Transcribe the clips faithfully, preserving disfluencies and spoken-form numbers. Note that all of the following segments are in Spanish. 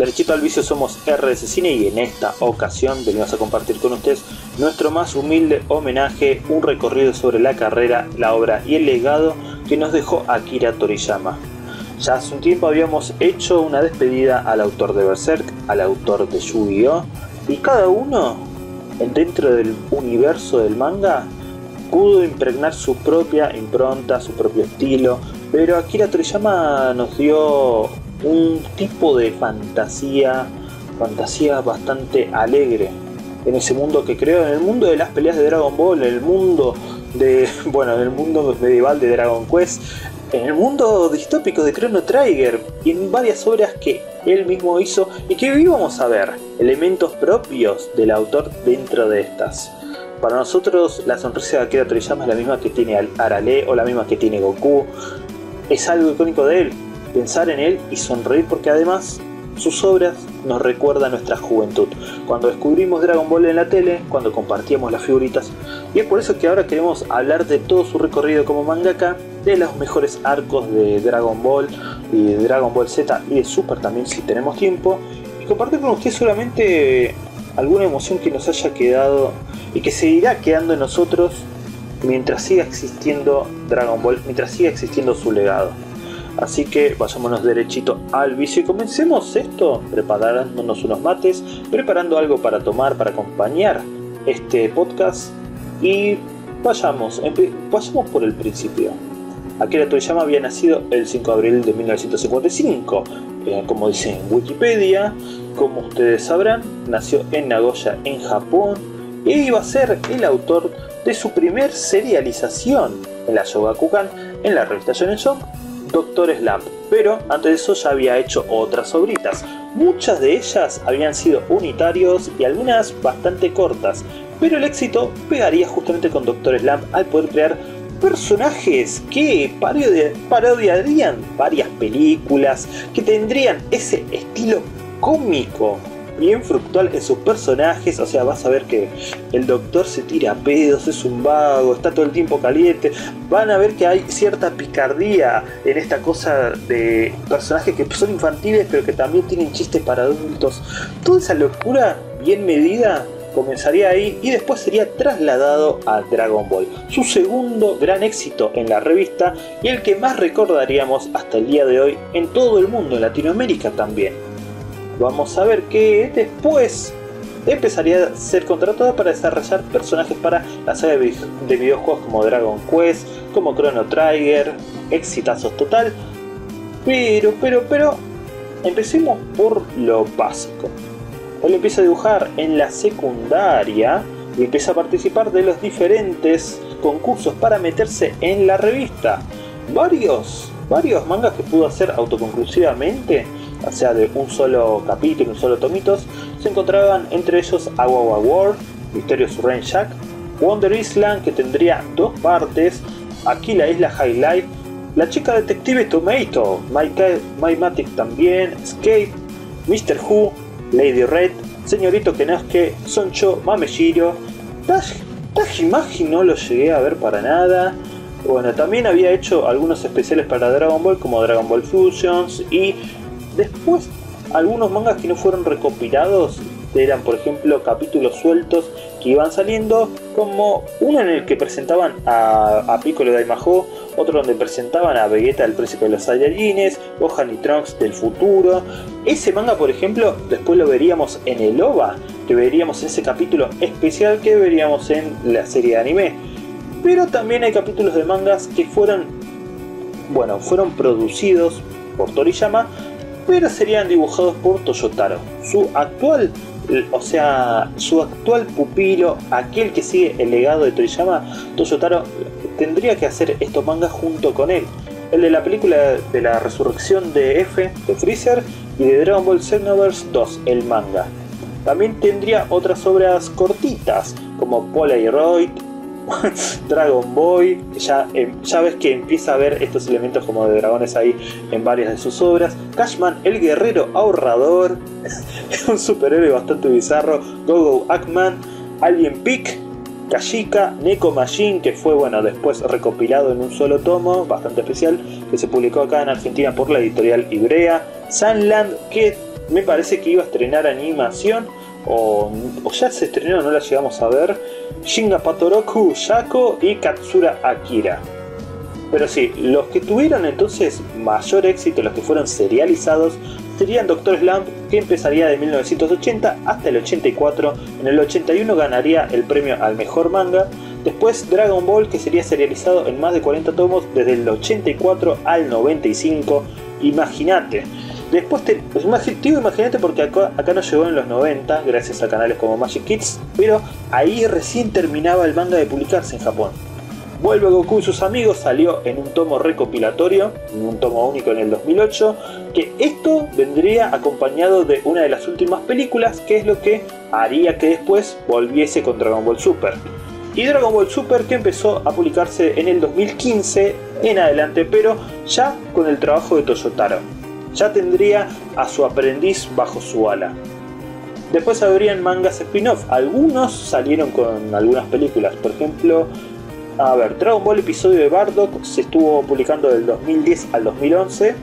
Derechito al vicio, somos R S Cine y en esta ocasión venimos a compartir con ustedes nuestro más humilde homenaje, un recorrido sobre la carrera, la obra y el legado que nos dejó Akira Toriyama. Ya hace un tiempo habíamos hecho una despedida al autor de Berserk, al autor de Yu-Gi-Oh, y cada uno dentro del universo del manga pudo impregnar su propia impronta, su propio estilo, pero Akira Toriyama nos dio un tipo de fantasía, fantasía bastante alegre en ese mundo que creó, en el mundo de las peleas de Dragon Ball, en el mundo de, bueno, en el mundo medieval de Dragon Quest, en el mundo distópico de Chrono Trigger y en varias obras que él mismo hizo y que íbamos a ver elementos propios del autor dentro de estas. Para nosotros la sonrisa de Akira Toriyama es la misma que tiene Arale o la misma que tiene Goku. Es algo icónico de él, pensar en él y sonreír, porque además sus obras nos recuerdan nuestra juventud. Cuando descubrimos Dragon Ball en la tele, cuando compartíamos las figuritas. Y es por eso que ahora queremos hablar de todo su recorrido como mangaka, de los mejores arcos de Dragon Ball y de Dragon Ball Z y de Super también si tenemos tiempo. Y compartir con ustedes solamente alguna emoción que nos haya quedado y que seguirá quedando en nosotros mientras siga existiendo Dragon Ball, mientras siga existiendo su legado. Así que vayámonos derechito al vicio y comencemos esto preparándonos unos mates, preparando algo para tomar, para acompañar este podcast. Y vayamos, vayamos por el principio. Akira Toriyama había nacido el cinco de abril de mil novecientos cincuenta y cinco, eh, como dice en Wikipedia. Como ustedes sabrán, nació en Nagoya, en Japón, y iba a ser el autor de su primer serialización en la Shogakukan, en la revista Shonen Jump, Doctor Slump. Pero antes de eso ya había hecho otras obritas. Muchas de ellas habían sido unitarios y algunas bastante cortas, pero el éxito pegaría justamente con Doctor Slump al poder crear personajes que parodi- parodiarían varias películas, que tendrían ese estilo cómico bien fructual en sus personajes. O sea, vas a ver que el doctor se tira pedos, es un vago, está todo el tiempo caliente. Van a ver que hay cierta picardía en esta cosa de personajes que son infantiles pero que también tienen chistes para adultos. Toda esa locura bien medida comenzaría ahí y después sería trasladado a Dragon Ball, su segundo gran éxito en la revista y el que más recordaríamos hasta el día de hoy en todo el mundo, en Latinoamérica también. Vamos a ver que después empezaría a ser contratado para desarrollar personajes para la saga de videojuegos como Dragon Quest, como Chrono Trigger, exitazos total. Pero, pero, pero, empecemos por lo básico. Él empieza a dibujar en la secundaria y empieza a participar de los diferentes concursos para meterse en la revista. Varios, varios mangas que pudo hacer autoconclusivamente, o sea, de un solo capítulo, un solo tomitos, se encontraban entre ellos Awawa World, Mysterious Rain Jack, Wonder Island, que tendría dos partes, aquí la isla Highlight, La chica detective Tomato, My, My Matic también, Escape, mister Who, Lady Red, Señorito Kenosuke, Soncho, Mameshiro, Tajimagi no lo llegué a ver para nada. Bueno, también había hecho algunos especiales para Dragon Ball como Dragon Ball Fusions y... Después, algunos mangas que no fueron recopilados eran, por ejemplo, capítulos sueltos que iban saliendo, como uno en el que presentaban a, a Piccolo Daimajin, otro donde presentaban a Vegeta, el príncipe de los Saiyajines, Gohan y Trunks del futuro. Ese manga, por ejemplo, después lo veríamos en el O V A, que veríamos en ese capítulo especial que veríamos en la serie de anime. Pero también hay capítulos de mangas que fueron, bueno, fueron producidos por Toriyama, pero serían dibujados por Toyotaro, su actual, o sea, su actual pupilo, aquel que sigue el legado de Toriyama. Toyotaro tendría que hacer estos mangas junto con él. El de la película de la resurrección de F, de Freezer, y de Dragon Ball Xenoverse dos, el manga. También tendría otras obras cortitas, como Polaroid, Dragon Boy, ya, eh, ya ves que empieza a ver estos elementos como de dragones ahí en varias de sus obras. Cashman, el guerrero ahorrador, un superhéroe bastante bizarro. Gogo Ackman, Alien Peak, Kashika, Neko Majin, que fue, bueno, después recopilado en un solo tomo bastante especial que se publicó acá en Argentina por la editorial Ivrea. Sunland, que me parece que iba a estrenar animación, o, o ya se estrenó, no la llegamos a ver, Shinga Patoroku Yako y Katsura Akira. Pero sí, los que tuvieron entonces mayor éxito, los que fueron serializados, serían Doctor Slump, que empezaría de mil novecientos ochenta hasta el ochenta y cuatro. En el ochenta y uno ganaría el premio al mejor manga. Después Dragon Ball, que sería serializado en más de cuarenta tomos desde el ochenta y cuatro al noventa y cinco. Imagínate. Después te pues, imagínate, porque acá, acá nos llegó en los noventa gracias a canales como Magic Kids, pero ahí recién terminaba el manga de publicarse en Japón. Vuelve Goku y sus amigos, salió en un tomo recopilatorio, en un tomo único en el dos mil ocho, que esto vendría acompañado de una de las últimas películas, que es lo que haría que después volviese con Dragon Ball Super. Y Dragon Ball Super, que empezó a publicarse en el dos mil quince en adelante, pero ya con el trabajo de Toyotaro. Ya tendría a su aprendiz bajo su ala. Después habrían mangas spin-off, algunos salieron con algunas películas, por ejemplo... A ver, Dragon Ball Episodio de Bardock se estuvo publicando del dos mil diez al dos mil once.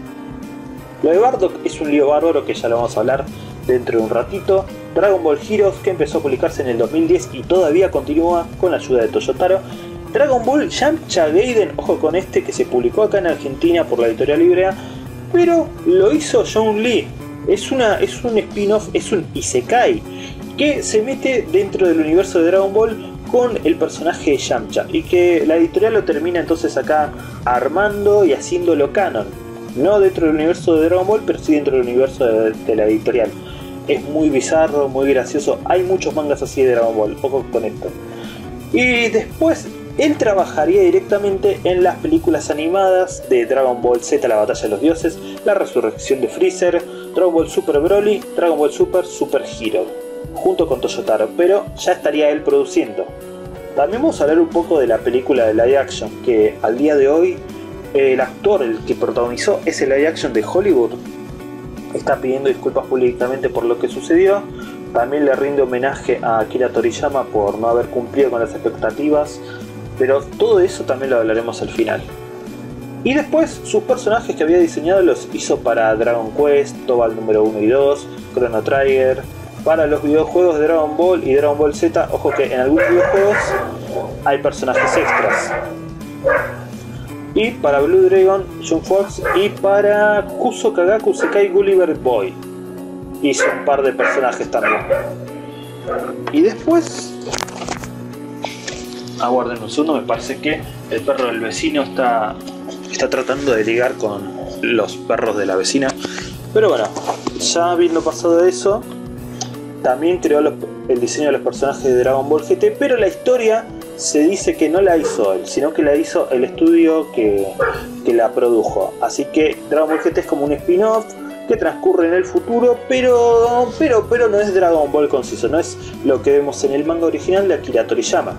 Lo de Bardock es un lío bárbaro que ya lo vamos a hablar dentro de un ratito. Dragon Ball Heroes, que empezó a publicarse en el dos mil diez y todavía continúa con la ayuda de Toyotaro. Dragon Ball Yamcha Gaiden, ojo con este, que se publicó acá en Argentina por la editorial Librea, pero lo hizo John Lee. Es, una, es un spin-off, es un isekai que se mete dentro del universo de Dragon Ball con el personaje de Yamcha, y que la editorial lo termina entonces acá armando y haciéndolo canon, no dentro del universo de Dragon Ball, pero sí dentro del universo de, de la editorial. Es muy bizarro, muy gracioso, hay muchos mangas así de Dragon Ball, ojo con esto. Y después él trabajaría directamente en las películas animadas de Dragon Ball Z, La Batalla de los Dioses, La Resurrección de Freezer, Dragon Ball Super Broly, Dragon Ball Super Super Hero, junto con Toyotaro, pero ya estaría él produciendo. También vamos a hablar un poco de la película de live action, que al día de hoy el actor, el que protagonizó ese live action de Hollywood, está pidiendo disculpas públicamente por lo que sucedió. También le rinde homenaje a Akira Toriyama por no haber cumplido con las expectativas, pero todo eso también lo hablaremos al final. Y después sus personajes que había diseñado los hizo para Dragon Quest, Tobal número uno y dos, Chrono Trigger, para los videojuegos de Dragon Ball y Dragon Ball Z. Ojo que en algunos videojuegos hay personajes extras. Y para Blue Dragon, John Fox, y para Kuso Kagaku Sekai Gulliver Boy hizo un par de personajes también. Y después... aguarden un segundo, me parece que el perro del vecino está, está tratando de ligar con los perros de la vecina. Pero bueno, ya habiendo pasado de eso... También creó los, el diseño de los personajes de Dragon Ball G T, pero la historia se dice que no la hizo él, sino que la hizo el estudio que, que la produjo. Así que Dragon Ball G T es como un spin-off que transcurre en el futuro, pero, pero, pero no es Dragon Ball conciso, no es lo que vemos en el manga original de Akira Toriyama.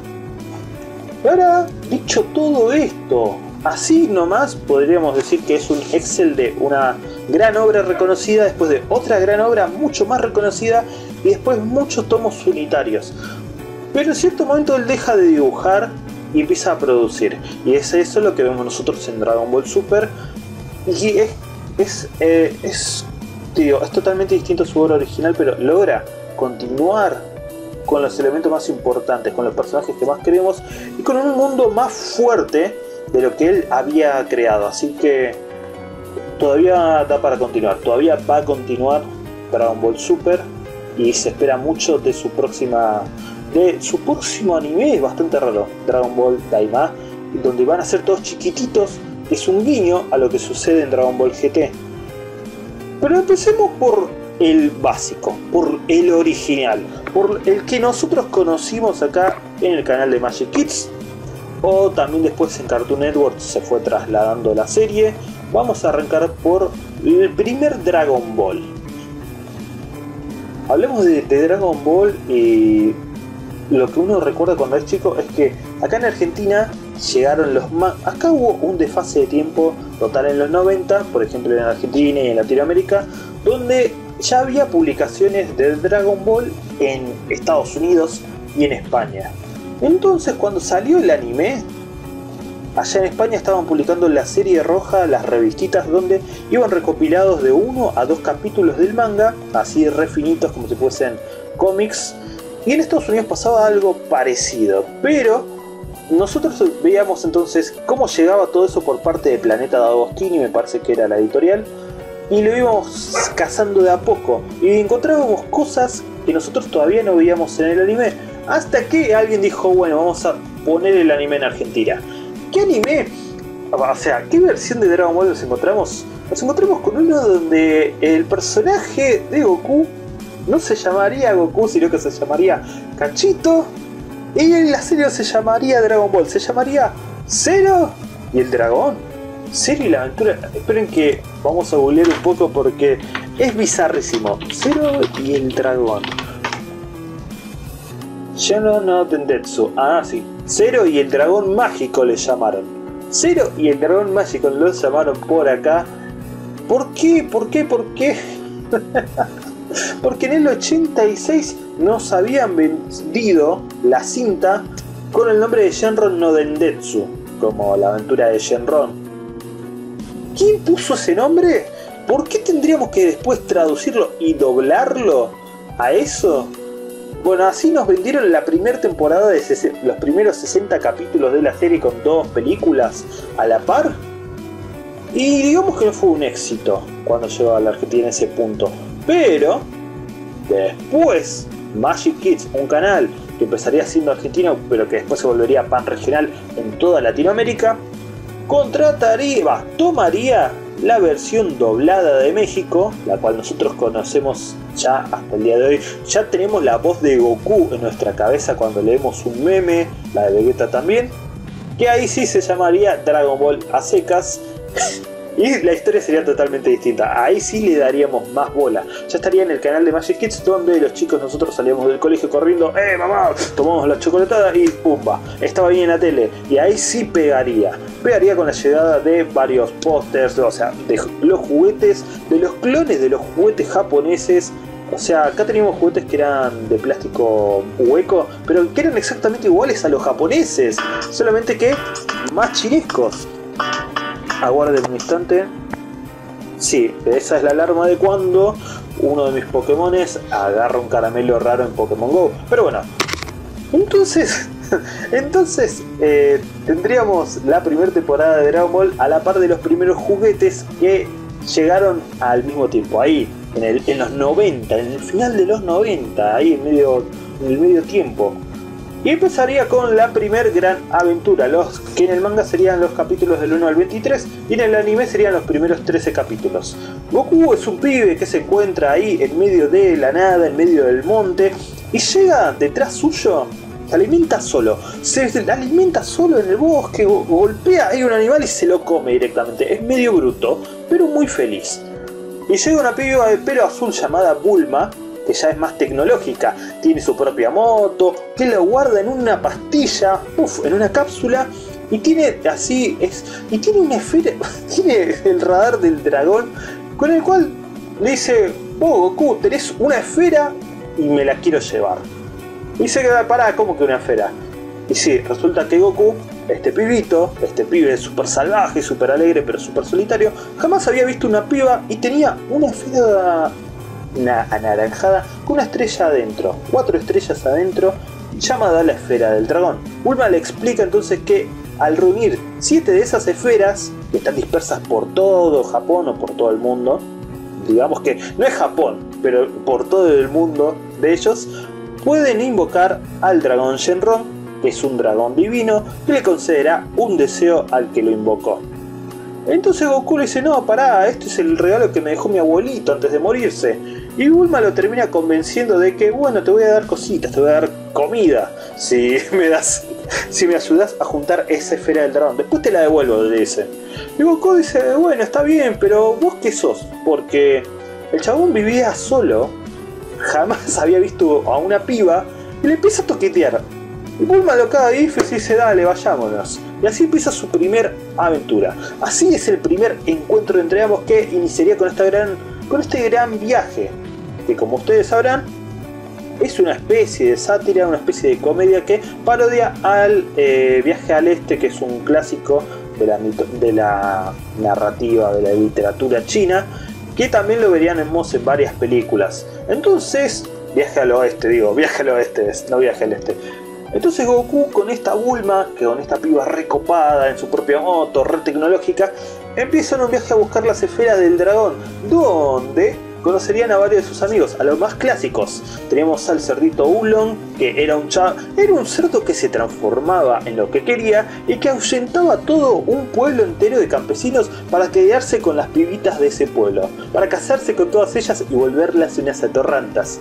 Ahora, dicho todo esto, así nomás podríamos decir que es un Excel de una gran obra reconocida, después de otra gran obra mucho más reconocida, y después muchos tomos unitarios. Pero en cierto momento él deja de dibujar y empieza a producir, y es eso lo que vemos nosotros en Dragon Ball Super. Y es, es, eh, es, digo, es totalmente distinto a su obra original, pero logra continuar con los elementos más importantes, con los personajes que más queremos, y con un mundo más fuerte de lo que él había creado. Así que todavía da para continuar, todavía va a continuar Dragon Ball Super, y se espera mucho de su próxima de su próximo anime. Es bastante raro, Dragon Ball Daima, donde van a ser todos chiquititos. Es un guiño a lo que sucede en Dragon Ball G T. Pero empecemos por el básico, por el original, por el que nosotros conocimos acá en el canal de Magic Kids, o también después en Cartoon Network se fue trasladando la serie. Vamos a arrancar por el primer Dragon Ball. Hablemos de, de Dragon Ball, y lo que uno recuerda cuando es chico es que acá en Argentina llegaron los mangas. Acá hubo un desfase de tiempo total en los noventa, por ejemplo en Argentina y en Latinoamérica, donde ya había publicaciones de Dragon Ball en Estados Unidos y en España. Entonces, cuando salió el anime, Allá en España estaban publicando la serie roja, las revistitas donde iban recopilados de uno a dos capítulos del manga, así refinitos como si fuesen cómics. Y en Estados Unidos pasaba algo parecido, pero nosotros veíamos entonces cómo llegaba todo eso por parte de Planeta D'Agostini, me parece que era la editorial, y lo íbamos cazando de a poco, y encontrábamos cosas que nosotros todavía no veíamos en el anime, hasta que alguien dijo, bueno, vamos a poner el anime en Argentina. ¿Qué anime? O sea, ¿qué versión de Dragon Ball nos encontramos? Nos encontramos con uno donde el personaje de Goku no se llamaría Goku, sino que se llamaría Cachito. Y en la serie no se llamaría Dragon Ball, se llamaría Cero y el Dragón. Cero y la aventura. Esperen que vamos a googlear un poco porque es bizarrísimo. Cero y el Dragón. Shono no Tendetsu. Ah, sí. Cero y el Dragón Mágico le llamaron. Cero y el Dragón Mágico lo llamaron por acá. ¿Por qué? ¿Por qué? ¿Por qué? Porque en el ochenta y seis nos habían vendido la cinta con el nombre de Shenron no Dendetsu, como la aventura de Shenron. ¿Quién puso ese nombre? ¿Por qué tendríamos que después traducirlo y doblarlo a eso? Bueno, así nos vendieron la primera temporada de los primeros sesenta capítulos de la serie con dos películas a la par. Y digamos que no fue un éxito cuando llegó a la Argentina en ese punto. Pero después Magic Kids, un canal que empezaría siendo argentino pero que después se volvería panregional en toda Latinoamérica, contrataría, bah, tomaría la versión doblada de México, la cual nosotros conocemos ya hasta el día de hoy. Ya tenemos la voz de Goku en nuestra cabeza cuando leemos un meme, la de Vegeta también, que ahí sí se llamaría Dragon Ball a secas y la historia sería totalmente distinta. Ahí sí le daríamos más bola. Ya estaría en el canal de Magic Kids, donde los chicos nosotros salíamos del colegio corriendo, ¡eh, mamá! Tomamos la chocolatada y ¡pumba! Estaba bien en la tele. Y ahí sí pegaría. Pegaría con la llegada de varios pósters, o sea, de los juguetes, de los clones de los juguetes japoneses. O sea, acá teníamos juguetes que eran de plástico hueco, pero que eran exactamente iguales a los japoneses, solamente que más chinescos. Aguarden un instante. Sí, esa es la alarma de cuando uno de mis Pokémones agarra un caramelo raro en Pokémon Go. Pero bueno, entonces... Entonces eh, tendríamos la primera temporada de Dragon Ball a la par de los primeros juguetes que llegaron al mismo tiempo. Ahí, en, el, en los noventa, en el final de los noventa, ahí en, medio, en el medio tiempo. Y empezaría con la primer gran aventura, los que en el manga serían los capítulos del uno al veintitrés y en el anime serían los primeros trece capítulos. Goku es un pibe que se encuentra ahí en medio de la nada, en medio del monte, y llega detrás suyo. Se alimenta solo, se alimenta solo en el bosque, golpea a un animal y se lo come directamente. Es medio bruto, pero muy feliz. Y llega una piba de pelo azul llamada Bulma, que ya es más tecnológica. Tiene su propia moto, que la guarda en una pastilla, uf, en una cápsula. Y tiene así, es, y tiene una esfera, tiene el radar del dragón, con el cual le dice, oh Goku, tenés una esfera y me la quiero llevar. Y se queda parada como que una esfera. Y sí, resulta que Goku, este pibito, este pibe súper salvaje, súper alegre, pero súper solitario, jamás había visto una piba y tenía una esfera una anaranjada con una estrella adentro, cuatro estrellas adentro, llamada la esfera del dragón. Bulma le explica entonces que al reunir siete de esas esferas, que están dispersas por todo Japón o por todo el mundo, digamos que no es Japón, pero por todo el mundo de ellos, pueden invocar al dragón Shenron, que es un dragón divino, que le concederá un deseo al que lo invocó. Entonces Goku le dice, no, pará, este es el regalo que me dejó mi abuelito antes de morirse. Y Bulma lo termina convenciendo de que, bueno, te voy a dar cositas, te voy a dar comida, si me das, si me ayudas a juntar esa esfera del dragón, después te la devuelvo, le dice. Y Goku dice, bueno, está bien, pero vos qué sos, porque el chabón vivía solo, jamás había visto a una piba y le empieza a toquetear. Y Bulma lo caga de ifes y dice, dale, vayámonos. Y así empieza su primer aventura. Así es el primer encuentro entre ambos que iniciaría con, esta gran, con este gran viaje. Que como ustedes sabrán, es una especie de sátira, una especie de comedia que parodia al eh, Viaje al Este, que es un clásico de la, de la narrativa, de la literatura china, que también lo veríamos en varias películas. Entonces, Viaje al Oeste, digo, Viaje al Oeste, es, no Viaje al Este. Entonces Goku, con esta Bulma, que con esta piba recopada en su propia moto, re tecnológica, empiezan un viaje a buscar las esferas del dragón, donde conocerían a varios de sus amigos, a los más clásicos. Teníamos al cerdito Oolong, que era un chavo, era un cerdo que se transformaba en lo que quería y que ahuyentaba todo un pueblo entero de campesinos para quedarse con las pibitas de ese pueblo, para casarse con todas ellas y volverlas unas atorrantas.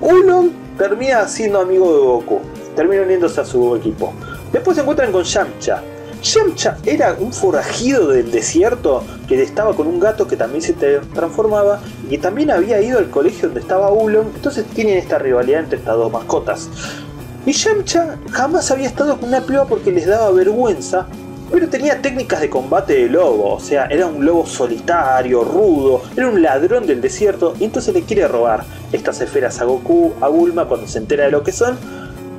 Oolong termina siendo amigo de Goku, termina uniéndose a su equipo. Después se encuentran con Yamcha. Yamcha era un forajido del desierto que estaba con un gato que también se transformaba y que también había ido al colegio donde estaba Oolong. Entonces tienen esta rivalidad entre estas dos mascotas. Y Yamcha jamás había estado con una piba porque les daba vergüenza, pero tenía técnicas de combate de lobo, o sea, era un lobo solitario, rudo, era un ladrón del desierto, y entonces le quiere robar estas esferas a Goku, a Bulma, cuando se entera de lo que son,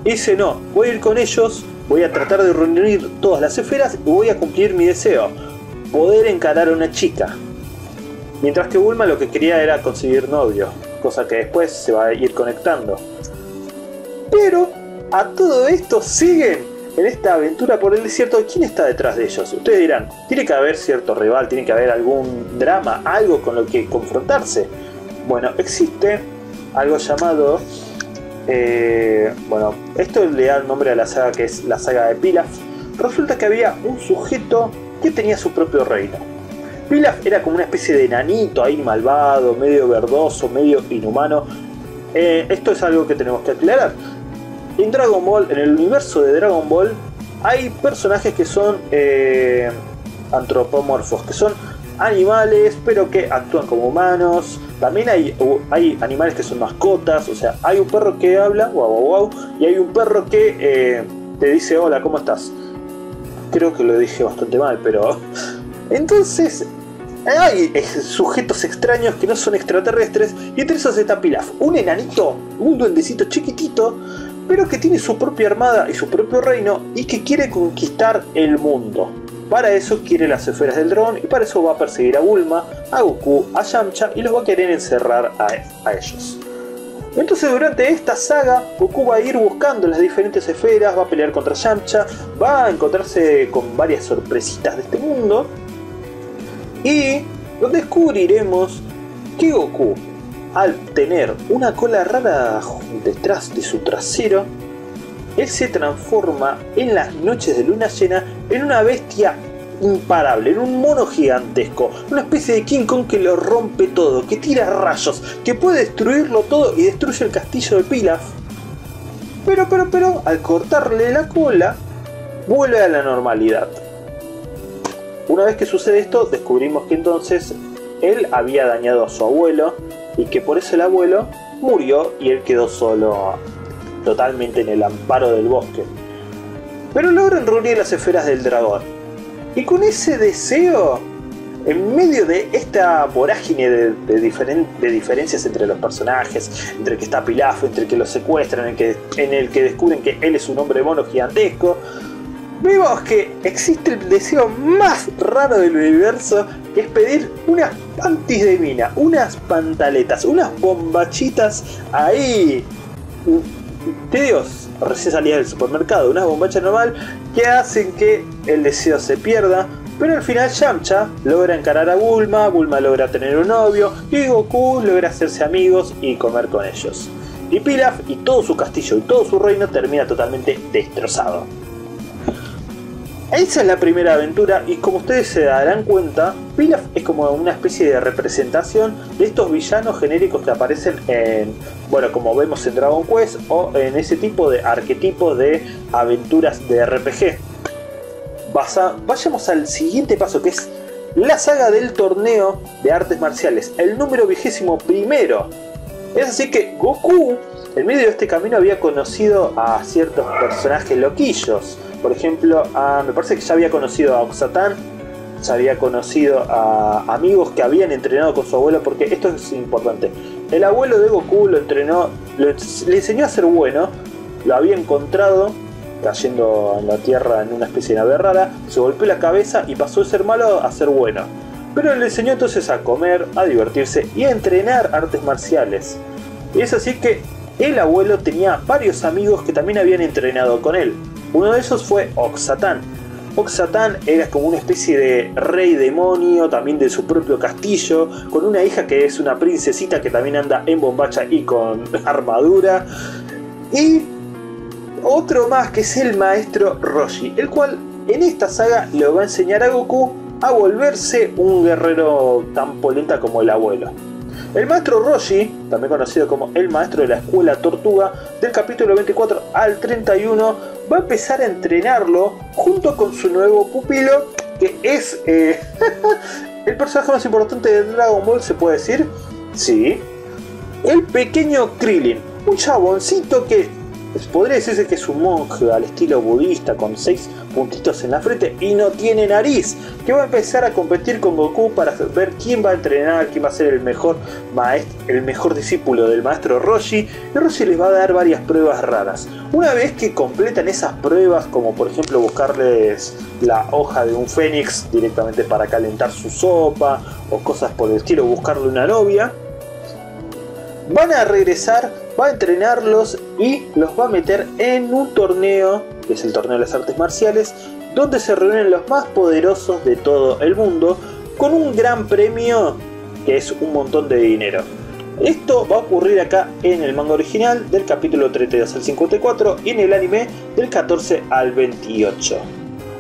y dice, no, voy a ir con ellos, voy a tratar de reunir todas las esferas y voy a cumplir mi deseo, poder encarar a una chica. Mientras que Bulma lo que quería era conseguir novio, cosa que después se va a ir conectando. Pero a todo esto siguen en esta aventura por el desierto. ¿Quién está detrás de ellos? Ustedes dirán, tiene que haber cierto rival, tiene que haber algún drama, algo con lo que confrontarse. Bueno, existe algo llamado... Eh, bueno, esto le da el nombre a la saga, que es la saga de Pilaf. Resulta que había un sujeto que tenía su propio reino. Pilaf era como una especie de enanito ahí malvado, medio verdoso, medio inhumano. Eh, esto es algo que tenemos que aclarar. En Dragon Ball, en el universo de Dragon Ball, hay personajes que son eh, antropomorfos, que son animales pero que actúan como humanos. También hay, hay animales que son mascotas, o sea, hay un perro que habla, guau guau guau, y hay un perro que eh, te dice hola, ¿cómo estás? Creo que lo dije bastante mal, pero... Entonces... hay sujetos extraños que no son extraterrestres, y entre esos está Pilaf, un enanito, un duendecito chiquitito, pero que tiene su propia armada y su propio reino y que quiere conquistar el mundo. Para eso quiere las esferas del dragón y para eso va a perseguir a Bulma, a Goku, a Yamcha y los va a querer encerrar a, a ellos. Entonces durante esta saga Goku va a ir buscando las diferentes esferas, va a pelear contra Yamcha, va a encontrarse con varias sorpresitas de este mundo y nos descubriremos que Goku, al tener una cola rara detrás de su trasero, él se transforma en las noches de luna llena en una bestia imparable, en un mono gigantesco, una especie de King Kong que lo rompe todo, que tira rayos, que puede destruirlo todo y destruye el castillo de Pilaf. Pero, pero, pero, al cortarle la cola, vuelve a la normalidad. Una vez que sucede esto, descubrimos que entonces él había dañado a su abuelo y que por eso el abuelo murió y él quedó solo, totalmente en el amparo del bosque. Pero logran reunir las esferas del dragón. Y con ese deseo, en medio de esta vorágine de, de, diferen, de diferencias entre los personajes, entre el que está Pilaf, entre el que lo secuestran, en el que, en el que descubren que él es un hombre mono gigantesco, vemos que existe el deseo más raro del universo, que es pedir unas panties de mina, unas pantaletas, unas bombachitas ahí, de Dios, recién salía del supermercado, unas bombachas normal que hacen que el deseo se pierda. Pero al final Yamcha logra encarar a Bulma, Bulma logra tener un novio y Goku logra hacerse amigos y comer con ellos. Y Pilaf y todo su castillo y todo su reino termina totalmente destrozado. Esa es la primera aventura y como ustedes se darán cuenta, Pilaf es como una especie de representación de estos villanos genéricos que aparecen en, bueno, como vemos en Dragon Quest o en ese tipo de arquetipos de aventuras de R P G. Basa, vayamos al siguiente paso, que es la saga del torneo de artes marciales, el número vigésimo primero. Es así que Goku, en medio de este camino, había conocido a ciertos personajes loquillos. Por ejemplo, a, me parece que ya había conocido a Oxatan, ya había conocido a amigos que habían entrenado con su abuelo, porque esto es importante. El abuelo de Goku lo entrenó, lo, le enseñó a ser bueno, lo había encontrado cayendo en la tierra en una especie de nave rara, se golpeó la cabeza y pasó de ser malo a ser bueno. Pero le enseñó entonces a comer, a divertirse y a entrenar artes marciales. Y es así que el abuelo tenía varios amigos que también habían entrenado con él. Uno de esos fue Oxatan. Oxatan era como una especie de rey demonio, también de su propio castillo, con una hija que es una princesita que también anda en bombacha y con armadura. Y otro más que es el maestro Roshi, el cual en esta saga le va a enseñar a Goku a volverse un guerrero tan polenta como el abuelo. El maestro Roshi, también conocido como el maestro de la escuela tortuga, del capítulo veinticuatro al treinta y uno, va a empezar a entrenarlo junto con su nuevo pupilo, que es eh, el personaje más importante de Dragon Ball, se puede decir, sí, el pequeño Krillin, un chaboncito que podría decirse que es un monje al estilo budista con seis puntitos en la frente y no tiene nariz, que va a empezar a competir con Goku para ver quién va a entrenar, quién va a ser el mejor maestro, el mejor discípulo del maestro Roshi. Y Roshi les va a dar varias pruebas raras. Una vez que completan esas pruebas, como por ejemplo buscarles la hoja de un fénix directamente para calentar su sopa o cosas por el estilo, buscarle una novia, van a regresar, va a entrenarlos y los va a meter en un torneo, que es el torneo de las artes marciales, donde se reúnen los más poderosos de todo el mundo, con un gran premio que es un montón de dinero. Esto va a ocurrir acá en el manga original del capítulo treinta y dos al cincuenta y cuatro y en el anime del catorce al veintiocho.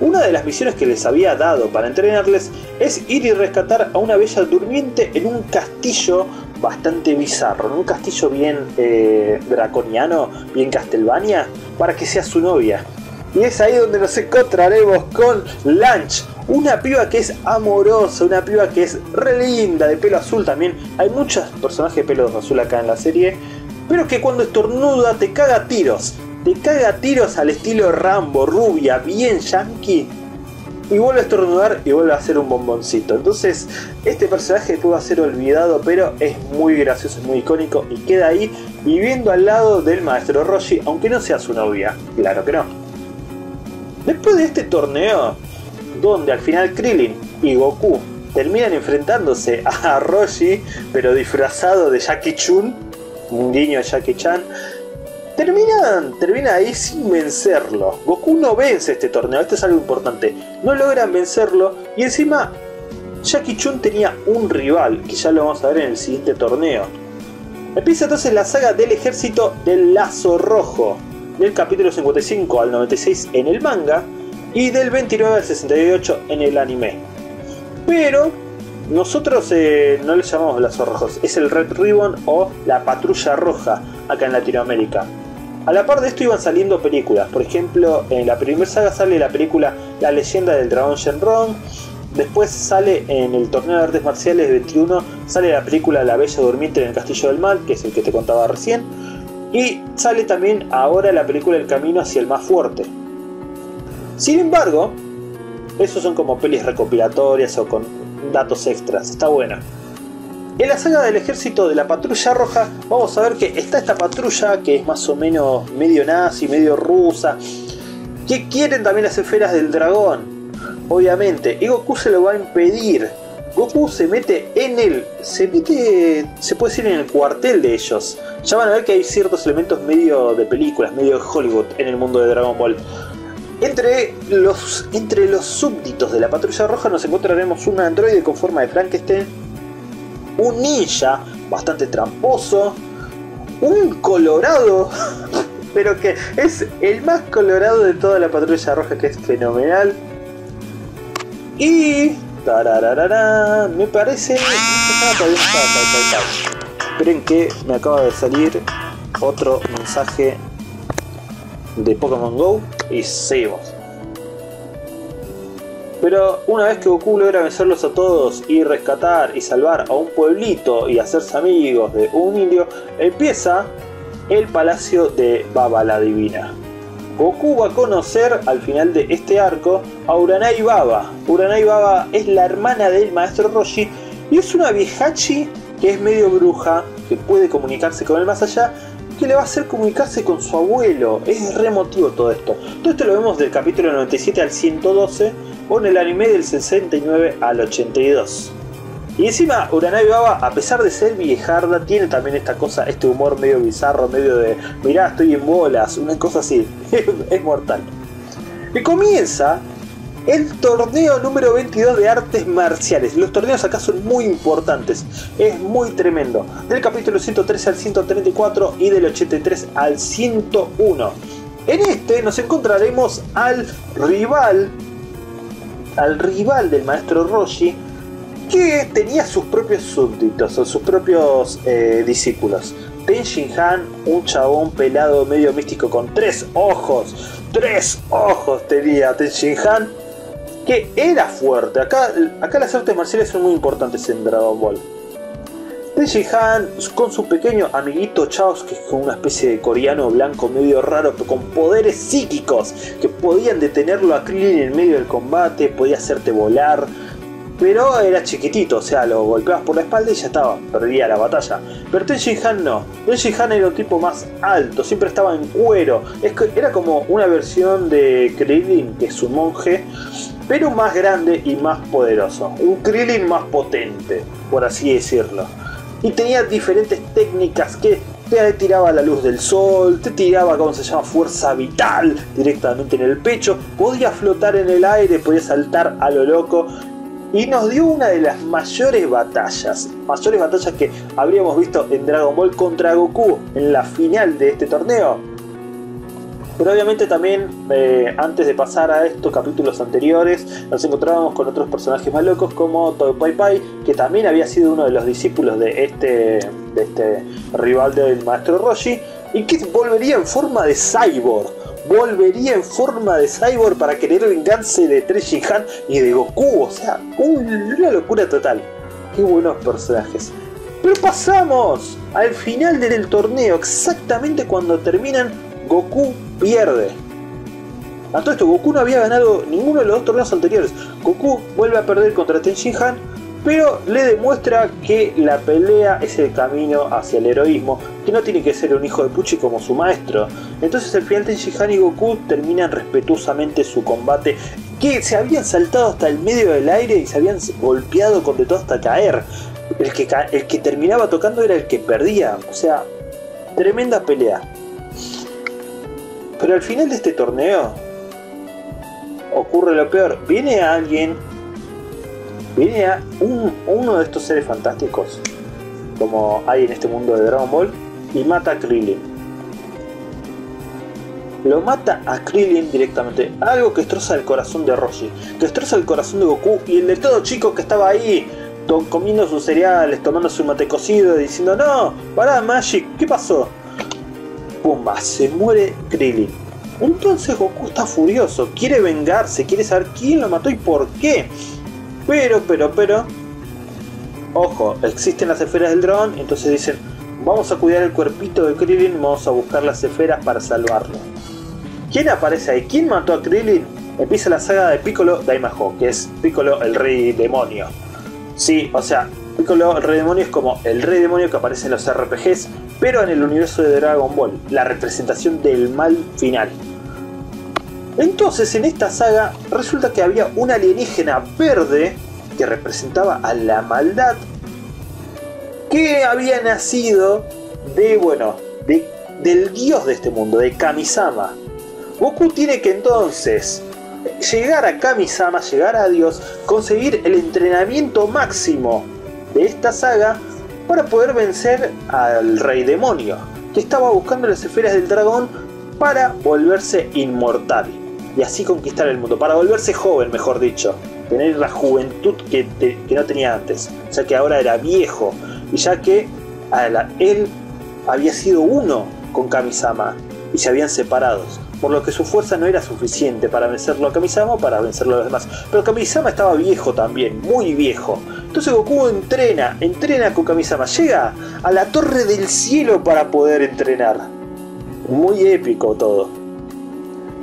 Una de las misiones que les había dado para entrenarles es ir y rescatar a una bella durmiente en un castillo bastante bizarro, en un castillo bien eh, draconiano, bien Castlevania, para que sea su novia. Y es ahí donde nos encontraremos con Lunch, una piba que es amorosa, una piba que es re linda, de pelo azul también. Hay muchos personajes de pelo azul acá en la serie, pero que cuando estornuda te caga a tiros. Te caga a tiros al estilo Rambo, rubia, bien yankee. Y vuelve a estornudar y vuelve a hacer un bomboncito. Entonces este personaje pudo ser olvidado, pero es muy gracioso, es muy icónico y queda ahí viviendo al lado del maestro Roshi, aunque no sea su novia, claro que no. Después de este torneo, donde al final Krillin y Goku terminan enfrentándose a Roshi, pero disfrazado de Jackie Chun, un guiño a Jackie Chan, Terminan, termina ahí sin vencerlo. Goku no vence este torneo, esto es algo importante. No logran vencerlo y encima Jackie Chun tenía un rival, que ya lo vamos a ver en el siguiente torneo. Empieza entonces la saga del ejército del lazo rojo, del capítulo cincuenta y cinco al noventa y seis en el manga y del veintinueve al sesenta y ocho en el anime. Pero nosotros eh, no le llamamos lazos rojos, es el Red Ribbon o la Patrulla Roja acá en Latinoamérica. A la par de esto iban saliendo películas, por ejemplo en la primera saga sale la película La Leyenda del Dragón Shenron, después sale en el torneo de artes marciales veintiuno, sale la película La Bella Durmiente en el Castillo del Mal, que es el que te contaba recién, y sale también ahora la película El Camino hacia el Más Fuerte. Sin embargo, esos son como pelis recopilatorias o con datos extras, está buena. En la saga del ejército de la patrulla roja vamos a ver que está esta patrulla que es más o menos medio nazi, medio rusa, que quieren también las esferas del dragón, obviamente, y Goku se lo va a impedir. Goku se mete en el, se mete, se puede decir en el cuartel de ellos. Ya van a ver que hay ciertos elementos medio de películas, medio de Hollywood en el mundo de Dragon Ball. Entre los, entre los súbditos de la patrulla roja nos encontraremos un androide con forma de Frankenstein, un ninja bastante tramposo, un colorado, pero que es el más colorado de toda la patrulla roja, que es fenomenal. Y tarararara, me parece... Esperen que me acaba de salir otro mensaje de Pokémon Go y seguimos. Pero una vez que Goku logra vencerlos a todos y rescatar y salvar a un pueblito y hacerse amigos de un indio, empieza el palacio de Baba la Divina. Goku va a conocer al final de este arco a Uranai Baba. Uranai Baba es la hermana del maestro Roshi y es una viejachi que es medio bruja, que puede comunicarse con el más allá, que le va a hacer comunicarse con su abuelo. Es re emotivo todo esto. Todo esto lo vemos del capítulo noventa y siete al ciento doce, o en el anime del sesenta y nueve al ochenta y dos. Y encima Uranae Baba, a pesar de ser viejarda, tiene también esta cosa, este humor medio bizarro, medio de mirá, estoy en bolas, una cosa así. Es mortal. Y comienza el torneo número veintidós de artes marciales. Los torneos acá son muy importantes, es muy tremendo. Del capítulo ciento trece al ciento treinta y cuatro y del ochenta y tres al ciento uno. En este nos encontraremos al rival, al rival del maestro Roshi, que tenía sus propios súbditos o sus propios eh, discípulos. Tien Shinhan, un chabón pelado medio místico con tres ojos. Tres ojos tenía Tien Shinhan, que era fuerte. Acá, acá las artes marciales son muy importantes en Dragon Ball. Tien Shinhan con su pequeño amiguito Chaos, que es como una especie de coreano blanco medio raro, pero con poderes psíquicos que podían detenerlo a Krillin en medio del combate, podía hacerte volar. Pero era chiquitito, o sea, lo golpeabas por la espalda y ya estaba, perdía la batalla. Pero Tien Shinhan no, Tien Shinhan era un tipo más alto, siempre estaba en cuero. Es que era como una versión de Krillin, que es un monje, pero más grande y más poderoso. Un Krillin más potente, por así decirlo. Y tenía diferentes técnicas que te tiraba la luz del sol, te tiraba, ¿cómo se llama?, fuerza vital directamente en el pecho. Podía flotar en el aire, podía saltar a lo loco. Y nos dio una de las mayores batallas, mayores batallas que habríamos visto en Dragon Ball contra Goku en la final de este torneo. Pero obviamente también, eh, antes de pasar a estos capítulos anteriores, nos encontrábamos con otros personajes más locos como Toy Pai Pai, que también había sido uno de los discípulos de este, de este rival del maestro Roshi, y que volvería en forma de cyborg. Volvería en forma de cyborg para querer vengarse de Tien Shinhan y de Goku. O sea, una locura total. Qué buenos personajes. Pero pasamos al final del torneo. Exactamente cuando terminan, Goku pierde. A todo esto, Goku no había ganado ninguno de los dos torneos anteriores. Goku vuelve a perder contra Tien Shinhan, pero le demuestra que la pelea es el camino hacia el heroísmo, que no tiene que ser un hijo de puchi como su maestro. Entonces al final Tien Shinhan y Goku terminan respetuosamente su combate, que se habían saltado hasta el medio del aire y se habían golpeado con de todo hasta caer. El que, ca el que terminaba tocando era el que perdía, o sea, tremenda pelea. Pero al final de este torneo ocurre lo peor. Viene alguien, viene a un, uno de estos seres fantásticos, como hay en este mundo de Dragon Ball, y mata a Krillin. Lo mata a Krillin directamente, algo que destroza el corazón de Roshi, que destroza el corazón de Goku y el de todo chico que estaba ahí, comiendo sus cereales, tomando su mate cocido, diciendo, no, pará Magic, ¿qué pasó? Pumba, se muere Krillin. Entonces Goku está furioso, quiere vengarse, quiere saber quién lo mató y por qué. Pero, pero, pero, ojo, existen las esferas del dragón, entonces dicen, vamos a cuidar el cuerpito de Krillin, vamos a buscar las esferas para salvarlo. ¿Quién aparece ahí? ¿Quién mató a Krillin? Empieza la saga de Piccolo Daimajin, que es Piccolo el Rey Demonio. Sí, o sea, Piccolo el Rey Demonio es como el Rey Demonio que aparece en los R P Gs, pero en el universo de Dragon Ball, la representación del mal final. Entonces en esta saga resulta que había un alienígena verde que representaba a la maldad, que había nacido de, bueno, de, del dios de este mundo, de Kami-sama. Goku tiene que entonces llegar a Kami-sama, llegar a Dios, conseguir el entrenamiento máximo de esta saga para poder vencer al Rey Demonio, que estaba buscando las esferas del dragón para volverse inmortal y así conquistar el mundo, para volverse joven, mejor dicho, tener la juventud que, te, que no tenía antes, ya que ahora era viejo, y ya que a la, él había sido uno con Kami-sama y se habían separado, por lo que su fuerza no era suficiente para vencerlo a Kami-sama o para vencerlo a los demás, pero Kami-sama estaba viejo también, muy viejo. Entonces Goku entrena, entrena con Kami-sama, llega a la Torre del Cielo para poder entrenar. Muy épico todo.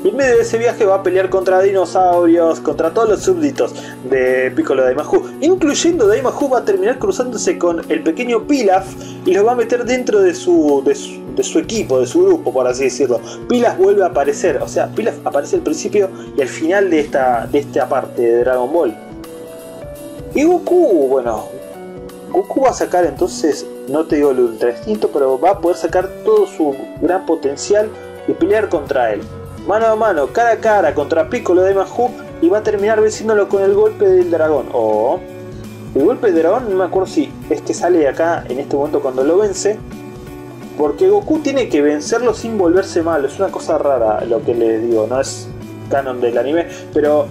En medio de ese viaje va a pelear contra dinosaurios, contra todos los súbditos de Piccolo Daimajin, incluyendo Daimajin va a terminar cruzándose con el pequeño Pilaf y los va a meter dentro de su, de su, de su equipo, de su grupo, por así decirlo. Pilaf vuelve a aparecer, o sea, Pilaf aparece al principio y al final de esta, de esta parte de Dragon Ball. Y Goku, bueno, Goku va a sacar entonces, no te digo el ultra instinto, pero va a poder sacar todo su gran potencial y pelear contra él. Mano a mano, cara a cara contra Piccolo Daimajin, y va a terminar venciéndolo con el golpe del dragón. Oh, el golpe del dragón, no me acuerdo si es que sale de acá en este momento cuando lo vence, porque Goku tiene que vencerlo sin volverse malo. Es una cosa rara lo que les digo, no es canon del anime, pero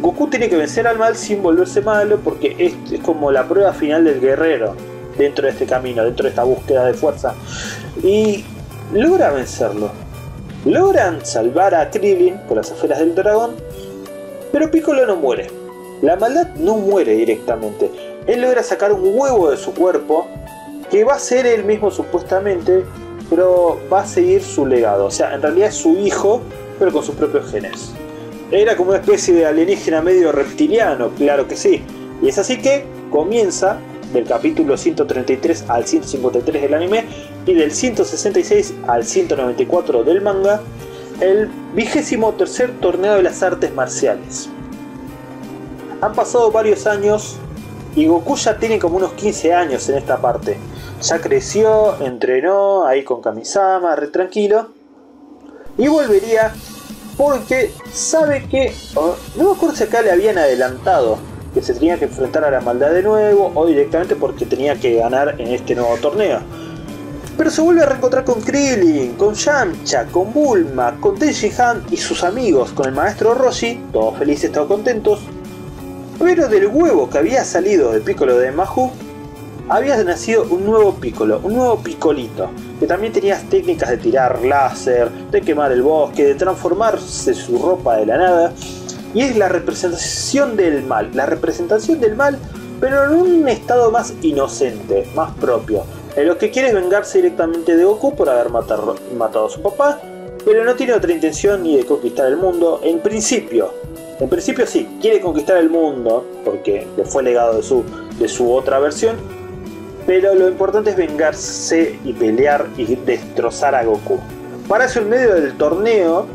Goku tiene que vencer al mal sin volverse malo, porque es, es como la prueba final del guerrero dentro de este camino, dentro de esta búsqueda de fuerza, y logra vencerlo. Logran salvar a Krillin por las afueras del dragón, pero Piccolo no muere. La maldad no muere directamente. Él logra sacar un huevo de su cuerpo, que va a ser él mismo supuestamente, pero va a seguir su legado. O sea, en realidad es su hijo, pero con sus propios genes. Era como una especie de alienígena medio reptiliano, claro que sí. Y es así que comienza del capítulo ciento treinta y tres al ciento cincuenta y tres del anime y del ciento sesenta y seis al ciento noventa y cuatro del manga, el vigésimo tercer torneo de las artes marciales. Han pasado varios años y Goku ya tiene como unos quince años en esta parte. Ya creció, entrenó ahí con Kamisama, re tranquilo, y volvería porque sabe que, oh, no me acuerdo si acá le habían adelantado que se tenía que enfrentar a la maldad de nuevo, o directamente porque tenía que ganar en este nuevo torneo. Pero se vuelve a reencontrar con Krillin, con Yamcha, con Bulma, con Tien Shinhan y sus amigos, con el maestro Roshi, todos felices, todos contentos. Pero del huevo que había salido de Piccolo Daimajin, había nacido un nuevo Piccolo, un nuevo Piccolito, que también tenía técnicas de tirar láser, de quemar el bosque, de transformarse su ropa de la nada. Y es la representación del mal, la representación del mal, pero en un estado más inocente, más propio, en lo que quiere vengarse directamente de Goku por haber matado, matado a su papá, pero no tiene otra intención ni de conquistar el mundo. En principio, en principio sí, quiere conquistar el mundo, porque le fue legado de su, de su otra versión, pero lo importante es vengarse y pelear y destrozar a Goku. Para eso, en medio del torneo,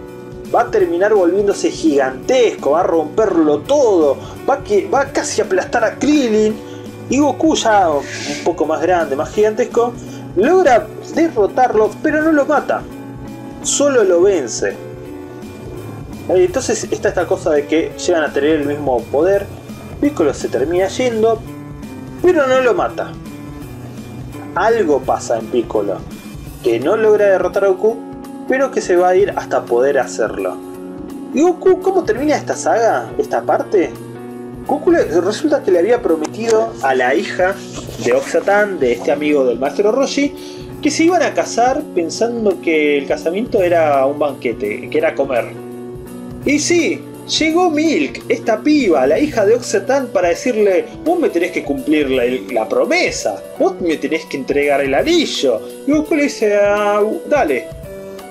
va a terminar volviéndose gigantesco, va a romperlo todo, va a, que, va a casi aplastar a Krillin, y Goku, ya un poco más grande, más gigantesco, logra derrotarlo, pero no lo mata, solo lo vence. Entonces está esta cosa de que llegan a tener el mismo poder. Piccolo se termina yendo, pero no lo mata. Algo pasa en Piccolo, que no logra derrotar a Goku, pero que se va a ir hasta poder hacerlo. Y Goku, ¿cómo termina esta saga? ¿Esta parte? Goku le, resulta que le había prometido a la hija de Oxatan, de este amigo del maestro Roshi, que se iban a casar, pensando que el casamiento era un banquete, que era comer. Y sí, llegó Milk, esta piba, la hija de Oxatan, para decirle: vos me tenés que cumplir la, la promesa, vos me tenés que entregar el anillo. Y Goku le dice: ah, dale.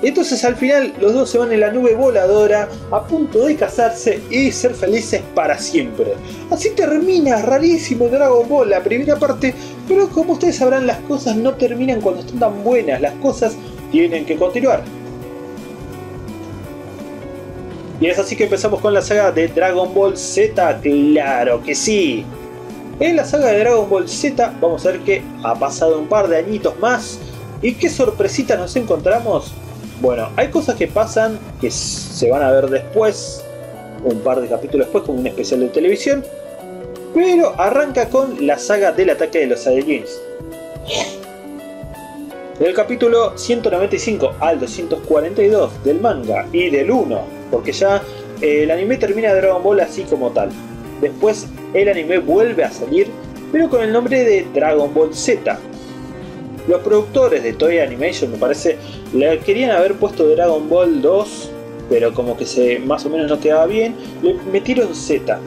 Entonces al final los dos se van en la nube voladora, a punto de casarse y ser felices para siempre. Así termina, rarísimo, Dragon Ball, la primera parte. Pero como ustedes sabrán, las cosas no terminan cuando están tan buenas, las cosas tienen que continuar. Y es así que empezamos con la saga de Dragon Ball Z, claro que sí. En la saga de Dragon Ball Z vamos a ver que ha pasado un par de añitos más. ¿Y qué sorpresitas nos encontramos? Bueno, hay cosas que pasan que se van a ver después, un par de capítulos después, como un especial de televisión. Pero arranca con la saga del ataque de los Saiyajins. Del capítulo ciento noventa y cinco al doscientos cuarenta y dos del manga y del uno, porque ya el anime termina Dragon Ball así como tal. Después el anime vuelve a salir, pero con el nombre de Dragon Ball Z. Los productores de Toei Animation, me parece, le querían haber puesto Dragon Ball dos, pero como que se más o menos no quedaba bien, le metieron Z.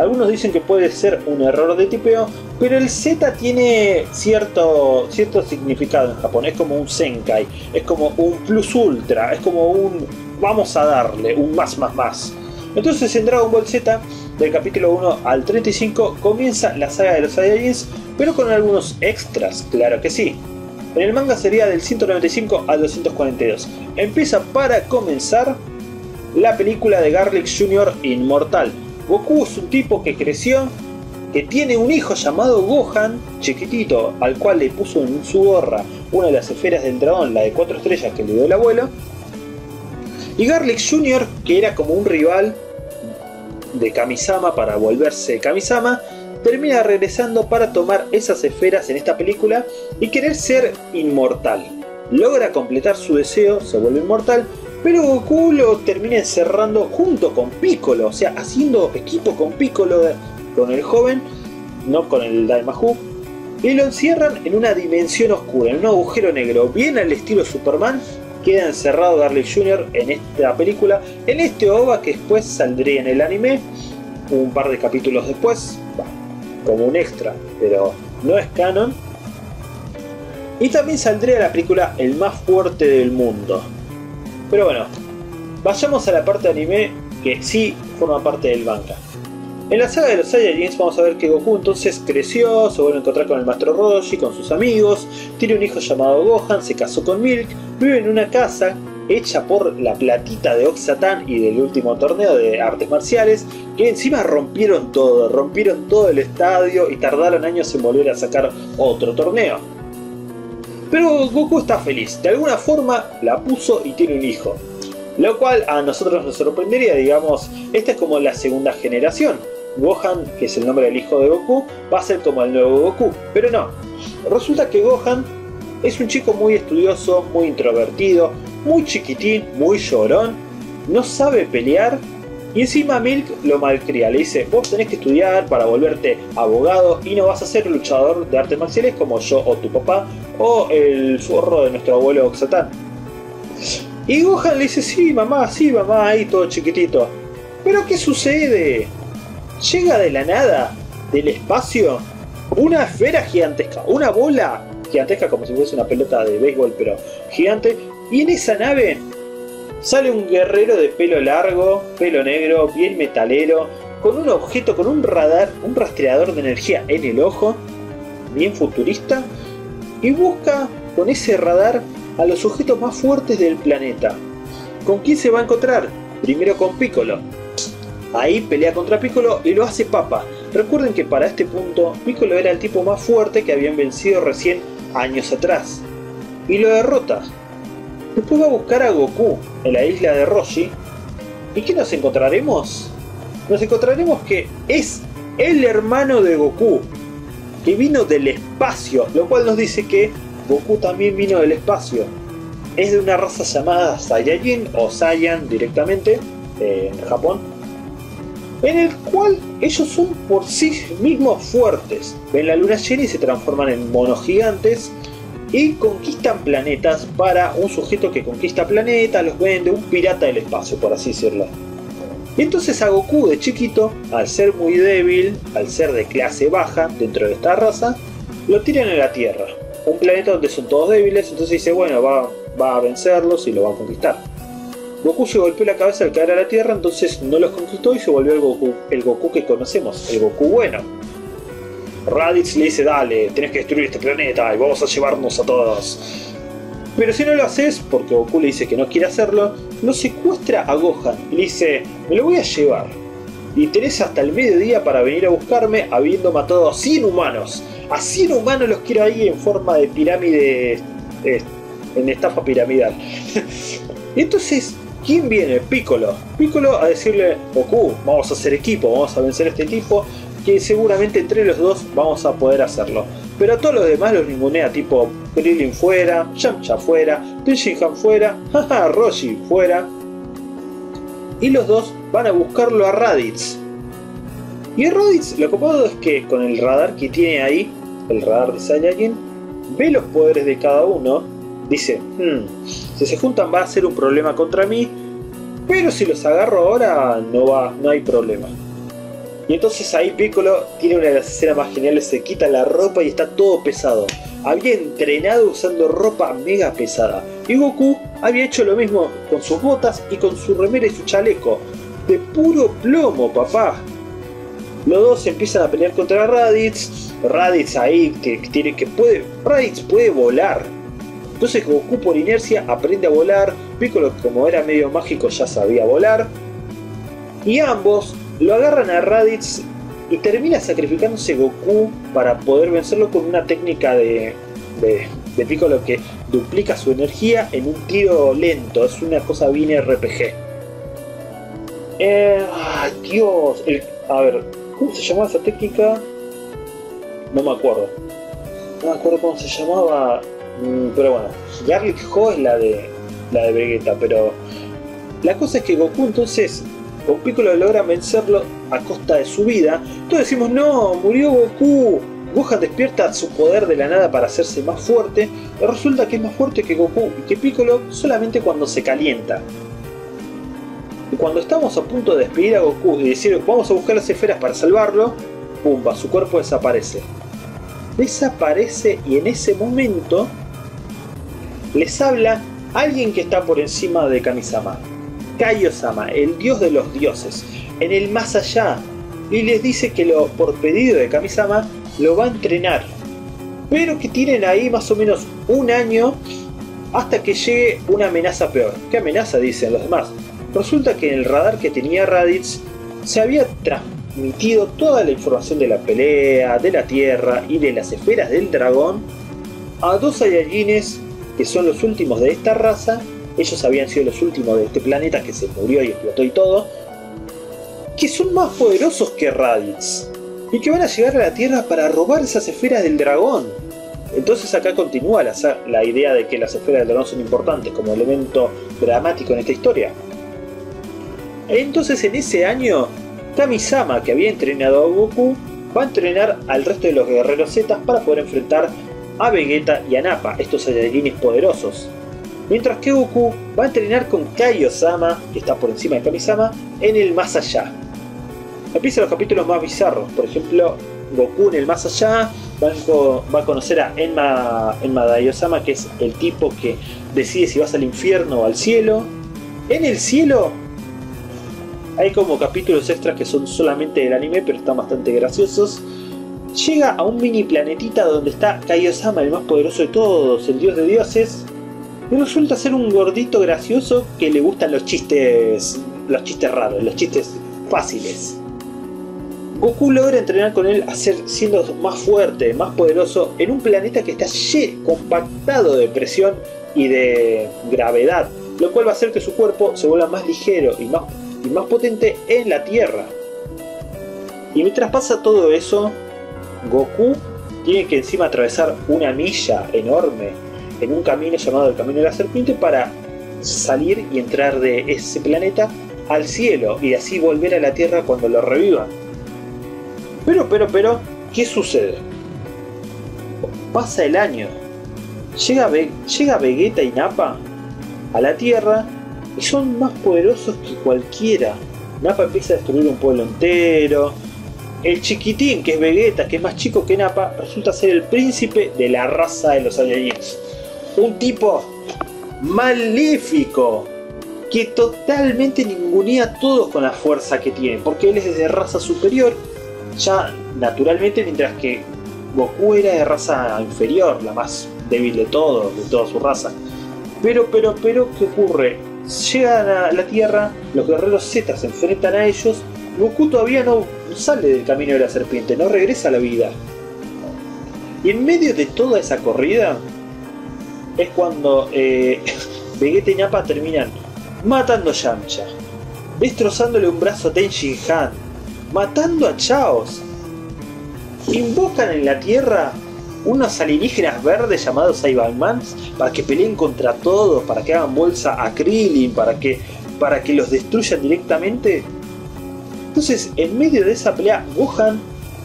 Algunos dicen que puede ser un error de tipeo, pero el Z tiene cierto, cierto significado en Japón. Es como un Senkai, es como un Plus Ultra, es como un vamos a darle un más más más. Entonces en Dragon Ball Z, del capítulo uno al treinta y cinco, comienza la saga de los Saiyajins, pero con algunos extras, claro que sí. En el manga sería del ciento noventa y cinco al doscientos cuarenta y dos. Empieza para comenzar la película de Garlic junior Inmortal. Goku es un tipo que creció, que tiene un hijo llamado Gohan, chiquitito, al cual le puso en su gorra una de las esferas del dragón, la de cuatro estrellas que le dio el abuelo. Y Garlic junior, que era como un rival de Kamisama para volverse Kamisama, termina regresando para tomar esas esferas en esta película y querer ser inmortal. Logra completar su deseo, se vuelve inmortal, pero Goku lo termina encerrando junto con Piccolo, o sea, haciendo equipo con Piccolo, con el joven, no con el Daimajin, y lo encierran en una dimensión oscura, en un agujero negro, bien al estilo Superman. Queda encerrado Garlic junior en esta película, en este OVA que después saldría en el anime, un par de capítulos después, como un extra, pero no es canon. Y también saldría la película El Más Fuerte del Mundo. Pero bueno, vayamos a la parte de anime que sí forma parte del manga. En la saga de los Saiyajins vamos a ver que Goku entonces creció, se vuelve a encontrar con el Maestro Roshi, con sus amigos, tiene un hijo llamado Gohan, se casó con Milk, vive en una casa hecha por la platita de Oxatan y del último torneo de artes marciales, que encima rompieron todo, rompieron todo el estadio y tardaron años en volver a sacar otro torneo. Pero Goku está feliz, de alguna forma la puso y tiene un hijo, lo cual a nosotros nos sorprendería, digamos, esta es como la segunda generación. Gohan, que es el nombre del hijo de Goku, va a ser como el nuevo Goku, pero no. Resulta que Gohan es un chico muy estudioso, muy introvertido, muy chiquitín, muy llorón, no sabe pelear y encima Milk lo malcría, le dice vos tenés que estudiar para volverte abogado y no vas a ser luchador de artes marciales como yo o tu papá o el zorro de nuestro abuelo Oxatan. Y Gohan le dice sí mamá, sí mamá, ahí todo chiquitito. Pero ¿qué sucede? Llega de la nada, del espacio, una esfera gigantesca, una bola gigantesca como si fuese una pelota de béisbol pero gigante. Y en esa nave sale un guerrero de pelo largo, pelo negro, bien metalero, con un objeto, con un radar, un rastreador de energía en el ojo, bien futurista, y busca con ese radar a los sujetos más fuertes del planeta. ¿Con quién se va a encontrar? Primero con Piccolo. Ahí pelea contra Piccolo y lo hace papa. Recuerden que para este punto Piccolo era el tipo más fuerte que habían vencido recién años atrás. Y lo derrota. Después va a buscar a Goku en la isla de Roshi. ¿Y qué nos encontraremos? Nos encontraremos que es el hermano de Goku, que vino del espacio, lo cual nos dice que Goku también vino del espacio. Es de una raza llamada Saiyajin o Saiyan directamente eh, en Japón, en el cual ellos son por sí mismos fuertes. Ven la luna llena y se transforman en monos gigantes y conquistan planetas para un sujeto que conquista planetas, los vende, un pirata del espacio, por así decirlo. Y entonces a Goku de chiquito, al ser muy débil, al ser de clase baja dentro de esta raza, lo tiran a la Tierra, un planeta donde son todos débiles, entonces dice bueno, va, va a vencerlos y lo va a conquistar. Goku se golpeó la cabeza al caer a la Tierra, entonces no los conquistó y se volvió el Goku, el Goku que conocemos, el Goku bueno. Raditz le dice dale, tenés que destruir este planeta y vamos a llevarnos a todos. Pero si no lo haces, porque Goku le dice que no quiere hacerlo, lo secuestra a Gohan y le dice me lo voy a llevar y tenés hasta el mediodía para venir a buscarme habiendo matado a cien humanos. A cien humanos los quiero ahí en forma de pirámide, eh, en estafa piramidal. Entonces, ¿quién viene? Piccolo. Piccolo a decirle Goku, vamos a hacer equipo, vamos a vencer a este tipo que seguramente entre los dos vamos a poder hacerlo. Pero a todos los demás los ningunea, tipo Krillin fuera, Yamcha fuera, Tien Shinhan fuera, jaja, Roshi fuera. Y los dos van a buscarlo a Raditz. Y a Raditz lo copado es que con el radar que tiene ahí, el radar de Saiyajin, ve los poderes de cada uno, dice, hmm, si se juntan va a ser un problema contra mí, pero si los agarro ahora no, va, no hay problema. Y entonces ahí Piccolo tiene una de las escenas más geniales, se quita la ropa y está todo pesado. Había entrenado usando ropa mega pesada. y Goku había hecho lo mismo con sus botas y con su remera y su chaleco. De puro plomo, papá. Los dos empiezan a pelear contra Raditz. Raditz ahí que tiene que puede. Raditz puede volar. Entonces Goku por inercia aprende a volar. Piccolo, como era medio mágico, ya sabía volar. Y ambos lo agarran a Raditz y termina sacrificándose Goku para poder vencerlo con una técnica de, de, de Piccolo que duplica su energía en un tiro lento. Es una cosa bien R P G. Eh, Dios, el, a ver, ¿cómo se llamaba esa técnica? No me acuerdo. No me acuerdo cómo se llamaba. Pero bueno, Garlic Jr es la de, la de Vegeta. Pero la cosa es que Goku entonces... con Piccolo logra vencerlo a costa de su vida. Entonces decimos, no, murió Goku. Gohan despierta su poder de la nada para hacerse más fuerte. Resulta que es más fuerte que Goku y que Piccolo solamente cuando se calienta. Y cuando estamos a punto de despedir a Goku y decir, vamos a buscar las esferas para salvarlo, pumba, su cuerpo desaparece. Desaparece y en ese momento les habla alguien que está por encima de Kami-sama. Kaio Sama, el dios de los dioses, en el más allá, y les dice que lo, por pedido de Kami-sama, lo va a entrenar, pero que tienen ahí más o menos un año hasta que llegue una amenaza peor. ¿Qué amenaza? Dicen los demás. Resulta que en el radar que tenía Raditz se había transmitido toda la información de la pelea, de la tierra y de las esferas del dragón a dos Saiyajines que son los últimos de esta raza. Ellos habían sido los últimos de este planeta que se murió y explotó y todo. Que son más poderosos que Raditz. Y que van a llegar a la Tierra para robar esas esferas del dragón. Entonces acá continúa la, la idea de que las esferas del dragón son importantes como elemento dramático en esta historia. Entonces en ese año, Kami-sama, que había entrenado a Goku, va a entrenar al resto de los guerreros Zetas para poder enfrentar a Vegeta y a Nappa, estos Saiyajines poderosos. Mientras que Goku va a entrenar con Kaio-sama, que está por encima de Kami-sama, en el más allá. Empiezan los capítulos más bizarros. Por ejemplo, Goku en el más allá va a conocer a Enma, Enma Daioh-sama, que es el tipo que decide si vas al infierno o al cielo. En el cielo hay como capítulos extras que son solamente del anime, pero están bastante graciosos. Llega a un mini planetita donde está Kaio-sama, el más poderoso de todos, el dios de dioses. Y resulta ser un gordito gracioso que le gustan los chistes, los chistes raros, los chistes fáciles. Goku logra entrenar con él a ser, siendo más fuerte, más poderoso, en un planeta que está ye, compactado de presión y de gravedad, lo cual va a hacer que su cuerpo se vuelva más ligero y más, y más potente en la Tierra. Y mientras pasa todo eso, Goku tiene que encima atravesar una milla enorme en un camino llamado el Camino de la Serpiente para salir y entrar de ese planeta al cielo y así volver a la Tierra cuando lo revivan. Pero, pero, pero, ¿qué sucede? Pasa el año. Llega, Ve- llega Vegeta y Nappa a la Tierra y son más poderosos que cualquiera. Nappa empieza a destruir un pueblo entero. El chiquitín, que es Vegeta, que es más chico que Nappa, resulta ser el príncipe de la raza de los Saiyajins. Un tipo maléfico que totalmente ningunea a todos con la fuerza que tiene, porque él es de raza superior, ya naturalmente, mientras que Goku era de raza inferior, la más débil de todos, de toda su raza. Pero, pero, pero, ¿qué ocurre? Llegan a la Tierra, los guerreros Z se enfrentan a ellos. Goku todavía no sale del Camino de la Serpiente, no regresa a la vida. Y en medio de toda esa corrida es cuando eh, Vegeta y Nappa terminan matando a Yamcha, destrozándole un brazo a Tien Shinhan, matando a Chaos. Invocan en la Tierra unos alienígenas verdes llamados Saibamans para que peleen contra todos, para que hagan bolsa a Krillin, para que, para que los destruyan directamente. Entonces, en medio de esa pelea, Gohan,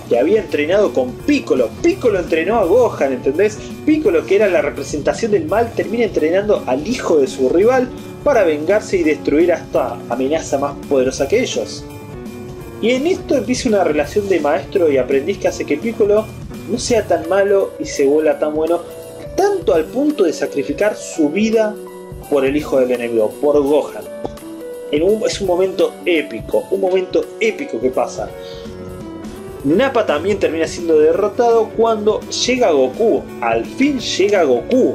que había entrenado con Piccolo, Piccolo entrenó a Gohan, ¿entendés? Piccolo, que era la representación del mal, termina entrenando al hijo de su rival para vengarse y destruir a esta amenaza más poderosa que ellos. Y en esto empieza una relación de maestro y aprendiz que hace que Piccolo no sea tan malo y se vuelva tan bueno, tanto al punto de sacrificar su vida por el hijo del enemigo, por Gohan. En un, es un momento épico, un momento épico que pasa. Nappa también termina siendo derrotado cuando llega Goku. Al fin llega Goku.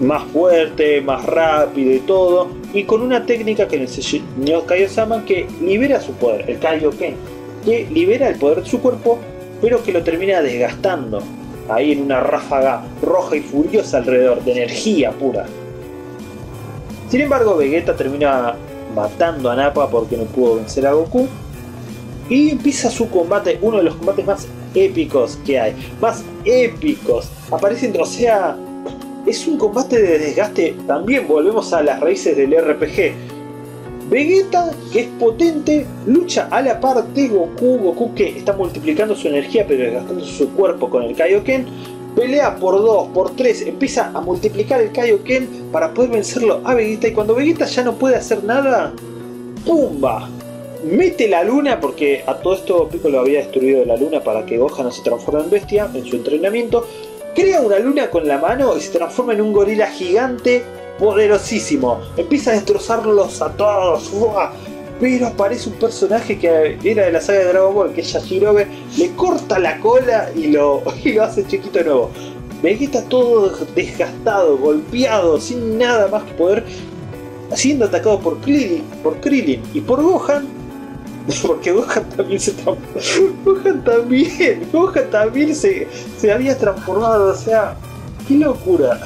Más fuerte, más rápido y todo. Y con una técnica que nos enseñó Kaio Sama, que libera su poder, el Kaioken. Que libera el poder de su cuerpo, pero que lo termina desgastando. Ahí en una ráfaga roja y furiosa alrededor, de energía pura. Sin embargo, Vegeta termina matando a Nappa porque no pudo vencer a Goku. Y empieza su combate, uno de los combates más épicos que hay. Más épicos. Aparecen, o sea, es un combate de desgaste. También volvemos a las raíces del R P G. Vegeta, que es potente, lucha a la par de Goku. Goku, que está multiplicando su energía pero desgastando su cuerpo con el Kaioken. Pelea por dos, por tres, empieza a multiplicar el Kaioken para poder vencerlo a Vegeta. Y cuando Vegeta ya no puede hacer nada, ¡pumba! Mete la luna, porque a todo esto Piccolo había destruido la luna para que Gohan no se transforme en bestia en su entrenamiento. Crea una luna con la mano y se transforma en un gorila gigante poderosísimo. Empieza a destrozarlos a todos. ¡Uah! Pero aparece un personaje que era de la saga de Dragon Ball, que es Yajirobe. Le corta la cola y lo, y lo hace chiquito de nuevo. Vegeta todo desgastado, golpeado, sin nada más que poder. Siendo atacado por Krillin, por Krillin y por Gohan. Porque Gohan también se transformó. Gohan también. Gohan también se, se había transformado. O sea, qué locura.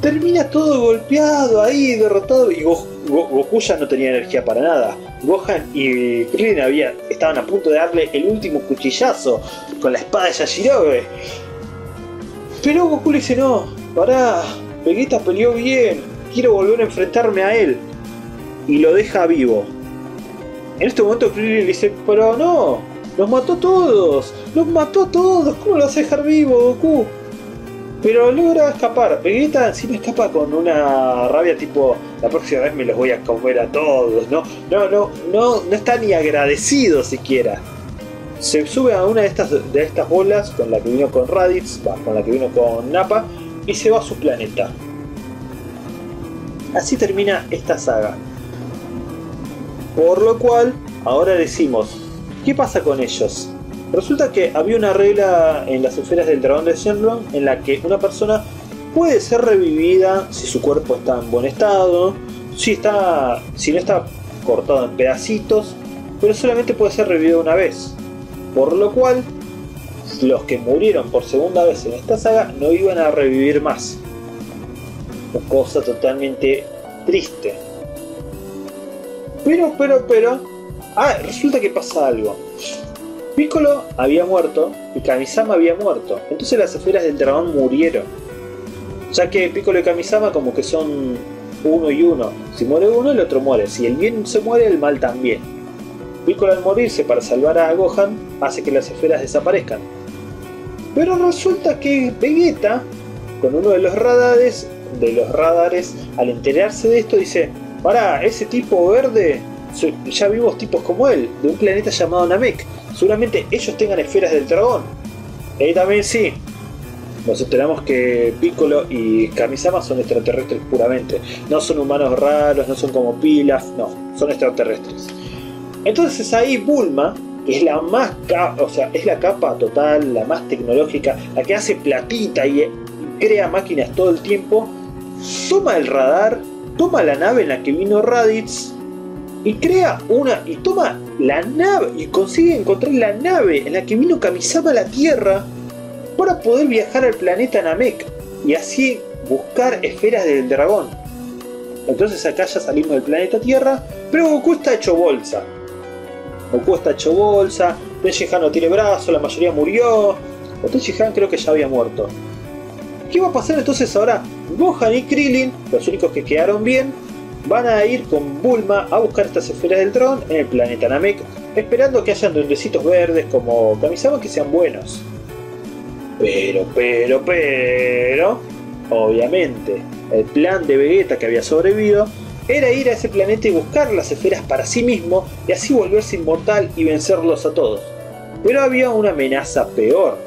Termina todo golpeado ahí, derrotado. Y Go, Go, Goku ya no tenía energía para nada. Gohan y Krillin había, estaban a punto de darle el último cuchillazo con la espada de Yajirobe. Pero Goku le dice: no, pará, Vegeta peleó bien. Quiero volver a enfrentarme a él. Y lo deja vivo. En este momento Krillin dice: pero no, los mató todos, los mató todos, ¿cómo lo vas a dejar vivo, Goku? Pero logra escapar. Vegeta encima escapa con una rabia tipo: la próxima vez me los voy a comer a todos, ¿no? No, no, no, no está ni agradecido siquiera. Se sube a una de estas, de estas bolas con la que vino con Raditz, con la que vino con Nappa, y se va a su planeta. Así termina esta saga. Por lo cual, ahora decimos, ¿qué pasa con ellos? Resulta que había una regla en las esferas del dragón de Shenron en la que una persona puede ser revivida si su cuerpo está en buen estado, si, está, si no está cortado en pedacitos, pero solamente puede ser revivido una vez. Por lo cual, los que murieron por segunda vez en esta saga no iban a revivir más. Una cosa totalmente triste. Pero, pero, pero... Ah, resulta que pasa algo. Piccolo había muerto y Kamisama había muerto. Entonces las esferas del dragón murieron. Ya que Piccolo y Kamisama como que son uno y uno. Si muere uno, el otro muere. Si el bien se muere, el mal también. Piccolo, al morirse para salvar a Gohan, hace que las esferas desaparezcan. Pero resulta que Vegeta, con uno de los radares, de los radares, al enterarse de esto, dice... Pará, ese tipo verde, ya vimos tipos como él, de un planeta llamado Namek. Seguramente ellos tengan esferas del dragón. Ahí también sí. Nos enteramos que Piccolo y Kamisama son extraterrestres puramente. No son humanos raros, no son como Pilaf, no, son extraterrestres. Entonces ahí Bulma, que es la más capa, o sea, es la capa total, la más tecnológica, la que hace platita y crea máquinas todo el tiempo, toma el radar. Toma la nave en la que vino Raditz y crea una. Y toma la nave y consigue encontrar la nave en la que vino Kamisama a la Tierra para poder viajar al planeta Namek y así buscar esferas del dragón. Entonces acá ya salimos del planeta Tierra, pero Goku está hecho bolsa. Goku está hecho bolsa, Tien Shinhan no tiene brazo, la mayoría murió. O Tien Shinhan creo que ya había muerto. ¿Qué va a pasar entonces ahora? Gohan y Krillin, los únicos que quedaron bien, van a ir con Bulma a buscar estas esferas del dragón en el planeta Namek, esperando que hayan duendecitos verdes como Kamisama que sean buenos. Pero, pero, pero... Obviamente, el plan de Vegeta que había sobrevivido era ir a ese planeta y buscar las esferas para sí mismo y así volverse inmortal y vencerlos a todos. Pero había una amenaza peor.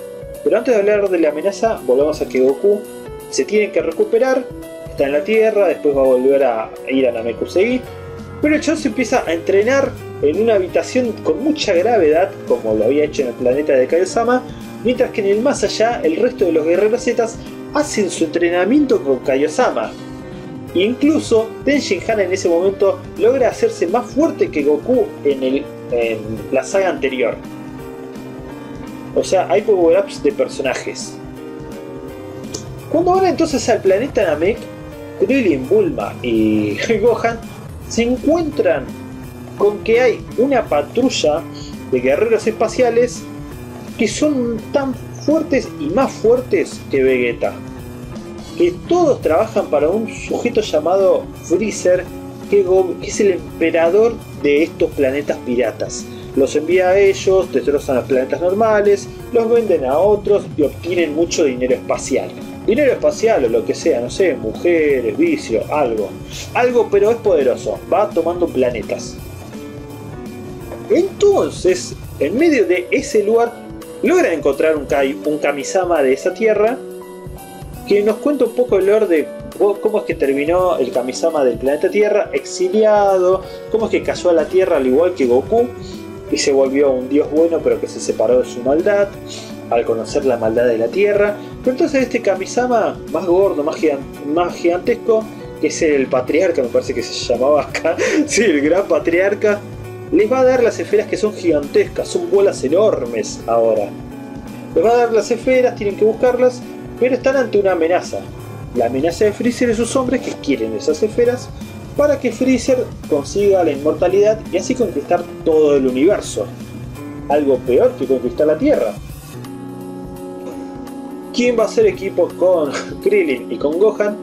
Pero antes de hablar de la amenaza, volvamos a que Goku se tienen que recuperar, está en la Tierra, después va a volver a ir a Namekusei, pero John se empieza a entrenar en una habitación con mucha gravedad, como lo había hecho en el planeta de Kaio Sama, mientras que en el más allá el resto de los guerreros zetas hacen su entrenamiento con Kaio Sama. Incluso Tien Shinhan en ese momento logra hacerse más fuerte que Goku en, el, en la saga anterior. O sea, hay power-ups de personajes. Cuando van entonces al planeta Namek, Krillin, Bulma y Gohan se encuentran con que hay una patrulla de guerreros espaciales que son tan fuertes y más fuertes que Vegeta, que todos trabajan para un sujeto llamado Freezer, que es el emperador de estos planetas piratas. Los envía a ellos, destrozan los planetas normales, los venden a otros y obtienen mucho dinero espacial. Dinero espacial o lo que sea, no sé, mujeres, vicio, algo. Algo, pero es poderoso, va tomando planetas. Entonces, en medio de ese lugar, logra encontrar un, Kai, un Kamisama de esa tierra, que nos cuenta un poco el lore de cómo es que terminó el Kamisama del planeta Tierra, exiliado, cómo es que cayó a la Tierra al igual que Goku, y se volvió un dios bueno pero que se separó de su maldad, al conocer la maldad de la Tierra. Pero entonces este Kamisama, más gordo, más, gigan más gigantesco, que es el patriarca, me parece que se llamaba acá, sí, el gran patriarca, les va a dar las esferas que son gigantescas, son bolas enormes ahora. Les va a dar las esferas, tienen que buscarlas, pero están ante una amenaza. La amenaza de Freezer y sus hombres que quieren esas esferas para que Freezer consiga la inmortalidad y así conquistar todo el universo. Algo peor que conquistar la Tierra. ¿Quién va a hacer equipo con Krillin y con Gohan?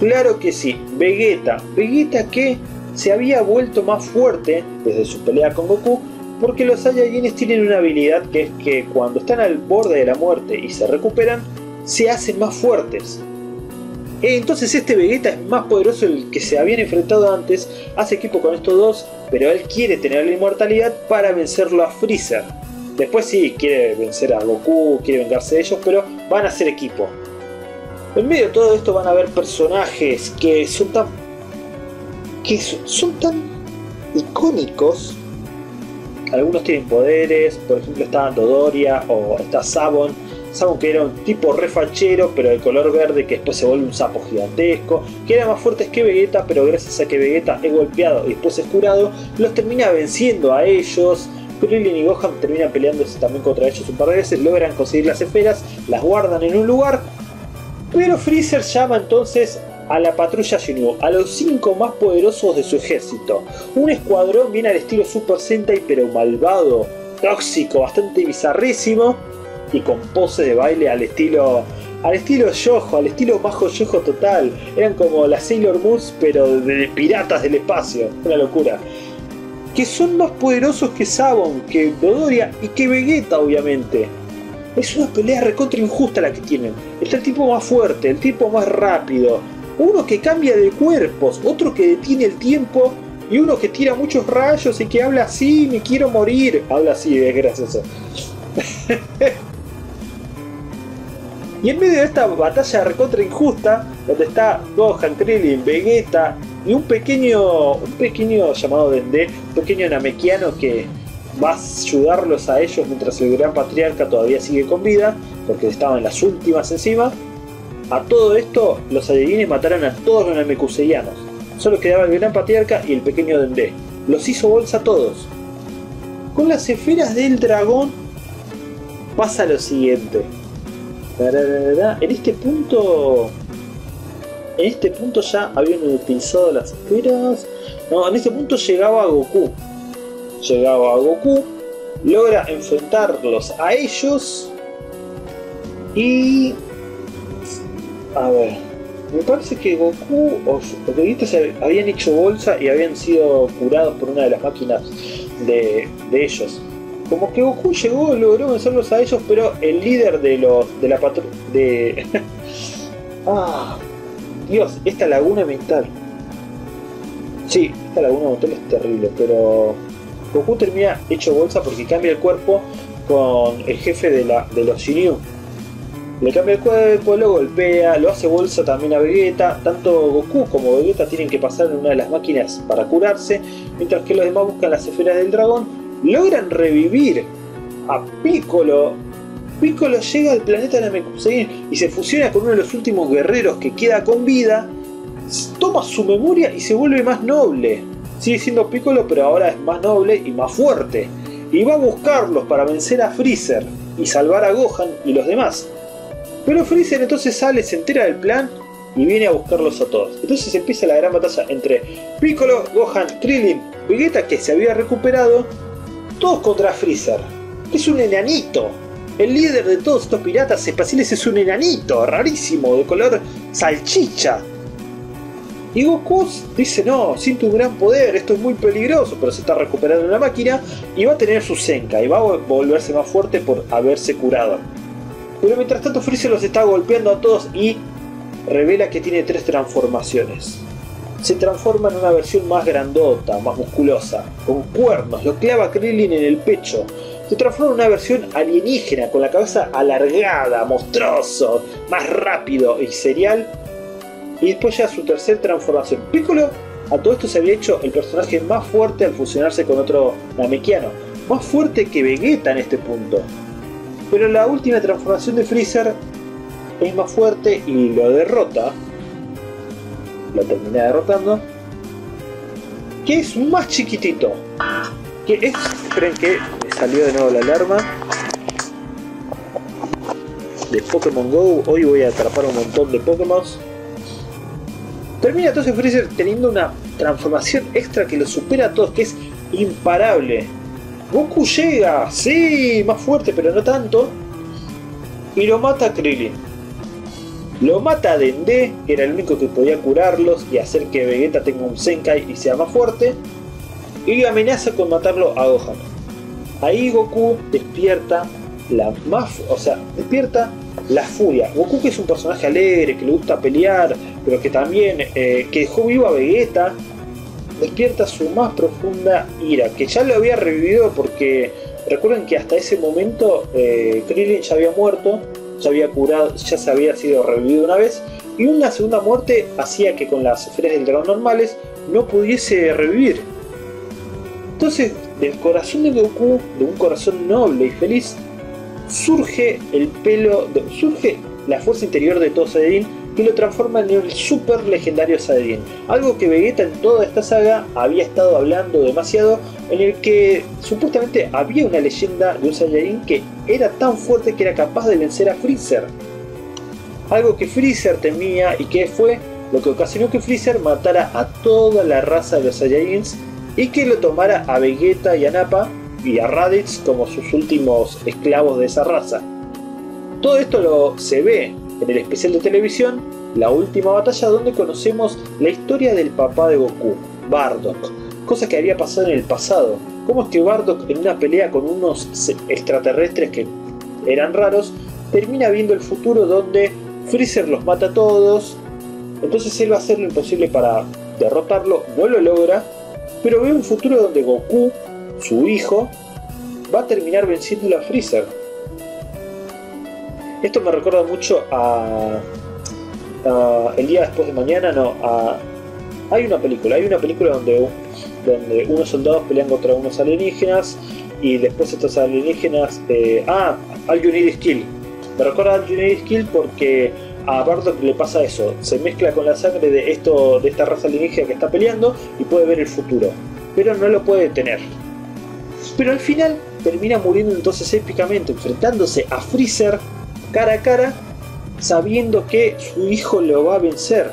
Claro que sí, Vegeta. Vegeta que se había vuelto más fuerte desde su pelea con Goku, porque los Saiyajines tienen una habilidad que es que cuando están al borde de la muerte y se recuperan, se hacen más fuertes. Entonces este Vegeta es más poderoso del que se habían enfrentado antes, hace equipo con estos dos, pero él quiere tener la inmortalidad para vencerlo a Freezer. Después sí, quiere vencer a Goku, quiere vengarse de ellos, pero van a ser equipo. En medio de todo esto van a haber personajes que son tan... que son tan icónicos. Algunos tienen poderes, por ejemplo está Dodoria o está Sabon. Sabon que era un tipo refachero pero de color verde que después se vuelve un sapo gigantesco, que era más fuerte que Vegeta, pero gracias a que Vegeta es golpeado y después es curado, los termina venciendo a ellos. Krillin y Gohan terminan peleándose también contra ellos un par de veces, logran conseguir las esferas, las guardan en un lugar, pero Freezer llama entonces a la patrulla Shinu, a los cinco más poderosos de su ejército, un escuadrón bien al estilo Super Sentai pero malvado, tóxico, bastante bizarrísimo, y con poses de baile al estilo al estilo yojo, al estilo bajo yojo total. Eran como las Sailor Moons pero de piratas del espacio, una locura. Que son más poderosos que Sabon, que Dodoria y que Vegeta obviamente. Es una pelea recontra injusta la que tienen. Está el tipo más fuerte, el tipo más rápido, uno que cambia de cuerpos, otro que detiene el tiempo y uno que tira muchos rayos y que habla así, me quiero morir. Habla así, es gracioso. Y en medio de esta batalla recontra injusta, donde está Gohan, Krillin, Vegeta y un pequeño, un pequeño llamado Dende, un pequeño namekiano que va a ayudarlos a ellos mientras el gran patriarca todavía sigue con vida, porque estaban las últimas encima. A todo esto, los Saiyajines mataron a todos los namekuseianos. Solo quedaba el gran patriarca y el pequeño Dende. Los hizo bolsa a todos. Con las esferas del dragón pasa lo siguiente. En este punto, en este punto ya habían utilizado las esferas. No, en este punto llegaba Goku. Llegaba Goku, logra enfrentarlos a ellos y... a ver, me parece que Goku o Vegeta se habían hecho bolsa y habían sido curados por una de las máquinas de, de ellos. Como que Goku llegó, logró vencerlos a ellos, pero el líder de los de la patrulla de... ah, Dios, esta laguna mental. Sí, esta laguna mental es terrible, pero Goku termina hecho bolsa porque cambia el cuerpo con el jefe de, la, de los Shiryu. Le cambia el cuerpo, lo golpea, lo hace bolsa también a Vegeta. Tanto Goku como Vegeta tienen que pasar en una de las máquinas para curarse, mientras que los demás buscan las esferas del dragón. Logran revivir a Piccolo. Piccolo llega al planeta Namekusei y se fusiona con uno de los últimos guerreros que queda con vida. Toma su memoria y se vuelve más noble. Sigue siendo Piccolo, pero ahora es más noble y más fuerte. Y va a buscarlos para vencer a Freezer y salvar a Gohan y los demás. Pero Freezer entonces sale, se entera del plan y viene a buscarlos a todos. Entonces empieza la gran batalla entre Piccolo, Gohan, Krillin, Vegeta, que se había recuperado, todos contra Freezer. Es un enanito. El líder de todos estos piratas espaciales es un enanito rarísimo, de color salchicha. Y Goku dice: no, siento un gran poder, esto es muy peligroso. Pero se está recuperando una máquina y va a tener su senka y va a volverse más fuerte por haberse curado. Pero mientras tanto Freezer los está golpeando a todos y revela que tiene tres transformaciones. Se transforma en una versión más grandota, más musculosa, con cuernos, lo clava a Krillin en el pecho. Se transforma en una versión alienígena, con la cabeza alargada, monstruoso, más rápido y serial. Y después llega su tercera transformación. Piccolo, a todo esto, se había hecho el personaje más fuerte al fusionarse con otro namekiano. Más fuerte que Vegeta en este punto. Pero la última transformación de Freezer es más fuerte y lo derrota. Lo termina derrotando. Que es más chiquitito. Que es... Esperen que me salió de nuevo la alarma de Pokémon GO. Hoy voy a atrapar un montón de Pokémon. Termina entonces Freezer teniendo una transformación extra que lo supera a todos, que es imparable. Goku llega, sí, más fuerte, pero no tanto. Y lo mata a Krillin. Lo mata a Dende, que era el único que podía curarlos y hacer que Vegeta tenga un Senkai y sea más fuerte. Y amenaza con matarlo a Gohan. Ahí Goku despierta la más... O sea, despierta... la furia. Goku, que es un personaje alegre, que le gusta pelear, pero que también eh, que dejó vivo a Vegeta, despierta su más profunda ira, que ya lo había revivido, porque recuerden que hasta ese momento eh, Krillin ya había muerto, ya había curado, ya se había sido revivido una vez, y una segunda muerte hacía que con las esferas del dragón normales no pudiese revivir. Entonces, del corazón de Goku, de un corazón noble y feliz, surge el pelo, de, surge la fuerza interior de todo Saiyajin, que lo transforma en el super legendario Saiyajin. Algo que Vegeta en toda esta saga había estado hablando demasiado, en el que supuestamente había una leyenda de un Saiyajin que era tan fuerte que era capaz de vencer a Freezer. Algo que Freezer temía y que fue lo que ocasionó que Freezer matara a toda la raza de los Saiyajins y que lo tomara a Vegeta y a Nappa y a Raditz como sus últimos esclavos de esa raza. Todo esto lo se ve en el especial de televisión La Última Batalla, donde conocemos la historia del papá de Goku, Bardock, cosa que había pasado en el pasado. Cómo es que Bardock, en una pelea con unos extraterrestres que eran raros, termina viendo el futuro donde Freezer los mata a todos. Entonces él va a hacer lo imposible para derrotarlo, no lo logra, pero ve un futuro donde Goku, su hijo, va a terminar venciendo a Freezer. Esto me recuerda mucho a, a El Día Después de Mañana, no, a... Hay una película, hay una película donde, donde unos soldados pelean contra unos alienígenas y después estos alienígenas... Eh, ah, All You Need Is Kill. Me recuerda a All You Need Is Kill porque a Bardock le pasa eso, se mezcla con la sangre de, esto, de esta raza alienígena que está peleando y puede ver el futuro, pero no lo puede detener. Pero al final termina muriendo entonces épicamente, enfrentándose a Freezer cara a cara, sabiendo que su hijo lo va a vencer,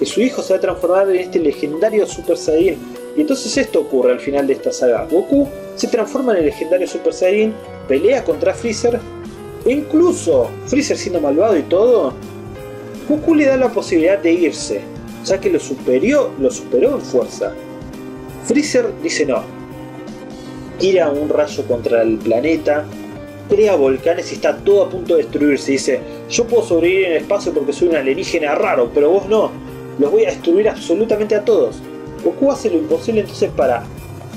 que su hijo se va a transformar en este legendario Super Saiyajin. Y entonces esto ocurre al final de esta saga. Goku se transforma en el legendario Super Saiyajin, pelea contra Freezer, e incluso Freezer siendo malvado y todo, Goku le da la posibilidad de irse, ya que lo superó, lo superó en fuerza. Freezer dice no. Tira un rayo contra el planeta, crea volcanes y está todo a punto de destruirse. Dice: yo puedo sobrevivir en el espacio porque soy un alienígena raro, pero vos no. Los voy a destruir absolutamente a todos. Goku hace lo imposible entonces para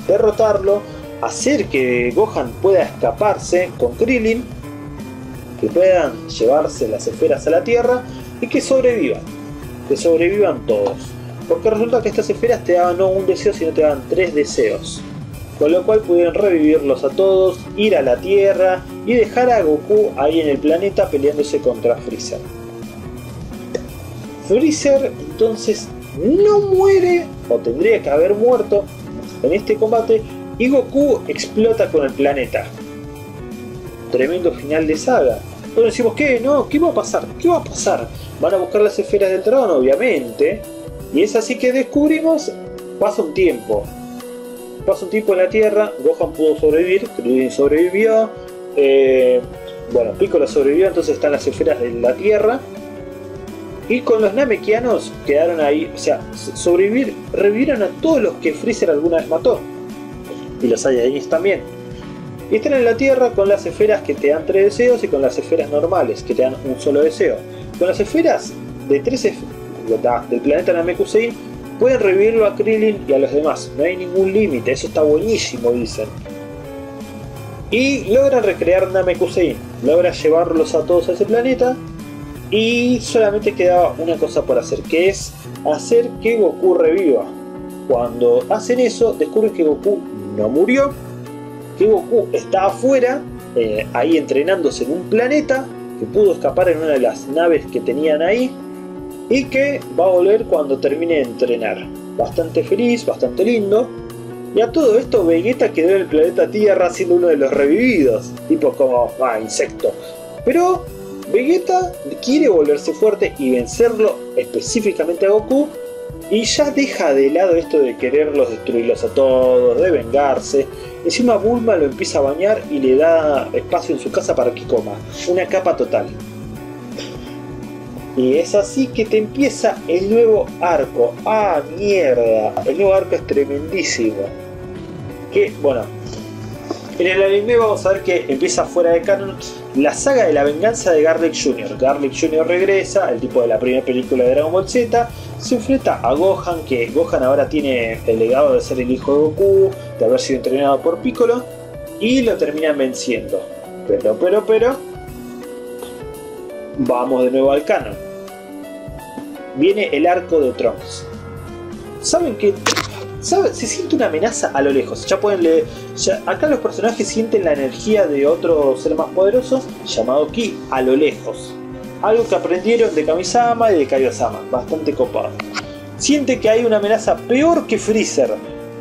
derrotarlo, hacer que Gohan pueda escaparse con Krillin. que puedan llevarse las esferas a la Tierra y que sobrevivan, que sobrevivan todos. Porque resulta que estas esferas te daban no un deseo, sino te daban tres deseos. Con lo cual pudieron revivirlos a todos, ir a la Tierra y dejar a Goku ahí en el planeta peleándose contra Freezer. Freezer entonces no muere, o tendría que haber muerto en este combate, y Goku explota con el planeta. Tremendo final de saga. Bueno, decimos, ¿qué? No, ¿qué va a pasar? ¿Qué va a pasar? Van a buscar las esferas del trono, obviamente. Y es así que descubrimos, pasa un tiempo. Pasa un tiempo en la Tierra, Gohan pudo sobrevivir, Krillin sobrevivió, eh, bueno, Piccolo sobrevivió, entonces están las esferas de la Tierra. Y con los Namekianos quedaron ahí, o sea, sobrevivir, revivieron a todos los que Freezer alguna vez mató. Y los Saiyajins también. Y están en la Tierra con las esferas que te dan tres deseos y con las esferas normales que te dan un solo deseo. Con las esferas de tres esferas, del planeta Namekusein, pueden revivirlo a Krillin y a los demás. No hay ningún límite, eso está buenísimo, dicen. Y logran recrear Namekusein, logran llevarlos a todos a ese planeta. Y solamente quedaba una cosa por hacer, que es hacer que Goku reviva. Cuando hacen eso, descubren que Goku no murió, que Goku está afuera, eh, ahí entrenándose en un planeta, que pudo escapar en una de las naves que tenían ahí, y que va a volver cuando termine de entrenar. Bastante feliz, bastante lindo. Y a todo esto, Vegeta quedó en el planeta Tierra siendo uno de los revividos, tipo como, ah, insecto. Pero Vegeta quiere volverse fuerte y vencerlo específicamente a Goku, y ya deja de lado esto de quererlos destruirlos a todos, de vengarse. Encima Bulma lo empieza a bañar y le da espacio en su casa para que coma, una capa total. Y es así que te empieza el nuevo arco. ¡Ah, mierda! El nuevo arco es tremendísimo. Que, bueno, en el anime vamos a ver que empieza fuera de canon la saga de la venganza de Garlic junior Garlic junior regresa, el tipo de la primera película de Dragon Ball Z, se enfrenta a Gohan, que Gohan ahora tiene el legado de ser el hijo de Goku, de haber sido entrenado por Piccolo, y lo terminan venciendo. Pero, pero, pero, vamos de nuevo al canon. Viene el arco de Trunks. ¿Saben qué? ¿Sabe? Se siente una amenaza a lo lejos. Ya pueden leer. Ya, acá los personajes sienten la energía de otro ser más poderoso llamado Ki a lo lejos. Algo que aprendieron de Kamisama y de Kaio Sama. Bastante copado. Siente que hay una amenaza peor que Freezer.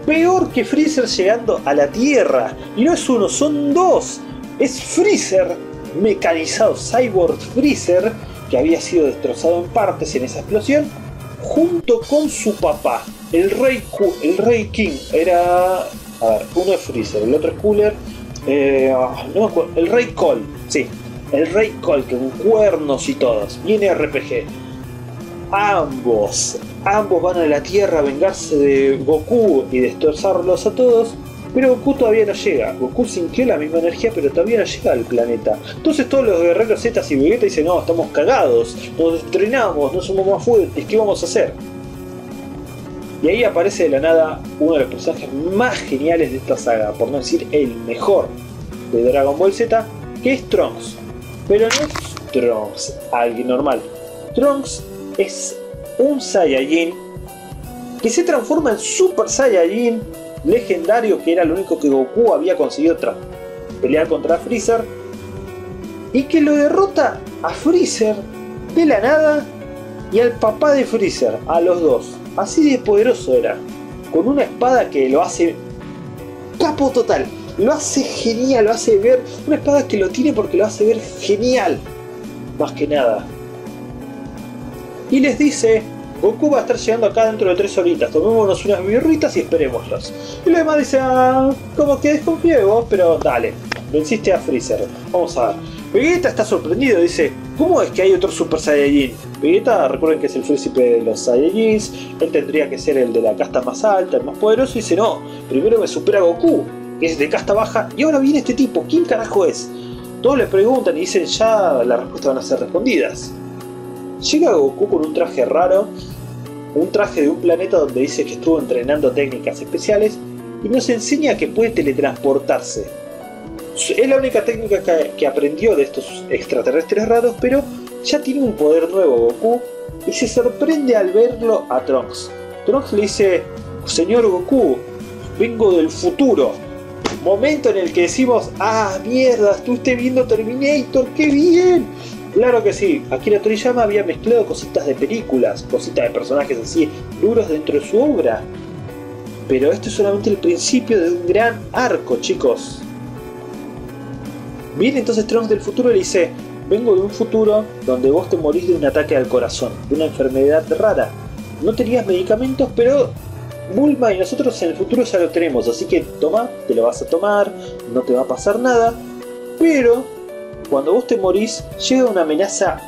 Peor que Freezer llegando a la Tierra. Y no es uno, son dos. Es Freezer, mecanizado Cyborg Freezer, que había sido destrozado en partes en esa explosión, junto con su papá. El Rey, el Rey King era... A ver, uno es Freezer, el otro es Cooler. Eh, no me acuerdo. El Rey Cole, sí. El Rey Cole, que con cuernos y todos. Viene R P G. Ambos. Ambos van a la Tierra a vengarse de Goku y destrozarlos a todos. Pero Goku todavía no llega. Goku sintió la misma energía, pero todavía no llega al planeta. Entonces todos los guerreros Z y Vegeta dicen, no, estamos cagados. Nos entrenamos, no somos más fuertes. ¿Qué vamos a hacer? Y ahí aparece de la nada uno de los personajes más geniales de esta saga, por no decir el mejor de Dragon Ball Z, que es Trunks. Pero no es Trunks, alguien normal. Trunks es un Saiyajin que se transforma en Super Saiyajin legendario, que era lo único que Goku había conseguido tras pelear contra Freezer. Y que lo derrota a Freezer de la nada y al papá de Freezer, a los dos. Así de poderoso era, con una espada que lo hace capo total, lo hace genial, lo hace ver, una espada que lo tiene porque lo hace ver genial, más que nada. Y les dice, Goku va a estar llegando acá dentro de tres horitas, tomémonos unas birritas y esperémoslos. Y los demás dicen, ah, como que desconfío de vos, pero dale, venciste a Freezer, vamos a ver. Vegeta está sorprendido, dice, ¿cómo es que hay otro Super Saiyajin? Vegeta, recuerden que es el príncipe de los Saiyajins, él tendría que ser el de la casta más alta, el más poderoso, y dice, no, primero me supera Goku, que es de casta baja, y ahora viene este tipo, ¿quién carajo es? Todos le preguntan y dicen, ya las respuestas van a ser respondidas. Llega Goku con un traje raro, un traje de un planeta donde dice que estuvo entrenando técnicas especiales, y nos enseña que puede teletransportarse. es la única técnica que, que aprendió de estos extraterrestres raros, pero ya tiene un poder nuevo Goku y se sorprende al verlo a Trunks. Trunks le dice: señor Goku, vengo del futuro. Momento en el que decimos: ah, mierda, estuviste viendo Terminator, qué bien. Claro que sí, Akira Toriyama había mezclado cositas de películas, cositas de personajes así duros dentro de su obra. Pero esto es solamente el principio de un gran arco, chicos. Bien, entonces Trunks del futuro le dice: vengo de un futuro donde vos te morís de un ataque al corazón, de una enfermedad rara. No tenías medicamentos, pero Bulma y nosotros en el futuro ya lo tenemos, así que toma, te lo vas a tomar, no te va a pasar nada. Pero cuando vos te morís, llega una amenaza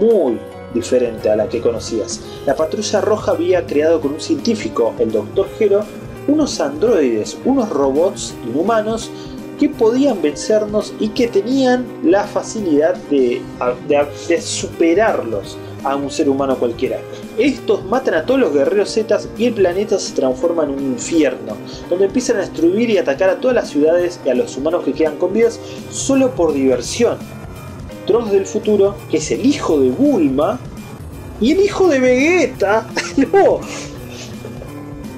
muy diferente a la que conocías. La Patrulla Roja había creado con un científico, el Doctor Gero, unos androides, unos robots inhumanos que podían vencernos y que tenían la facilidad de, de, de superarlos a un ser humano cualquiera. Estos matan a todos los guerreros Zetas y el planeta se transforma en un infierno, donde empiezan a destruir y atacar a todas las ciudades y a los humanos que quedan con vidas solo por diversión. Trunks del futuro, que es el hijo de Bulma y el hijo de Vegeta, no,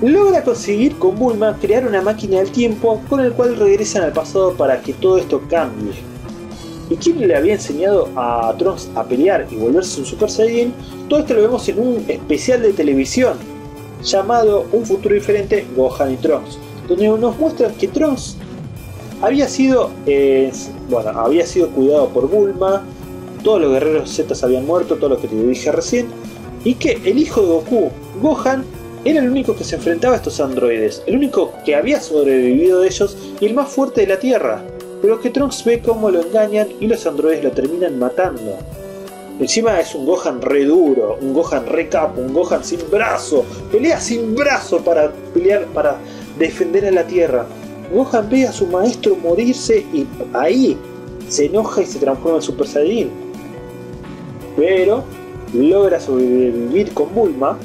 logra conseguir con Bulma crear una máquina del tiempo con el cual regresan al pasado para que todo esto cambie. Y quien le había enseñado a Trunks a pelear y volverse un Super Saiyan, todo esto lo vemos en un especial de televisión llamado Un Futuro Diferente, Gohan y Trunks, donde nos muestran que Trunks había sido, eh, bueno, había sido cuidado por Bulma, todos los guerreros Zetas habían muerto, todo lo que te dije recién, y que el hijo de Goku, Gohan, era el único que se enfrentaba a estos androides, el único que había sobrevivido de ellos y el más fuerte de la Tierra, pero que Trunks ve cómo lo engañan y los androides lo terminan matando. Encima es un Gohan re duro, un Gohan re capo, un Gohan sin brazo, pelea sin brazo para pelear, para defender a la Tierra. Gohan ve a su maestro morirse y ahí se enoja y se transforma en Super Saiyajin. Pero logra sobrevivir con Bulma,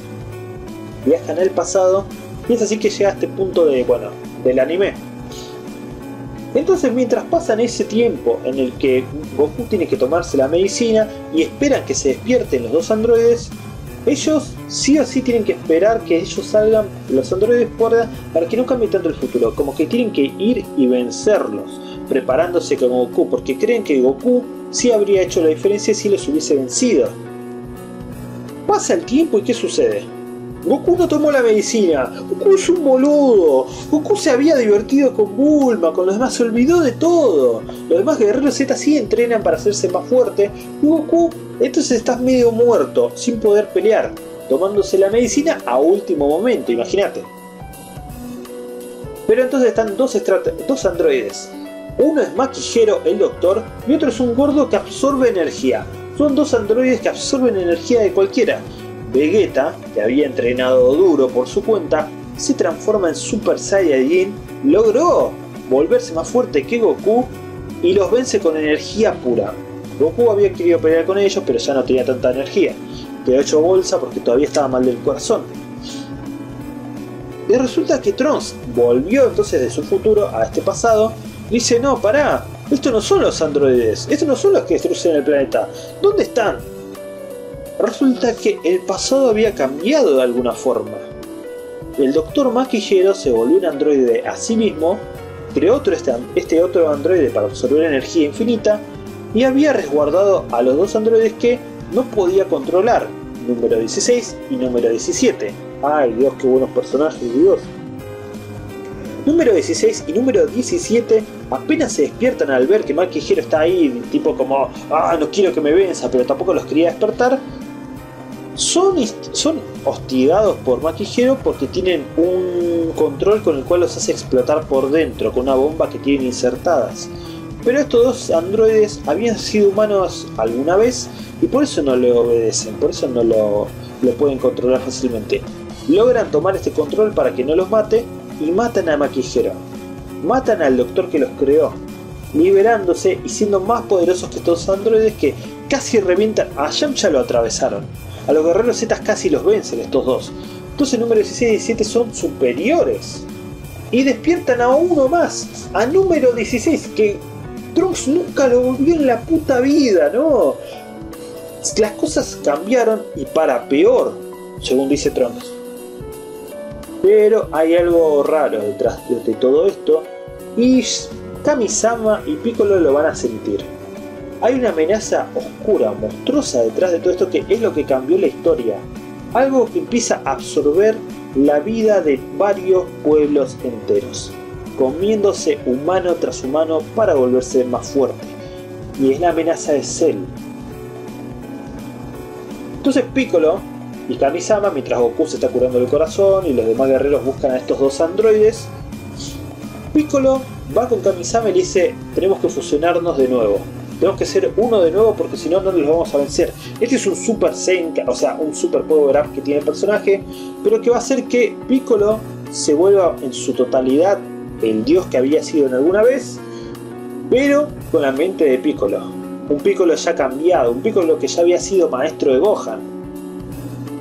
viaja en el pasado y es así que llega a este punto de, bueno, del anime. Entonces mientras pasan ese tiempo en el que Goku tiene que tomarse la medicina y esperan que se despierten los dos androides, ellos sí o sí tienen que esperar que ellos salgan, los androides, para, para que no cambie tanto el futuro, como que tienen que ir y vencerlos, preparándose con Goku, porque creen que Goku sí habría hecho la diferencia si los hubiese vencido. Pasa el tiempo y ¿qué sucede? Goku no tomó la medicina, Goku es un boludo, Goku se había divertido con Bulma, con los demás, se olvidó de todo. Los demás guerreros Z sí entrenan para hacerse más fuerte, y Goku entonces está medio muerto, sin poder pelear, tomándose la medicina a último momento, imagínate. Pero entonces están dos, dos androides, uno es Maquijero, el doctor, y otro es un gordo que absorbe energía. Son dos androides que absorben energía de cualquiera. Vegeta, que había entrenado duro por su cuenta, se transforma en Super Saiyajin, logró volverse más fuerte que Goku y los vence con energía pura. Goku había querido pelear con ellos, pero ya no tenía tanta energía. Quedó hecho bolsa porque todavía estaba mal del corazón. Y resulta que Trunks volvió entonces de su futuro a este pasado y dice: no, pará, estos no son los androides, estos no son los que destruyen el planeta, ¿dónde están? Resulta que el pasado había cambiado de alguna forma. El doctor Maquillero se volvió un androide a sí mismo, creó otro este, este otro androide para absorber energía infinita y había resguardado a los dos androides que no podía controlar, número dieciséis y número diecisiete. Ay Dios, qué buenos personajes, Dios. Número dieciséis y número diecisiete apenas se despiertan al ver que Maquillero está ahí, tipo como, ah, no quiero que me venza, pero tampoco los quería despertar. Son, son hostigados por Maquillero porque tienen un control con el cual los hace explotar por dentro, con una bomba que tienen insertadas. Pero estos dos androides habían sido humanos alguna vez y por eso no le obedecen, por eso no lo, lo pueden controlar fácilmente. Logran tomar este control para que no los mate y matan a Maquillero. Matan al doctor que los creó, liberándose y siendo más poderosos que estos androides que casi revientan. A Yamcha lo atravesaron. A los guerreros Zetas casi los vencen estos dos. Entonces número dieciséis y diecisiete son superiores. Y despiertan a uno más. A número dieciséis, que Trunks nunca lo volvió en la puta vida, ¿no? Las cosas cambiaron y para peor, según dice Trunks. Pero hay algo raro detrás de todo esto y Kami-sama y Piccolo lo van a sentir. Hay una amenaza oscura, monstruosa detrás de todo esto, que es lo que cambió la historia. Algo que empieza a absorber la vida de varios pueblos enteros, comiéndose humano tras humano para volverse más fuerte. Y es la amenaza de Cell. Entonces Piccolo y Kami-sama, mientras Goku se está curando el corazón y los demás guerreros buscan a estos dos androides, Piccolo va con Kami-sama y le dice: tenemos que fusionarnos de nuevo. Tenemos que ser uno de nuevo porque si no, no los vamos a vencer. Este es un Super Saiyan, o sea, un Super Power Up que tiene el personaje, pero que va a hacer que Piccolo se vuelva en su totalidad el dios que había sido en alguna vez, pero con la mente de Piccolo. Un Piccolo ya cambiado, un Piccolo que ya había sido maestro de Gohan,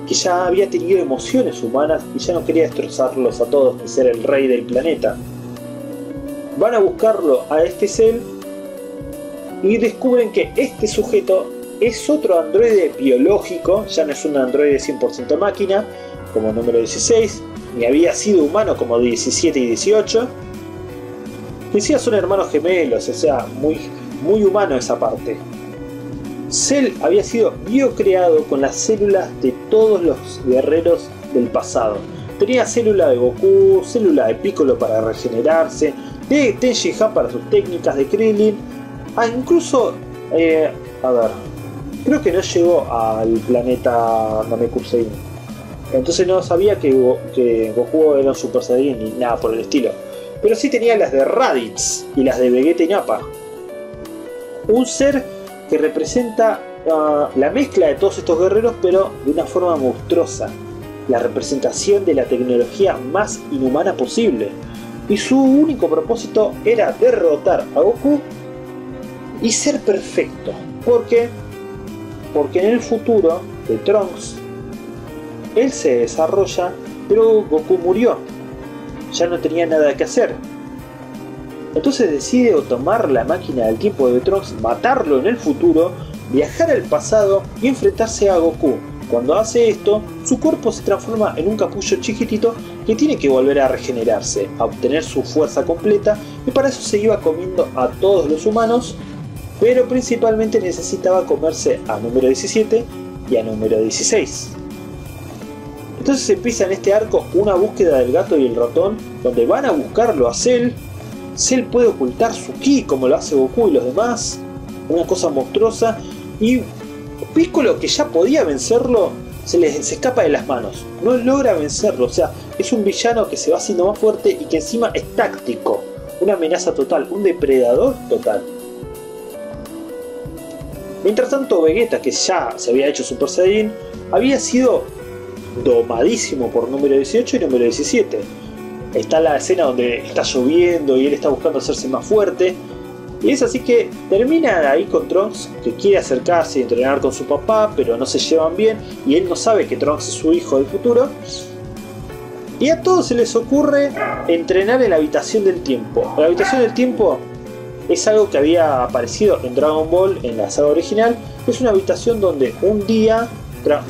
que ya había tenido emociones humanas y ya no quería destrozarlos a todos ni ser el rey del planeta. Van a buscarlo a este Cell y descubren que este sujeto es otro androide biológico, ya no es un androide cien por ciento máquina como número dieciséis, ni había sido humano como diecisiete y dieciocho, que sí son hermanos gemelos, o sea, muy, muy humano esa parte. Cell había sido biocreado con las células de todos los guerreros del pasado. Tenía célula de Goku, célula de Piccolo para regenerarse, de Tien Shinhan para sus técnicas, de Krillin. Ah, incluso, eh, a ver, creo que no llegó al planeta Namek. Entonces no sabía que, Go que Goku era un Super Saiyan ni nada por el estilo. Pero sí tenía las de Raditz y las de Vegeta y Nappa. Un ser que representa uh, la mezcla de todos estos guerreros, pero de una forma monstruosa. La representación de la tecnología más inhumana posible. Y su único propósito era derrotar a Goku y ser perfecto. ¿Por qué? Porque en el futuro de Trunks él se desarrolla, pero Goku murió, ya no tenía nada que hacer. Entonces decide o tomar la máquina del tiempo de Trunks, matarlo en el futuro, viajar al pasado y enfrentarse a Goku. Cuando hace esto, su cuerpo se transforma en un capullo chiquitito que tiene que volver a regenerarse, a obtener su fuerza completa, y para eso se iba comiendo a todos los humanos, pero principalmente necesitaba comerse a número diecisiete y a número dieciséis. Entonces empieza en este arco una búsqueda del gato y el ratón, donde van a buscarlo a Cell. Cell puede ocultar su ki como lo hace Goku y los demás, una cosa monstruosa, y Piccolo, que ya podía vencerlo, se les se escapa de las manos, no logra vencerlo. O sea, es un villano que se va haciendo más fuerte y que encima es táctico, una amenaza total, un depredador total. Mientras tanto, Vegeta, que ya se había hecho Super Saiyan, había sido domadísimo por número dieciocho y número diecisiete. Está la escena donde está lloviendo y él está buscando hacerse más fuerte. Y es así que termina ahí con Trunks, que quiere acercarse y entrenar con su papá, pero no se llevan bien y él no sabe que Trunks es su hijo del futuro. Y a todos se les ocurre entrenar en la habitación del tiempo. La habitación del tiempo es algo que había aparecido en Dragon Ball, en la saga original. Es una habitación donde un día,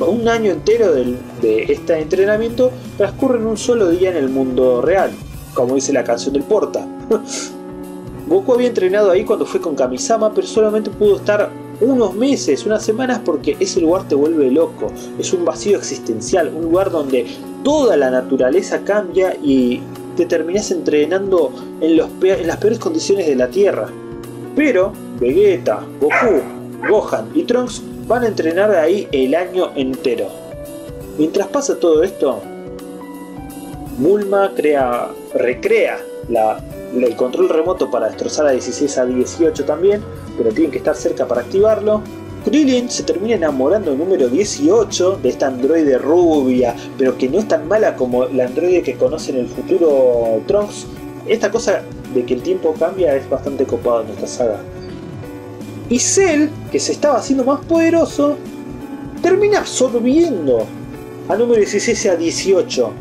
un año entero de, de este entrenamiento transcurre en un solo día en el mundo real, como dice la canción del Porta. Goku había entrenado ahí cuando fue con Kami-sama, pero solamente pudo estar unos meses, unas semanas, porque ese lugar te vuelve loco. Es un vacío existencial, un lugar donde toda la naturaleza cambia y te terminás entrenando en, los en las peores condiciones de la Tierra. Pero Vegeta, Goku, Gohan y Trunks van a entrenar ahí el año entero. Mientras pasa todo esto, Bulma crea, recrea la... el control remoto para destrozar a dieciséis a dieciocho también, pero tienen que estar cerca para activarlo. Krillin se termina enamorando del número dieciocho, de esta androide rubia, pero que no es tan mala como la androide que conoce en el futuro Trunks. Esta cosa de que el tiempo cambia es bastante copado en esta saga. Y Cell, que se estaba haciendo más poderoso, termina absorbiendo a número dieciséis a dieciocho.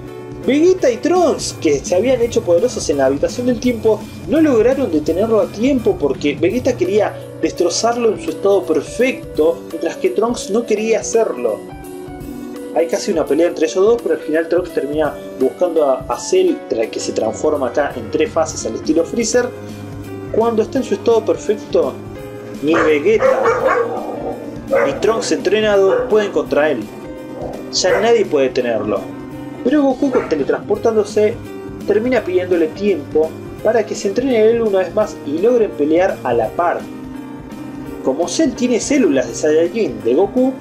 Vegeta y Trunks, que se habían hecho poderosos en la habitación del tiempo, no lograron detenerlo a tiempo porque Vegeta quería destrozarlo en su estado perfecto, mientras que Trunks no quería hacerlo. Hay casi una pelea entre ellos dos, pero al final Trunks termina buscando a, a Cell, que se transforma acá en tres fases al estilo Freezer. Cuando está en su estado perfecto, ni Vegeta ni Trunks entrenado pueden contra él. Ya nadie puede detenerlo. Pero Goku, teletransportándose, termina pidiéndole tiempo para que se entrene él una vez más y logren pelear a la par. Como Cell tiene células de Saiyajin de Goku,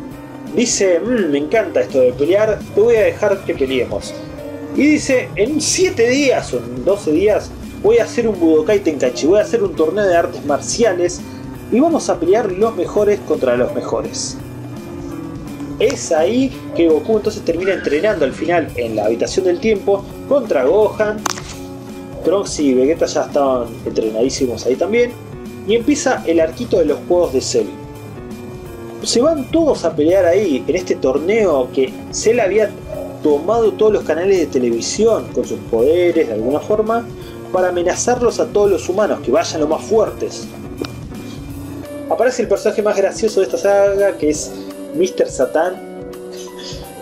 dice, mmm, me encanta esto de pelear, te voy a dejar que peleemos. Y dice, en siete días o en doce días voy a hacer un Budokai Tenkaichi, voy a hacer un torneo de artes marciales y vamos a pelear los mejores contra los mejores. Es ahí que Goku entonces termina entrenando al final en la habitación del tiempo contra Gohan. Trunks y Vegeta ya estaban entrenadísimos ahí también. Y empieza el arquito de los juegos de Cell. Se van todos a pelear ahí, en este torneo que Cell había tomado todos los canales de televisión con sus poderes de alguna forma, para amenazarlos a todos los humanos, que vayan los más fuertes. Aparece el personaje más gracioso de esta saga, que es míster Satan,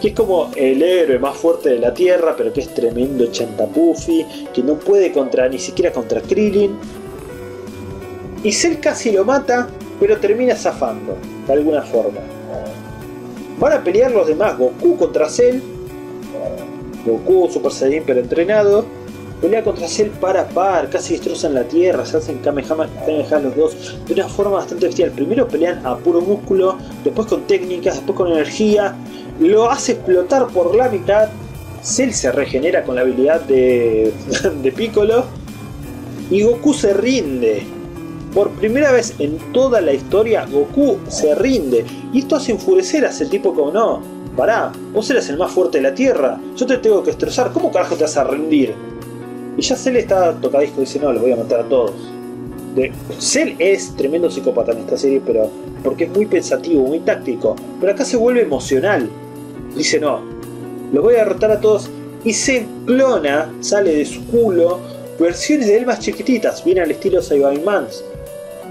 que es como el héroe más fuerte de la tierra, pero que es tremendo chantapufi, que no puede contra, ni siquiera contra Krillin. Y Cell casi lo mata, pero termina zafando, de alguna forma. Van a pelear los demás, Goku contra Cell. Goku, Super Saiyan pero entrenado, pelea contra Cell par a par, casi destrozan la tierra, se hacen Kamehameha los dos de una forma bastante bestial. Primero pelean a puro músculo, después con técnicas, después con energía, lo hace explotar por la mitad. Cell se regenera con la habilidad de, de Piccolo y Goku se rinde. Por primera vez en toda la historia Goku se rinde y esto hace enfurecer a ese tipo como no, pará, vos eres el más fuerte de la tierra, yo te tengo que destrozar, ¿cómo carajo te vas a rendir? Y ya Cell está tocadisco, dice no, los voy a matar a todos. De... Cell es tremendo psicópata en esta serie, pero porque es muy pensativo, muy táctico. Pero acá se vuelve emocional. Dice no, los voy a derrotar a todos. Y se clona, sale de su culo, versiones de él más chiquititas, bien al estilo Saiyan Man.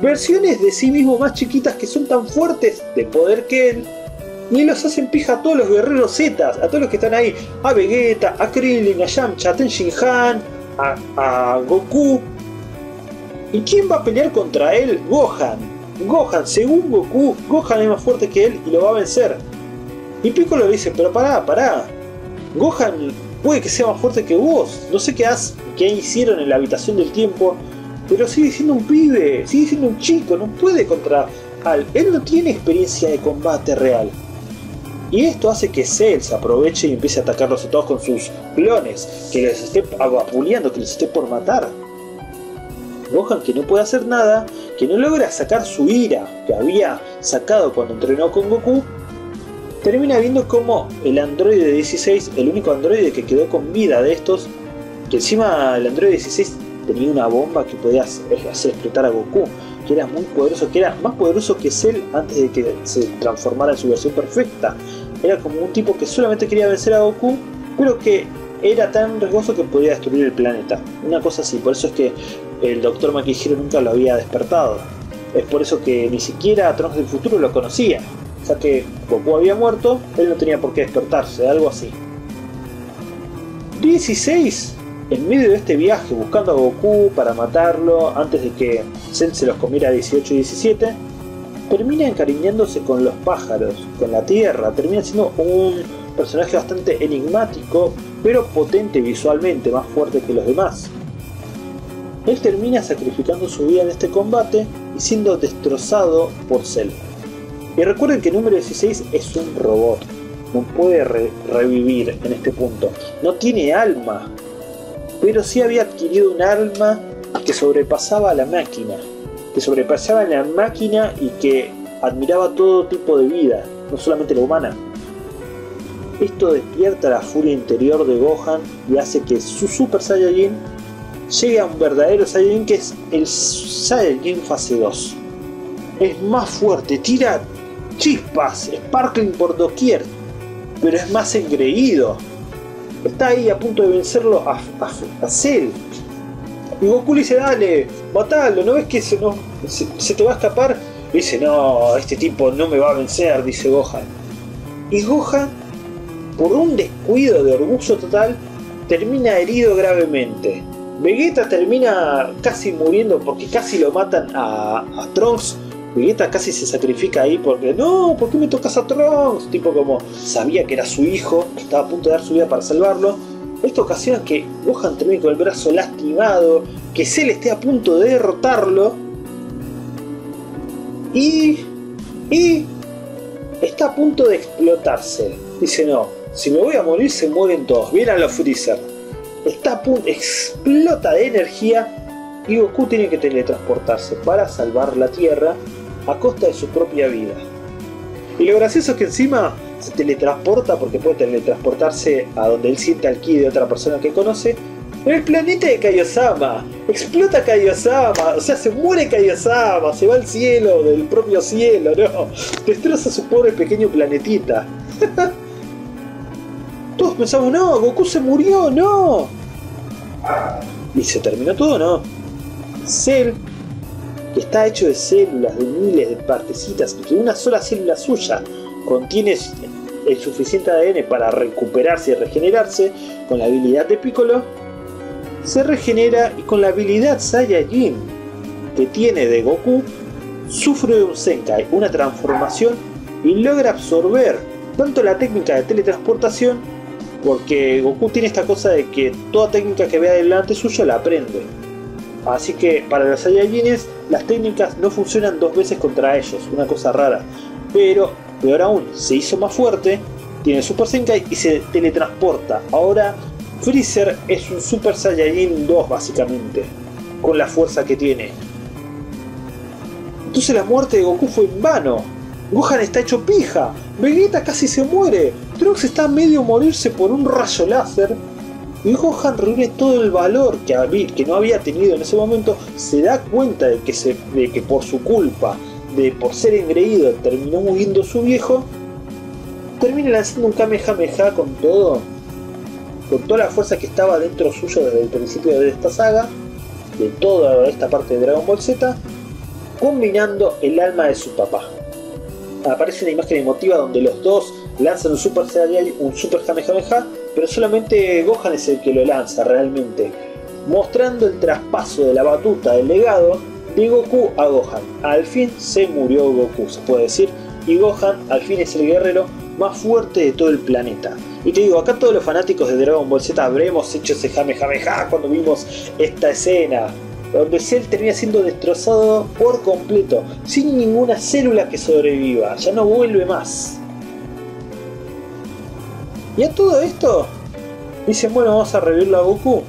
Versiones de sí mismo más chiquitas que son tan fuertes de poder que él. Y los hacen pija a todos los guerreros Zetas, a todos los que están ahí. A Vegeta, a Krillin, a Yamcha, a Tien Shinhan. A, a Goku. ¿Y quién va a pelear contra él? Gohan. Gohan, según Goku, Gohan es más fuerte que él y lo va a vencer. Y Piccolo le dice, pero pará, pará, Gohan puede que sea más fuerte que vos. No sé qué, has, qué hicieron en la habitación del tiempo, pero sigue siendo un pibe, sigue siendo un chico, no puede contra Al. Él no tiene experiencia de combate real. Y esto hace que Cell se aproveche y empiece a atacarlos a todos con sus clones, que les esté apuleando, que les esté por matar. Gohan, que no puede hacer nada, que no logra sacar su ira que había sacado cuando entrenó con Goku, termina viendo como el androide dieciséis, el único androide que quedó con vida de estos, que encima el androide dieciséis tenía una bomba que podía hacer explotar a Goku, que era muy poderoso, que era más poderoso que Cell antes de que se transformara en su versión perfecta. Era como un tipo que solamente quería vencer a Goku, pero que era tan riesgoso que podía destruir el planeta. Una cosa así, por eso es que el Doctor Maquijero nunca lo había despertado. Es por eso que ni siquiera Trunks del futuro lo conocía. O sea que Goku había muerto, él no tenía por qué despertarse, algo así. dieciséis... En medio de este viaje buscando a Goku para matarlo antes de que Cell se los comiera dieciocho y diecisiete, termina encariñándose con los pájaros, con la tierra, termina siendo un personaje bastante enigmático, pero potente visualmente, más fuerte que los demás. Él termina sacrificando su vida en este combate y siendo destrozado por Cell. Y recuerden que el número dieciséis es un robot, no puede re- revivir en este punto, no tiene alma. Pero sí había adquirido un alma que sobrepasaba a la máquina, que sobrepasaba a la máquina y que admiraba todo tipo de vida, no solamente la humana. Esto despierta la furia interior de Gohan y hace que su Super Saiyajin llegue a un verdadero Saiyajin, que es el Saiyajin fase dos. Es más fuerte, tira chispas, sparkling por doquier, pero es más engreído. está ahí a punto de vencerlo a, a, a Cell. Y Goku le dice, dale, matalo, ¿no ves que se, no, se, se te va a escapar? Le dice, no, este tipo no me va a vencer, dice Gohan. Y Gohan, por un descuido de orgullo total, termina herido gravemente. Vegeta termina casi muriendo porque casi lo matan a, a Trunks. Vegeta casi se sacrifica ahí porque, no, ¿por qué me tocas a Trunks? Tipo como sabía que era su hijo, estaba a punto de dar su vida para salvarlo. Esto ocasiona que Gohan termine con el brazo lastimado, que Cell esté a punto de derrotarlo. Y... y... está a punto de explotarse. Dice, no, si me voy a morir se mueren todos. Vienen los Freezer. Está a punto... explota de energía y Goku tiene que teletransportarse para salvar la Tierra a costa de su propia vida. Y lo gracioso es que encima se teletransporta, porque puede teletransportarse a donde él sienta el ki de otra persona que conoce, en el planeta de Kaio Sama. Explota Kaio Sama, o sea, se muere Kaio Sama, se va al cielo, del propio cielo, no, destroza su pobre pequeño planetita. Todos pensamos, no, Goku se murió, no. Y se terminó todo, no. Cell, que está hecho de células, de miles de partecitas, que una sola célula suya contiene el suficiente A D N para recuperarse y regenerarse con la habilidad de Piccolo, se regenera y con la habilidad Saiyajin que tiene de Goku sufre de un Senkai, una transformación, y logra absorber tanto la técnica de teletransportación, porque Goku tiene esta cosa de que toda técnica que vea delante suyo la aprende. Así que para los Saiyajines las técnicas no funcionan dos veces contra ellos, una cosa rara. Pero peor aún, se hizo más fuerte, tiene Super Senkai y se teletransporta. Ahora Freezer es un Super Saiyajin dos básicamente, con la fuerza que tiene. Entonces la muerte de Goku fue en vano. Gohan está hecho pija, Vegeta casi se muere, Trunks está a medio morirse por un rayo láser. Y Gohan reúne todo el valor que, había, que no había tenido en ese momento, se da cuenta de que, se, de que por su culpa, de por ser engreído, terminó muriendo su viejo, termina lanzando un Kamehameha con todo, con toda la fuerza que estaba dentro suyo desde el principio de esta saga, de toda esta parte de Dragon Ball Z, combinando el alma de su papá. Aparece una imagen emotiva donde los dos lanzan un Super Saiyajin, un Super Kamehameha, pero solamente Gohan es el que lo lanza realmente, mostrando el traspaso de la batuta del legado de Goku a Gohan. Al fin se murió Goku, se puede decir, y Gohan al fin es el guerrero más fuerte de todo el planeta. Y te digo, acá todos los fanáticos de Dragon Ball Z habremos hecho ese Kamehameha cuando vimos esta escena, donde Cell termina siendo destrozado por completo, sin ninguna célula que sobreviva, ya no vuelve más. Y a todo esto, dicen, bueno, vamos a revivirlo a Goku,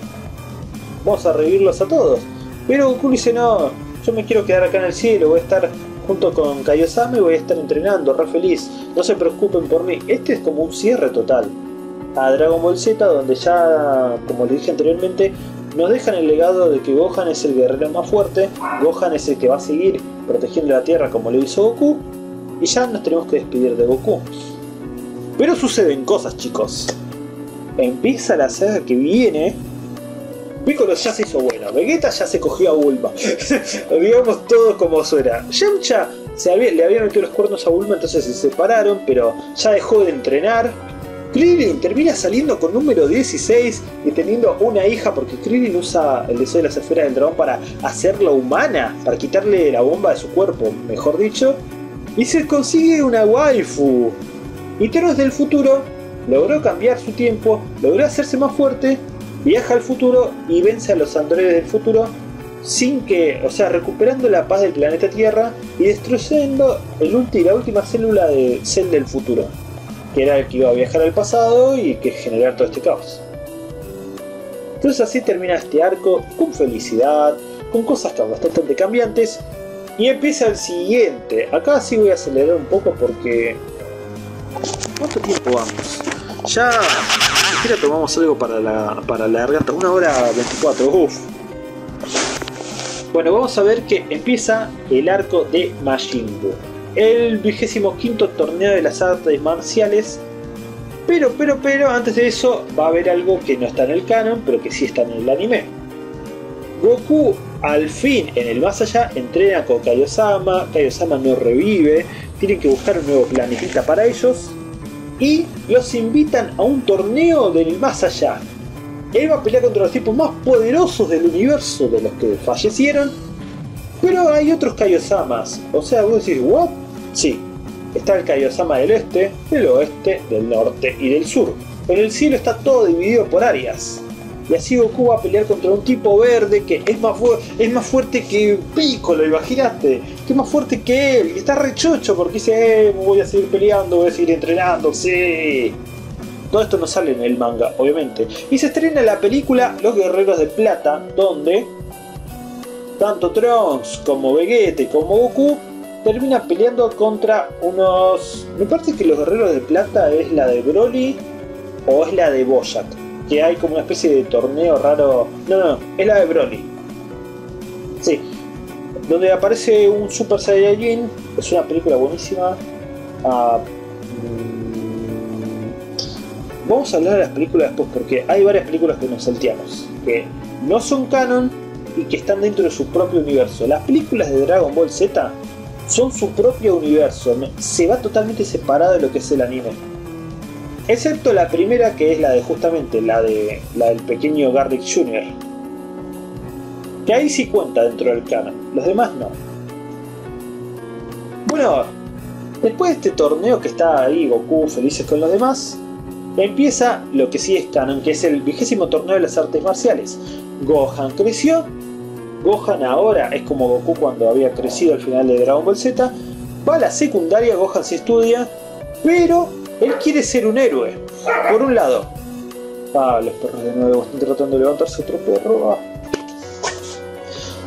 vamos a revivirlos a todos. Pero Goku dice, no, yo me quiero quedar acá en el cielo, voy a estar junto con Kaio Sama y voy a estar entrenando, re feliz, no se preocupen por mí. Este es como un cierre total a Dragon Ball Z, donde ya, como les dije anteriormente, nos dejan el legado de que Gohan es el guerrero más fuerte, Gohan es el que va a seguir protegiendo la Tierra como lo hizo Goku, y ya nos tenemos que despedir de Goku. Pero suceden cosas, chicos. Empieza la saga que viene. Piccolo ya se hizo bueno, Vegeta ya se cogió a Bulma, digamos todo como suena. Yamcha se había, le había metido los cuernos a Bulma, entonces se separaron, pero ya dejó de entrenar. Krillin termina saliendo con número dieciséis y teniendo una hija, porque Krillin usa el deseo de las esferas del dragón para hacerla humana, para quitarle la bomba de su cuerpo, mejor dicho, y se consigue una waifu. Y Thanos del futuro logró cambiar su tiempo, logró hacerse más fuerte, viaja al futuro y vence a los androides del futuro sin que, o sea, recuperando la paz del planeta Tierra y destruyendo el ulti, la última célula de Cell del futuro, que era el que iba a viajar al pasado y que generar todo este caos. Entonces así termina este arco con felicidad, con cosas bastante cambiantes, y empieza el siguiente. Acá sí voy a acelerar un poco porque... ¿cuánto tiempo vamos? Ya... siquiera tomamos algo para la, para la garganta. Una hora veinticuatro, uff. Bueno, vamos a ver que empieza el arco de Majin Buu, el vigésimo quinto torneo de las artes marciales, Pero, pero, pero, antes de eso va a haber algo que no está en el canon, pero que sí está en el anime. Goku, al fin, en el más allá, entrena con Kaio Sama. Kaio Sama no revive. Tienen que buscar un nuevo planetita para ellos. Y los invitan a un torneo del más allá. Él va a pelear contra los tipos más poderosos del universo, de los que fallecieron. Pero hay otros Kaio Samas. O sea, vos decís, ¿what? Sí. Está el Kaio Sama del este, del oeste, del norte y del sur. Pero el cielo está todo dividido por áreas. Y así Goku va a pelear contra un tipo verde que es más, es más fuerte que Piccolo, imagínate. Que es más fuerte que él. Y está rechocho porque dice, eh, voy a seguir peleando, voy a seguir entrenando, sí. Todo esto no sale en el manga, obviamente. Y se estrena la película Los Guerreros de Plata, donde tanto Trunks como Vegeta y como Goku terminan peleando contra unos... Me parece que Los Guerreros de Plata es la de Broly o es la de Bojack. Que hay como una especie de torneo raro... No, no, es la de Broly. Sí. Donde aparece un Super Saiyajin. Es una película buenísima. Ah, mmm... Vamos a hablar de las películas después, porque hay varias películas que nos salteamos. Que no son canon y que están dentro de su propio universo. Las películas de Dragon Ball Z son su propio universo. Se va totalmente separado de lo que es el anime. Excepto la primera, que es la de justamente la de la del pequeño Garlic junior Que ahí sí cuenta dentro del canon, los demás no. Bueno, después de este torneo que está ahí Goku felices con los demás, empieza lo que sí es canon, que es el vigésimo torneo de las artes marciales. Gohan creció, Gohan ahora es como Goku cuando había crecido al final de Dragon Ball Z. Va a la secundaria, Gohan se estudia, pero... él quiere ser un héroe. Por un lado... Ah, los perros de nuevo están tratando de levantarse otro perro. Ah.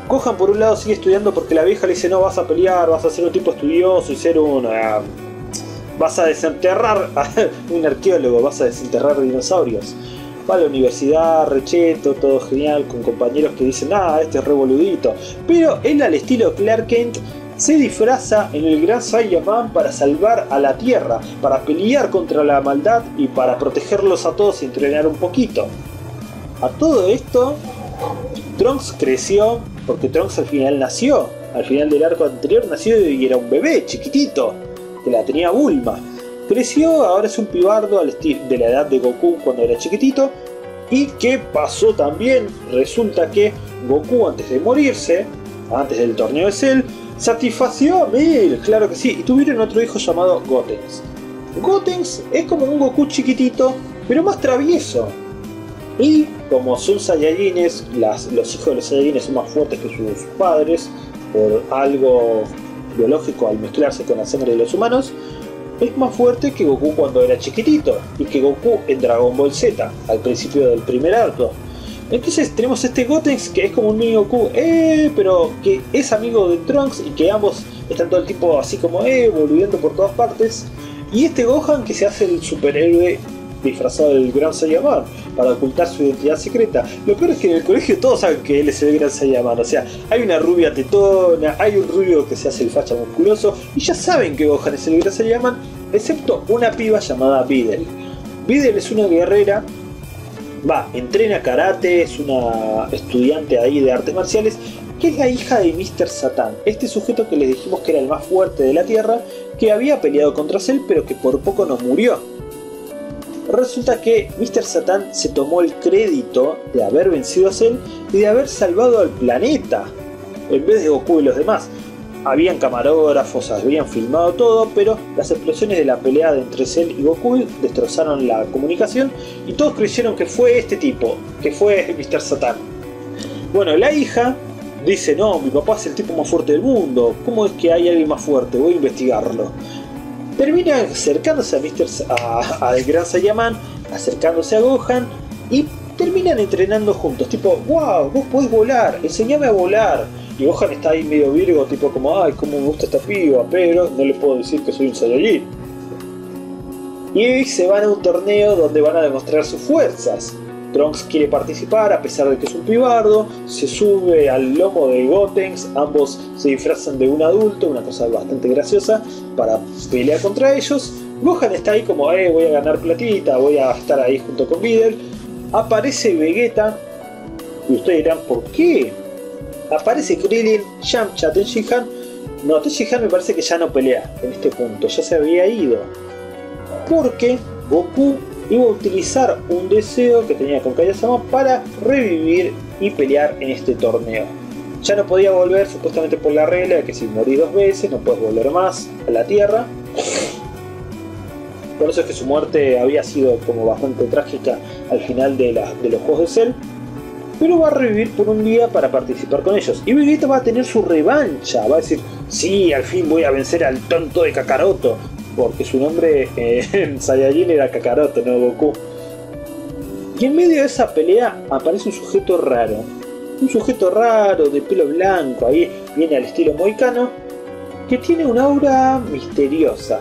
Gohan por un lado sigue estudiando porque la vieja le dice, no, vas a pelear, vas a ser un tipo estudioso y ser un... Ah, vas a desenterrar... un arqueólogo, vas a desenterrar dinosaurios. Va a la universidad, recheto, todo genial, con compañeros que dicen, ah, este es revoludito. Pero él al estilo Clark Kent... se disfraza en el Gran Saiyaman para salvar a la Tierra, para pelear contra la maldad y para protegerlos a todos y entrenar un poquito. A todo esto, Trunks creció, porque Trunks al final nació. Al final del arco anterior nació y era un bebé chiquitito, que la tenía Bulma. Creció, ahora es un pibardo de la edad de Goku cuando era chiquitito. ¿Y qué pasó también? Resulta que Goku, antes de morirse, antes del torneo de Cell, satisfació a Milk, claro que sí, y tuvieron otro hijo llamado Gotenks. Gotenks es como un Goku chiquitito, pero más travieso. Y como son Saiyajines, las, los hijos de los Saiyajines son más fuertes que sus padres, por algo biológico al mezclarse con la sangre de los humanos, es más fuerte que Goku cuando era chiquitito, y que Goku en Dragon Ball Z, al principio del primer arco. Entonces tenemos este Gotenks que es como un mini Goku, eh, pero que es amigo de Trunks y que ambos están todo el tiempo así como eh, volviendo por todas partes. Y este Gohan que se hace el superhéroe disfrazado del Gran Saiyaman para ocultar su identidad secreta. Lo peor es que en el colegio todos saben que él es el Gran Saiyaman, o sea, hay una rubia tetona, hay un rubio que se hace el facha musculoso y ya saben que Gohan es el Gran Saiyaman, excepto una piba llamada Videl. Videl es una guerrera. Va, entrena karate, es una estudiante ahí de artes marciales, que es la hija de mister Satan, este sujeto que les dijimos que era el más fuerte de la Tierra, que había peleado contra Cell pero que por poco no murió. Resulta que mister Satan se tomó el crédito de haber vencido a Cell y de haber salvado al planeta, en vez de Goku y los demás. Habían camarógrafos, habían filmado todo, pero las explosiones de la pelea de entre Cell y Goku destrozaron la comunicación y todos creyeron que fue este tipo, que fue mister Satan. Bueno, la hija dice, no, mi papá es el tipo más fuerte del mundo, ¿cómo es que hay alguien más fuerte? Voy a investigarlo. Termina acercándose a mister a, a el Gran Saiyaman, acercándose a Gohan y terminan entrenando juntos, tipo, wow, vos podés volar, enseñame a volar. Y Gohan está ahí medio virgo, tipo como, ay, cómo me gusta esta piba, pero no le puedo decir que soy un Saiyajin. Y se van a un torneo donde van a demostrar sus fuerzas. Trunks quiere participar a pesar de que es un pibardo, se sube al lomo de Gotenks, ambos se disfrazan de un adulto, una cosa bastante graciosa, para pelear contra ellos. Gohan está ahí como, eh, voy a ganar platita, voy a estar ahí junto con Videl. Aparece Vegeta, y ustedes dirán, ¿por qué? Aparece Krillin, Yamcha, Tien Shinhan. No, Tien Shinhan me parece que ya no pelea en este punto, ya se había ido. Porque Goku iba a utilizar un deseo que tenía con Kaio Sama para revivir y pelear en este torneo. Ya no podía volver, supuestamente por la regla de que si morís dos veces no puedes volver más a la Tierra. Por eso es que su muerte había sido como bastante trágica al final de, la, de los juegos de Cell. Pero va a revivir por un día para participar con ellos. Y Vegeta va a tener su revancha. Va a decir, sí, al fin voy a vencer al tonto de Kakaroto. Porque su nombre eh, en Saiyajin era Kakaroto, no Goku. Y en medio de esa pelea aparece un sujeto raro. Un sujeto raro, de pelo blanco, ahí viene al estilo mohicano. Que tiene una aura misteriosa.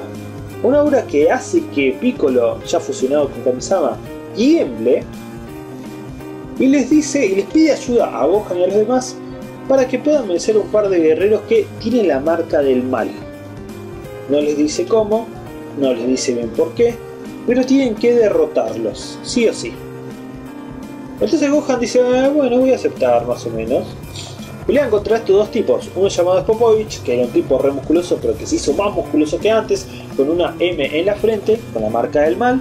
Una aura que hace que Piccolo, ya fusionado con Kamisama, tiemble. Y les dice, y les pide ayuda a Gohan y a los demás para que puedan vencer a un par de guerreros que tienen la marca del mal. No les dice cómo, no les dice bien por qué, pero tienen que derrotarlos, sí o sí. Entonces Gohan dice, eh, bueno, voy a aceptar más o menos. Pelean contra estos dos tipos, uno llamado Popovich, que era un tipo re musculoso pero que se hizo más musculoso que antes, con una M en la frente, con la marca del mal.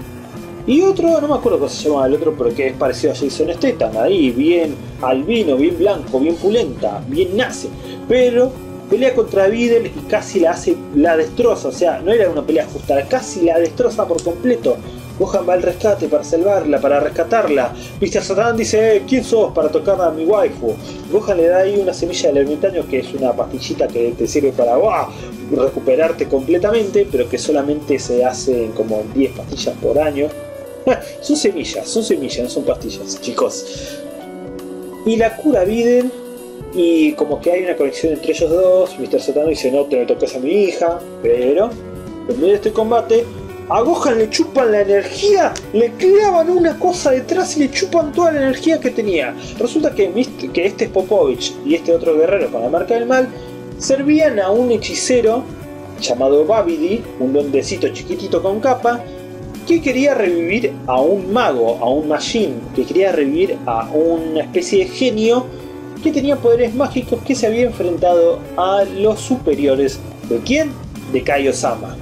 Y otro, no me acuerdo cómo se llama el otro, pero que es parecido a Jason Statham, ahí, bien albino, bien blanco, bien pulenta, bien nazi. Pero pelea contra Videl y casi la hace, la destroza, o sea, no era una pelea justa, casi la destroza por completo. Gohan va al rescate para salvarla, para rescatarla. míster Satan dice, eh, ¿quién sos para tocar a mi waifu? Gohan le da ahí una semilla del ermitaño, que es una pastillita que te sirve para ¡buah! Recuperarte completamente, pero que solamente se hacen como diez pastillas por año. Son semillas, son semillas, no son pastillas, chicos. Y la cura Videl, y como que hay una conexión entre ellos dos. míster Satan dice, no te toques a mi hija, pero en medio de este combate a Gohan le chupan la energía, le clavan una cosa detrás y le chupan toda la energía que tenía. Resulta que, que este Popovich y este otro guerrero con la marca del mal servían a un hechicero llamado Babidi, un duendecito chiquitito con capa, que quería revivir a un mago, a un Majin, que quería revivir a una especie de genio que tenía poderes mágicos, que se había enfrentado a los superiores. ¿De quién? De Kaio Sama.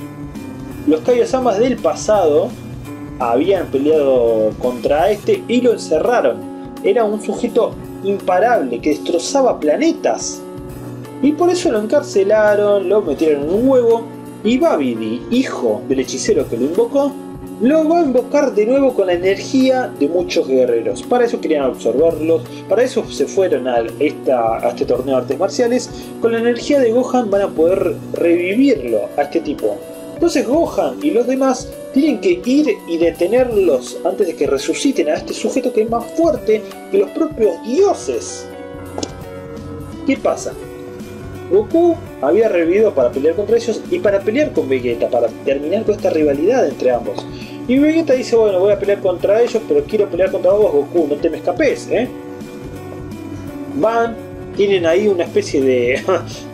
Los Kaio Samas del pasado habían peleado contra este y lo encerraron. Era un sujeto imparable que destrozaba planetas. Y por eso lo encarcelaron, lo metieron en un huevo. Y Babidi, hijo del hechicero que lo invocó, lo va a invocar de nuevo con la energía de muchos guerreros. Para eso querían absorberlos, para eso se fueron a, esta, a este torneo de artes marciales. Con la energía de Gohan van a poder revivirlo a este tipo. Entonces Gohan y los demás tienen que ir y detenerlos antes de que resuciten a este sujeto que es más fuerte que los propios dioses. ¿Qué pasa? Goku había revivido para pelear contra ellos y para pelear con Vegeta, para terminar con esta rivalidad entre ambos. Y Vegeta dice, bueno, voy a pelear contra ellos, pero quiero pelear contra vos, Goku, no te me escapes, ¿eh? Van, tienen ahí una especie de,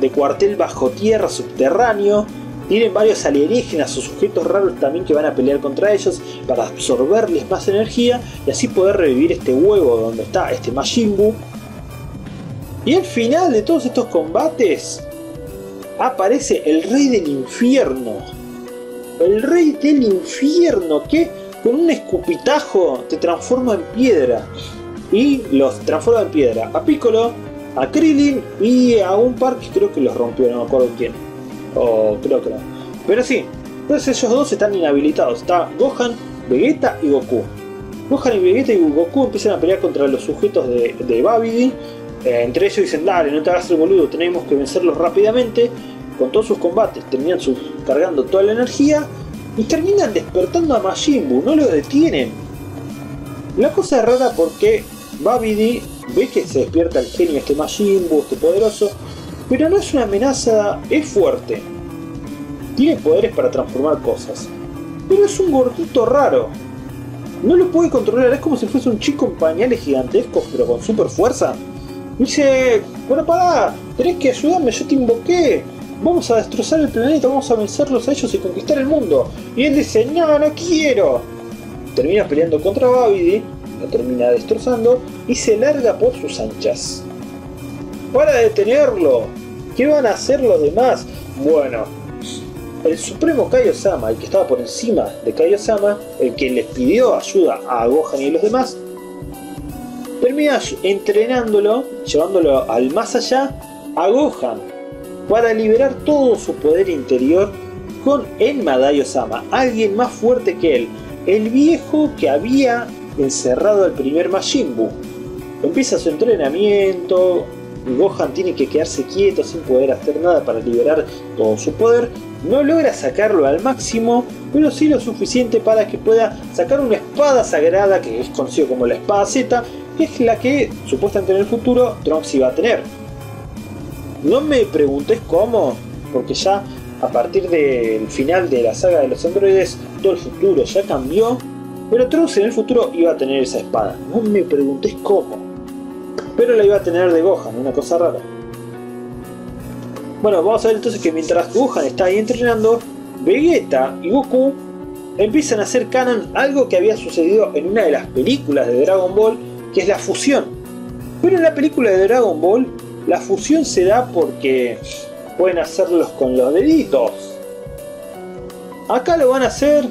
de cuartel bajo tierra, subterráneo. Tienen varios alienígenas o sujetos raros también que van a pelear contra ellos para absorberles más energía y así poder revivir este huevo donde está este Majin Buu. Y al final de todos estos combates aparece el rey del infierno. El rey del infierno que con un escupitajo te transforma en piedra. Y los transforma en piedra a Piccolo, a Krillin y a un par que creo que los rompió, no me acuerdo quién. O creo que no. Pero sí, entonces ellos dos están inhabilitados. Está Gohan, Vegeta y Goku. Gohan y Vegeta y Goku empiezan a pelear contra los sujetos de, de Babidi. Eh, entre ellos dicen, dale, no te hagas el boludo, tenemos que vencerlos rápidamente. Con todos sus combates terminan sus, cargando toda la energía. Y terminan despertando a Majin Buu, no lo detienen. La cosa es rara porque Babidi ve que se despierta el genio, este Majin Buu, este poderoso. Pero no es una amenaza, es fuerte. Tiene poderes para transformar cosas. Pero es un gordito raro. No lo puede controlar, es como si fuese un chico en pañales gigantescos, pero con super fuerza. Dice, bueno, pará, tenés que ayudarme, yo te invoqué. vamos a destrozar el planeta, vamos a vencerlos a ellos y conquistar el mundo. Y él dice, no, no quiero. Termina peleando contra Babidi, lo termina destrozando y se larga por sus anchas. Para detenerlo, ¿qué van a hacer los demás? Bueno, el supremo Kaio Sama, el que estaba por encima de Kaio Sama, el que les pidió ayuda a Gohan y los demás, termina entrenándolo, llevándolo al más allá, a Gohan, para liberar todo su poder interior con el Madaio Sama, alguien más fuerte que él, el viejo que había encerrado al primer Majin Buu. Empieza su entrenamiento, Gohan tiene que quedarse quieto sin poder hacer nada para liberar todo su poder. No logra sacarlo al máximo, pero sí lo suficiente para que pueda sacar una espada sagrada, que es conocida como la espada Z, que es la que supuestamente en el futuro Trunks iba a tener. No me preguntes cómo, porque ya a partir del final de la saga de los androides todo el futuro ya cambió, pero Trunks en el futuro iba a tener esa espada. No me preguntes cómo, pero la iba a tener de Gohan, una cosa rara. Bueno, vamos a ver entonces que mientras Gohan está ahí entrenando, Vegeta y Goku empiezan a hacer canon algo que había sucedido en una de las películas de Dragon Ball, que es la fusión. Pero en la película de Dragon Ball, la fusión se da porque pueden hacerlos con los deditos. Acá lo van a hacer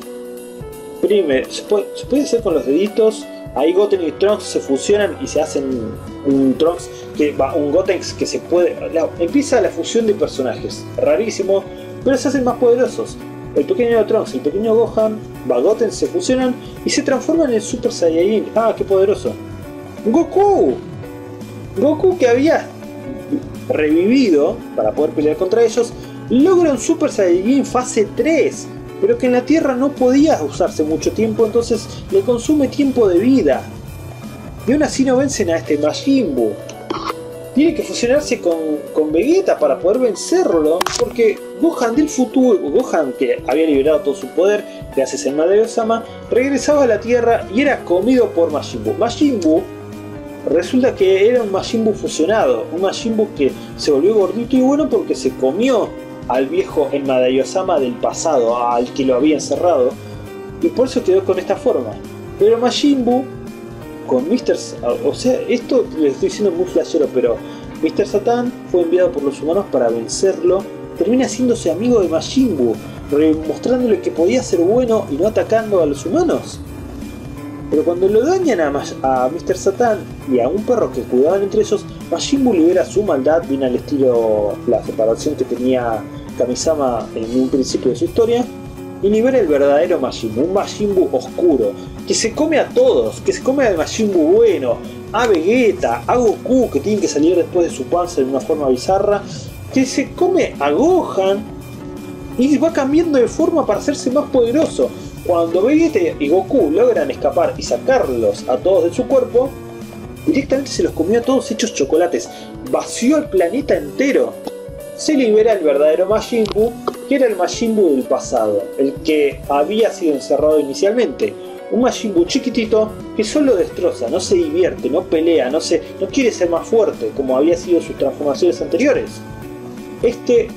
primero, se puede, se puede hacer con los deditos. Ahí Goten y Trunks se fusionan y se hacen un Trunks que va, un Gotenks que se puede. La, empieza la fusión de personajes, rarísimo, pero se hacen más poderosos. El pequeño Trunks, el pequeño Gohan, va, Goten se fusionan y se transforman en Super Saiyajin. Ah, qué poderoso. Goku, Goku que había revivido para poder pelear contra ellos, logra un Super Saiyajin fase tres. Pero que en la Tierra no podía usarse mucho tiempo, entonces le consume tiempo de vida. Y aún así no vencen a este Majin Buu. Tiene que fusionarse con, con Vegeta para poder vencerlo, porque Gohan del futuro, Gohan que había liberado todo su poder gracias al Madaio Sama, regresaba a la Tierra y era comido por Majin Buu. Majin Buu resulta que era un Majin Buu fusionado, un Majin Buu que se volvió gordito y bueno porque se comió al viejo el Madaio Sama del pasado, al que lo había encerrado, y por eso quedó con esta forma. Pero Majin Buu con mister O sea, esto le estoy diciendo muy flashero, pero mister Satan fue enviado por los humanos para vencerlo, termina haciéndose amigo de Majin Buu, mostrándole que podía ser bueno y no atacando a los humanos. Pero cuando lo dañan a, a mister Satan y a un perro que cuidaban entre ellos, Majin Buu libera su maldad, viene al estilo la separación que tenía Kamisama en un principio de su historia, y libera el verdadero Majin Buu, un Majin Buu oscuro, que se come a todos, que se come al Majin Buu bueno, a Vegeta, a Goku, que tienen que salir después de su panza de una forma bizarra, que se come a Gohan, y va cambiando de forma para hacerse más poderoso. Cuando Vegeta y Goku logran escapar y sacarlos a todos de su cuerpo, directamente se los comió a todos hechos chocolates, vació el planeta entero. Se libera el verdadero Majin Buu, que era el Majin Buu del pasado, el que había sido encerrado inicialmente. Un Majin Buu chiquitito que solo destroza, no se divierte, no pelea, no, se, no quiere ser más fuerte como había sido sus transformaciones anteriores. Este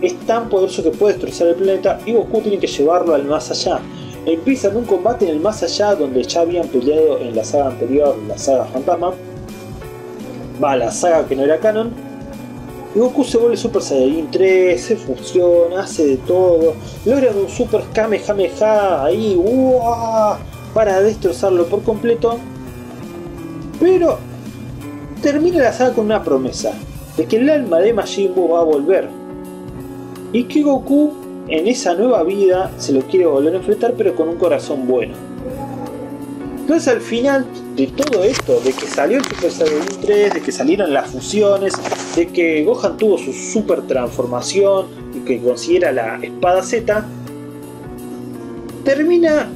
es tan poderoso que puede destrozar el planeta y Goku tiene que llevarlo al más allá. Empiezan un combate en el más allá donde ya habían peleado en la saga anterior, la saga Fantasma. Va, la saga que no era canon. Y Goku se vuelve Super Saiyajin tres, se funciona, hace de todo. Logran un Super Kamehameha ahí, ¡uah!, para destrozarlo por completo. Pero termina la saga con una promesa, de que el alma de Majin Buu va a volver. Y que Goku en esa nueva vida se lo quiere volver a enfrentar, pero con un corazón bueno. Entonces al final de todo esto, de que salió el Super Saiyajin tres, de que salieron las fusiones, de que Gohan tuvo su super transformación y que considera la espada Z, termina,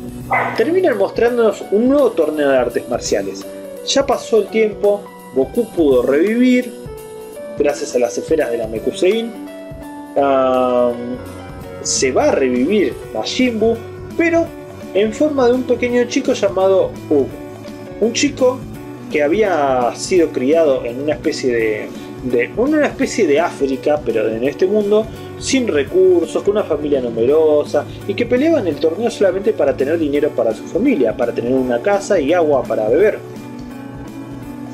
terminan mostrándonos un nuevo torneo de artes marciales. Ya pasó el tiempo, Goku pudo revivir gracias a las esferas de la Mekusein. Um, Se va a revivir Majin Buu, pero en forma de un pequeño chico llamado Ub. Un chico que había sido criado en una especie de, de, una especie de África, pero en este mundo, sin recursos, con una familia numerosa y que peleaban el torneo solamente para tener dinero para su familia, para tener una casa y agua para beber.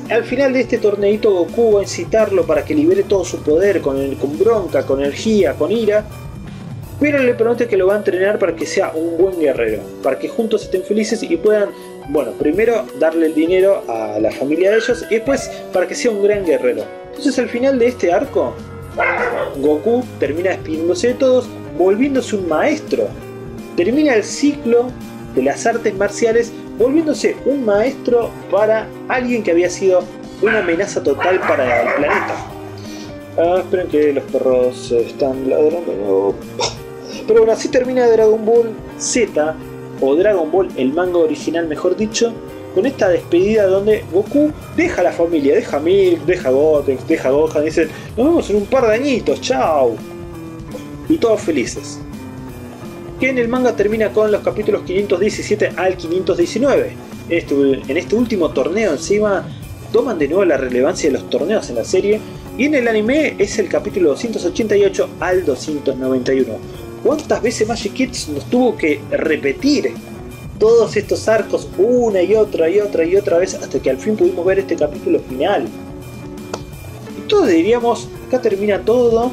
Al final de este torneito Goku va a incitarlo para que libere todo su poder con, el, con bronca, con energía, con ira, pero le promete que lo va a entrenar para que sea un buen guerrero, para que juntos estén felices y puedan, bueno, primero darle el dinero a la familia de ellos y después para que sea un gran guerrero. Entonces al final de este arco, Goku termina despidiéndose de todos, volviéndose un maestro. Termina el ciclo de las artes marciales volviéndose un maestro para alguien que había sido una amenaza total para el planeta. Ah, esperen que los perros están ladrando. Pero bueno, así termina Dragon Ball Z, o Dragon Ball, el manga original mejor dicho, con esta despedida donde Goku deja a la familia, deja a Milk, deja a Gotenks, deja a Gohan, dicen nos vemos en un par de añitos, chao, y todos felices. Que en el manga termina con los capítulos quinientos diecisiete al quinientos diecinueve. Este, en este último torneo encima toman de nuevo la relevancia de los torneos en la serie, y en el anime es el capítulo doscientos ochenta y ocho al doscientos noventa y uno. ¿Cuántas veces Magic Kids nos tuvo que repetir todos estos arcos una y otra y otra y otra vez hasta que al fin pudimos ver este capítulo final? Y todos diríamos, acá termina todo.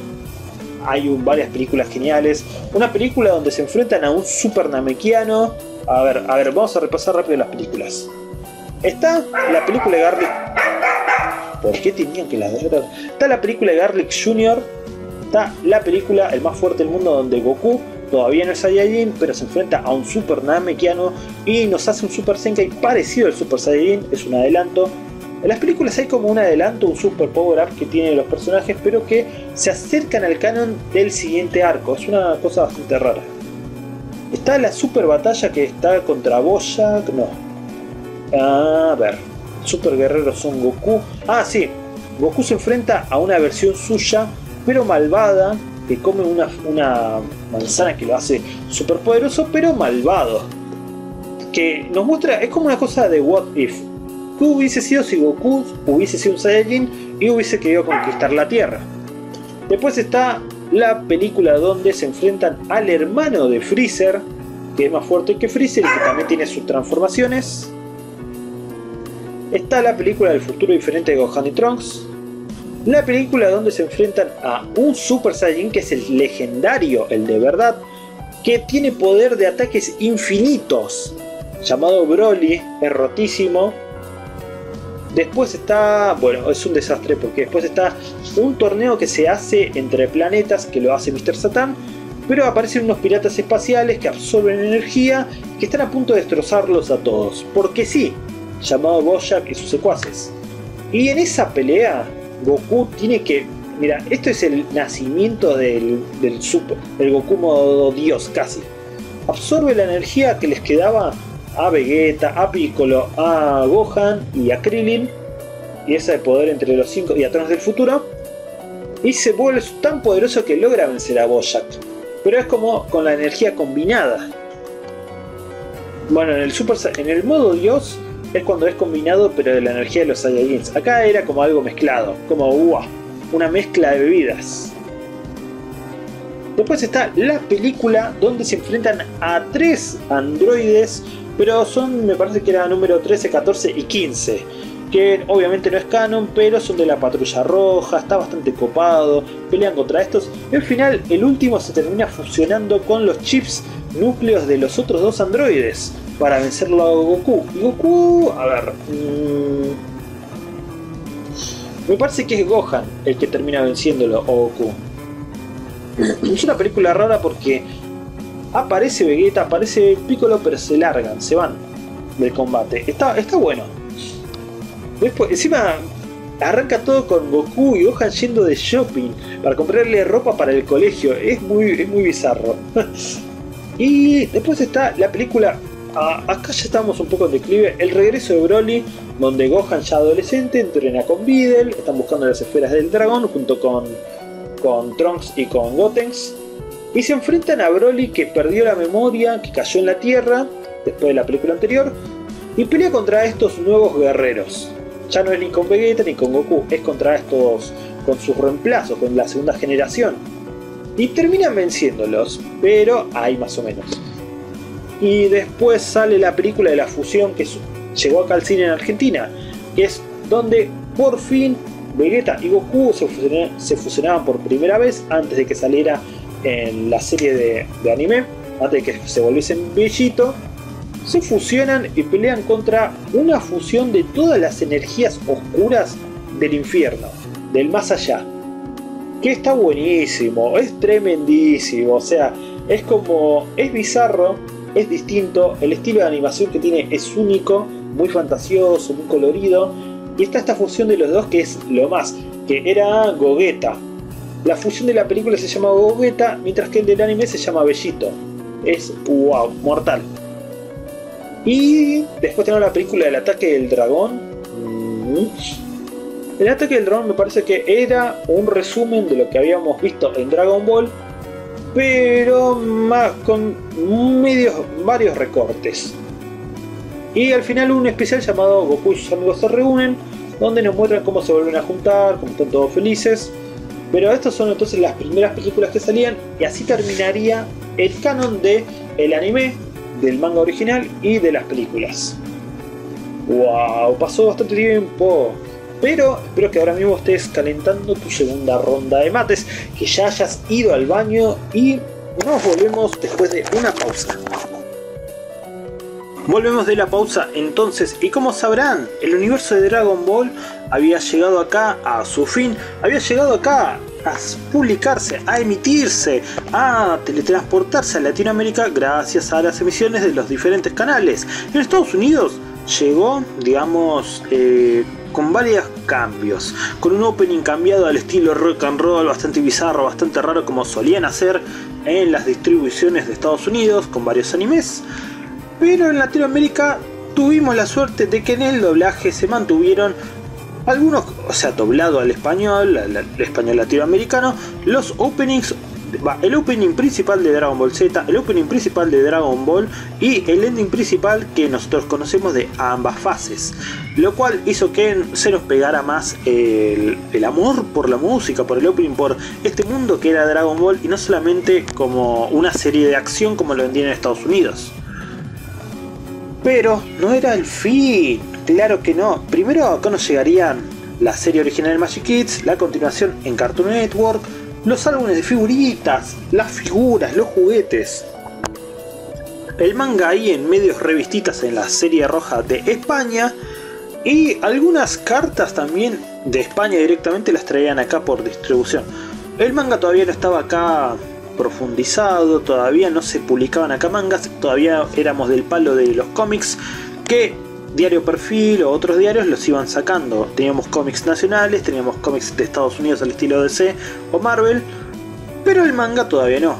Hay un, varias películas geniales. Una película donde se enfrentan a un super namekiano. A ver, a ver, vamos a repasar rápido las películas. Está la película de Garlic... ¿Por qué tenían que ladrar? Está la película de Garlic junior Está la película El más fuerte del mundo, donde Goku todavía no es Saiyajin, pero se enfrenta a un super namekiano y nos hace un Super Senkai parecido al Super Saiyajin. Es un adelanto. En las películas hay como un adelanto, un super power up que tienen los personajes, pero que se acercan al canon del siguiente arco. Es una cosa bastante rara. Está la super batalla que está contra Boya. No. A ver. Super guerreros son Goku. Ah, sí. Goku se enfrenta a una versión suya, pero malvada, que come una, una manzana que lo hace super poderoso, pero malvado. Que nos muestra, es como una cosa de What If. ¿Qué hubiese sido si Goku hubiese sido un Saiyajin y hubiese querido conquistar la Tierra? Después está la película donde se enfrentan al hermano de Freezer, que es más fuerte que Freezer y que también tiene sus transformaciones. Está la película del futuro diferente de Gohan y Trunks. La película donde se enfrentan a un Super Saiyajin que es el legendario, el de verdad, que tiene poder de ataques infinitos, llamado Broly, es rotísimo. Después está, bueno, es un desastre porque después está un torneo que se hace entre planetas que lo hace mister Satan, pero aparecen unos piratas espaciales que absorben energía y que están a punto de destrozarlos a todos, porque sí, llamado Bojack y sus secuaces. Y en esa pelea Goku tiene que, mira, esto es el nacimiento del, del, super, del Goku modo Dios casi. Absorbe la energía que les quedaba a Vegeta, a Piccolo, a Gohan y a Krillin, y esa de poder entre los cinco y atrás del futuro, y se vuelve tan poderoso que logra vencer a Bojack, pero es como con la energía combinada. Bueno, en el Super en el modo Dios es cuando es combinado, pero de la energía de los Saiyajins. Acá era como algo mezclado, como uah, una mezcla de bebidas. Después está la película donde se enfrentan a tres androides, pero son, me parece que era número trece, catorce y quince, que obviamente no es canon, pero son de la Patrulla Roja, está bastante copado, pelean contra estos, y al final el último se termina fusionando con los chips núcleos de los otros dos androides, para vencerlo a Goku, y Goku, a ver, mmm, me parece que es Gohan el que termina venciéndolo, o Goku. Es una película rara porque aparece Vegeta, aparece Piccolo, pero se largan, se van del combate. Está, está bueno. Después, encima arranca todo con Goku y Gohan yendo de shopping para comprarle ropa para el colegio. Es muy, es muy bizarro. Y después está la película, ah, acá ya estamos un poco en declive, El regreso de Broly, donde Gohan ya adolescente entrena con Videl, están buscando las esferas del dragón junto con, con Trunks y con Gotenks. Y se enfrentan a Broly, que perdió la memoria, que cayó en la tierra después de la película anterior, y pelea contra estos nuevos guerreros. Ya no es ni con Vegeta ni con Goku, es contra estos, con sus reemplazos, con la segunda generación. y terminan venciéndolos, pero ahí más o menos. Y después sale la película de la fusión que llegó acá al cine en Argentina, que es donde por fin Vegeta y Goku se fusionaban, se fusionaban por primera vez antes de que saliera en la serie de, de anime, antes de que se volviesen bellito. Se fusionan y pelean contra una fusión de todas las energías oscuras del infierno, del más allá. Que está buenísimo, es tremendísimo, o sea, es como, es bizarro, es distinto, el estilo de animación que tiene es único, muy fantasioso, muy colorido. Y está esta fusión de los dos que es lo más, que era Gogeta. La fusión de la película se llama Gogeta, mientras que el del anime se llama Bellito. Es wow, mortal. Y después tenemos la película del ataque del dragón. El ataque del dragón me parece que era un resumen de lo que habíamos visto en Dragon Ball, pero más con medios, varios recortes. Y al final un especial llamado Goku y sus amigos se reúnen, donde nos muestran cómo se vuelven a juntar, cómo están todos felices. Pero estas son entonces las primeras películas que salían, y así terminaría el canon de el anime, del manga original y de las películas. ¡Wow! Pasó bastante tiempo. Pero espero que ahora mismo estés calentando tu segunda ronda de mates, que ya hayas ido al baño, y nos volvemos después de una pausa. Volvemos de la pausa entonces, y como sabrán, el universo de Dragon Ball había llegado acá a su fin, había llegado acá a publicarse, a emitirse, a teletransportarse a Latinoamérica gracias a las emisiones de los diferentes canales. En Estados Unidos llegó, digamos, eh, con varios cambios, con un opening cambiado al estilo rock and roll, bastante bizarro, bastante raro, como solían hacer en las distribuciones de Estados Unidos con varios animes. Pero en Latinoamérica tuvimos la suerte de que en el doblaje se mantuvieron algunos, o sea, doblado al español, al español latinoamericano, los openings, el opening principal de Dragon Ball Z, el opening principal de Dragon Ball y el ending principal que nosotros conocemos de ambas fases, lo cual hizo que se nos pegara más el, el amor por la música, por el opening, por este mundo que era Dragon Ball, y no solamente como una serie de acción como lo vendían en Estados Unidos. Pero no era el fin, claro que no. Primero acá nos llegarían la serie original de Magic Kids, la continuación en Cartoon Network, los álbumes de figuritas, las figuras, los juguetes, el manga ahí en medios revistitas en la serie roja de España, y algunas cartas también de España directamente las traían acá por distribución. El manga todavía no estaba acá profundizado, todavía no se publicaban acá mangas, todavía éramos del palo de los cómics que Diario Perfil o otros diarios los iban sacando. Teníamos cómics nacionales, teníamos cómics de Estados Unidos al estilo D C o Marvel, pero el manga todavía no.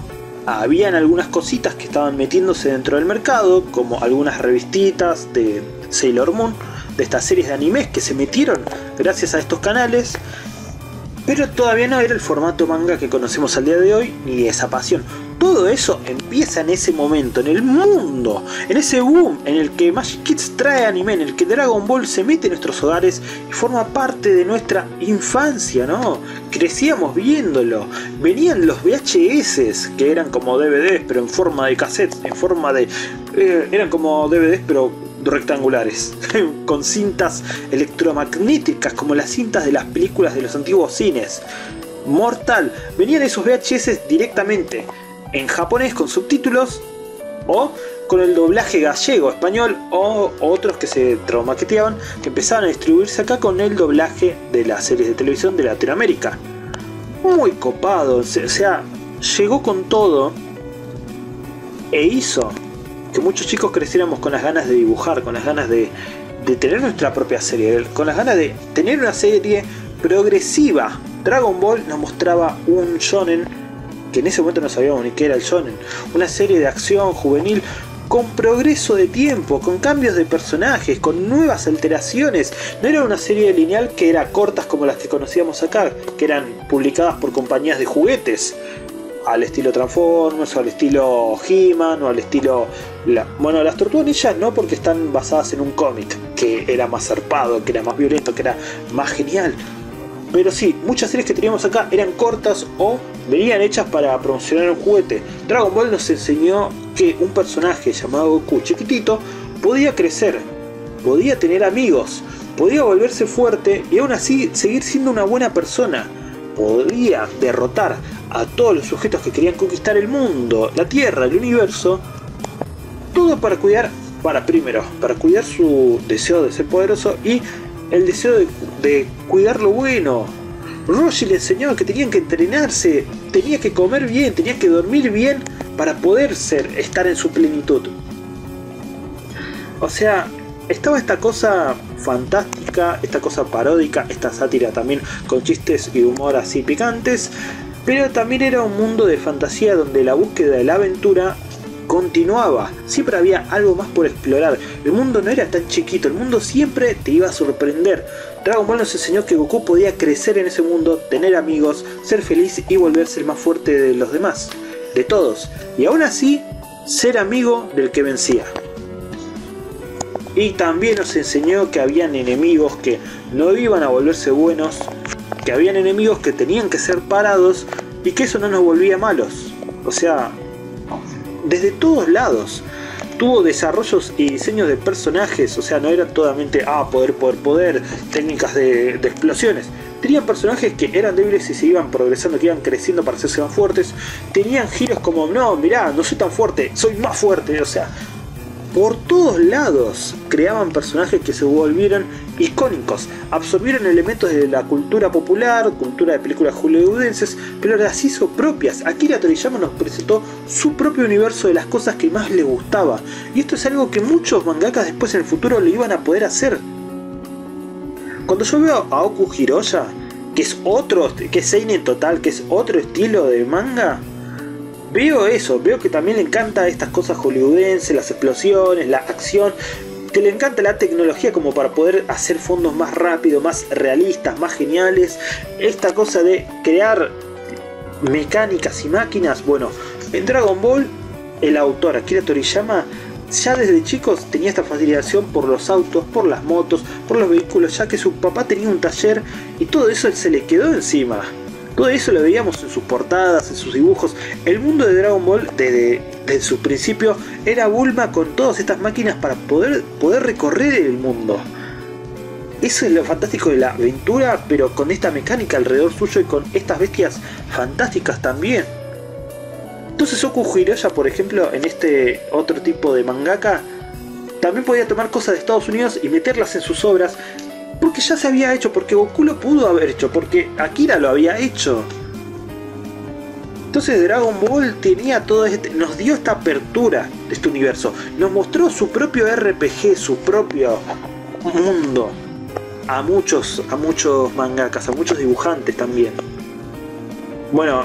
Habían algunas cositas que estaban metiéndose dentro del mercado, como algunas revistitas de Sailor Moon, de estas series de animes que se metieron gracias a estos canales. Pero todavía no era el formato manga que conocemos al día de hoy, ni esa pasión. Todo eso empieza en ese momento, en el mundo, en ese boom, en el que Magic Kids trae anime, en el que Dragon Ball se mete en nuestros hogares y forma parte de nuestra infancia, ¿no? Crecíamos viéndolo. Venían los V H S, que eran como D V Ds, pero en forma de cassette, en forma de... Eh, eran como D V Ds, pero rectangulares, con cintas electromagnéticas como las cintas de las películas de los antiguos cines. Mortal, venían esos V H S directamente en japonés con subtítulos o con el doblaje gallego, español o otros que se traumaqueteaban, que empezaban a distribuirse acá con el doblaje de las series de televisión de Latinoamérica. Muy copado, o sea, llegó con todo e hizo que muchos chicos creciéramos con las ganas de dibujar, con las ganas de, de tener nuestra propia serie, con las ganas de tener una serie progresiva. Dragon Ball nos mostraba un shonen, que en ese momento no sabíamos ni qué era el shonen, una serie de acción juvenil con progreso de tiempo, con cambios de personajes, con nuevas alteraciones. No era una serie lineal que era cortas como las que conocíamos acá, que eran publicadas por compañías de juguetes, al estilo Transformers, o al estilo He-Man, o al estilo... La... Bueno, las Tortugas Ninja no, porque están basadas en un cómic, que era más zarpado, que era más violento, que era más genial. Pero sí, muchas series que teníamos acá eran cortas o venían hechas para promocionar un juguete. Dragon Ball nos enseñó que un personaje llamado Goku chiquitito podía crecer, podía tener amigos, podía volverse fuerte y aún así seguir siendo una buena persona. Podía derrotar a todos los sujetos que querían conquistar el mundo, la tierra, el universo. Todo para cuidar, para primero, para cuidar su deseo de ser poderoso y el deseo de, de cuidar lo bueno. Roshi le enseñó que tenían que entrenarse, tenía que comer bien, tenía que dormir bien para poder ser, estar en su plenitud. O sea, estaba esta cosa fantástica, esta cosa paródica, esta sátira también con chistes y humor así picantes, pero también era un mundo de fantasía donde la búsqueda de la aventura continuaba, siempre había algo más por explorar, el mundo no era tan chiquito, el mundo siempre te iba a sorprender. Dragon Ball nos enseñó que Goku podía crecer en ese mundo, tener amigos, ser feliz y volverse el más fuerte de los demás, de todos, y aún así ser amigo del que vencía. Y también nos enseñó que habían enemigos que no iban a volverse buenos, que habían enemigos que tenían que ser parados y que eso no nos volvía malos. O sea, desde todos lados. Tuvo desarrollos y diseños de personajes, o sea, no era totalmente ah, poder, poder, poder, técnicas de, de explosiones. Tenían personajes que eran débiles y se iban progresando, que iban creciendo para hacerse más fuertes. Tenían giros como, no, mirá, no soy tan fuerte, soy más fuerte, o sea... Por todos lados creaban personajes que se volvieron icónicos, absorbieron elementos de la cultura popular, cultura de películas hollywoodenses, pero las hizo propias. Akira Toriyama nos presentó su propio universo de las cosas que más le gustaba, y esto es algo que muchos mangakas después en el futuro le iban a poder hacer. Cuando yo veo a Oku Hiroya, que es otro, que es seinen total, que es otro estilo de manga, veo eso, veo que también le encanta estas cosas hollywoodenses, las explosiones, la acción, que le encanta la tecnología como para poder hacer fondos más rápidos, más realistas, más geniales. Esta cosa de crear mecánicas y máquinas, bueno, en Dragon Ball, el autor Akira Toriyama ya desde chicos tenía esta fascinación por los autos, por las motos, por los vehículos, ya que su papá tenía un taller y todo eso se le quedó encima. Todo eso lo veíamos en sus portadas, en sus dibujos. El mundo de Dragon Ball desde, desde su principio era Bulma con todas estas máquinas para poder, poder recorrer el mundo. Eso es lo fantástico de la aventura, pero con esta mecánica alrededor suyo y con estas bestias fantásticas también. Entonces Oku Hiroya, por ejemplo, en este otro tipo de mangaka, también podía tomar cosas de Estados Unidos y meterlas en sus obras. Porque ya se había hecho, porque Goku lo pudo haber hecho, porque Akira lo había hecho. Entonces Dragon Ball tenía todo este, nos dio esta apertura de este universo. Nos mostró su propio R P G, su propio mundo. A muchos, a muchos mangakas, a muchos dibujantes también. Bueno,